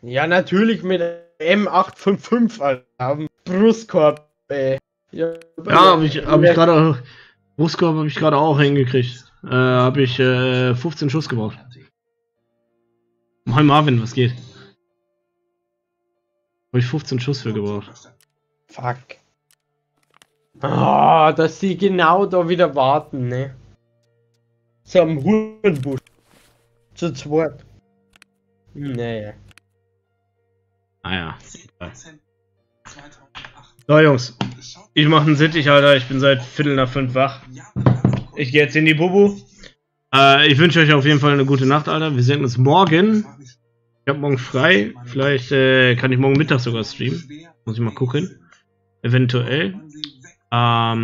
Ja, natürlich mit M855, Alter. Am Brustkorb, ey. Ja, hab ich gerade auch... Brustkorb habe ich gerade auch hingekriegt. Habe ich 15 Schuss gebraucht. Moin Marvin, was geht? Habe ich 15 Schuss für gebraucht. Fuck. Ah, dass die genau da wieder warten, ne? Zum Hurenbusch. Zu zweit. Nee. Naja. So Jungs, ich mache einen Sittich, Alter. Ich bin seit 4:45 wach. Ich gehe jetzt in die Bubu. Ich wünsche euch auf jeden Fall eine gute Nacht, Alter. Wir sehen uns morgen. Ich habe morgen frei. Vielleicht kann ich morgen Mittag sogar streamen. Muss ich mal gucken. Eventuell. Ja.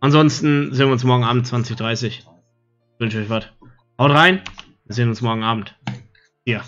Ansonsten sehen wir uns morgen Abend 20:30. Ich wünsche euch was. Haut rein. Wir sehen uns morgen Abend. Ja.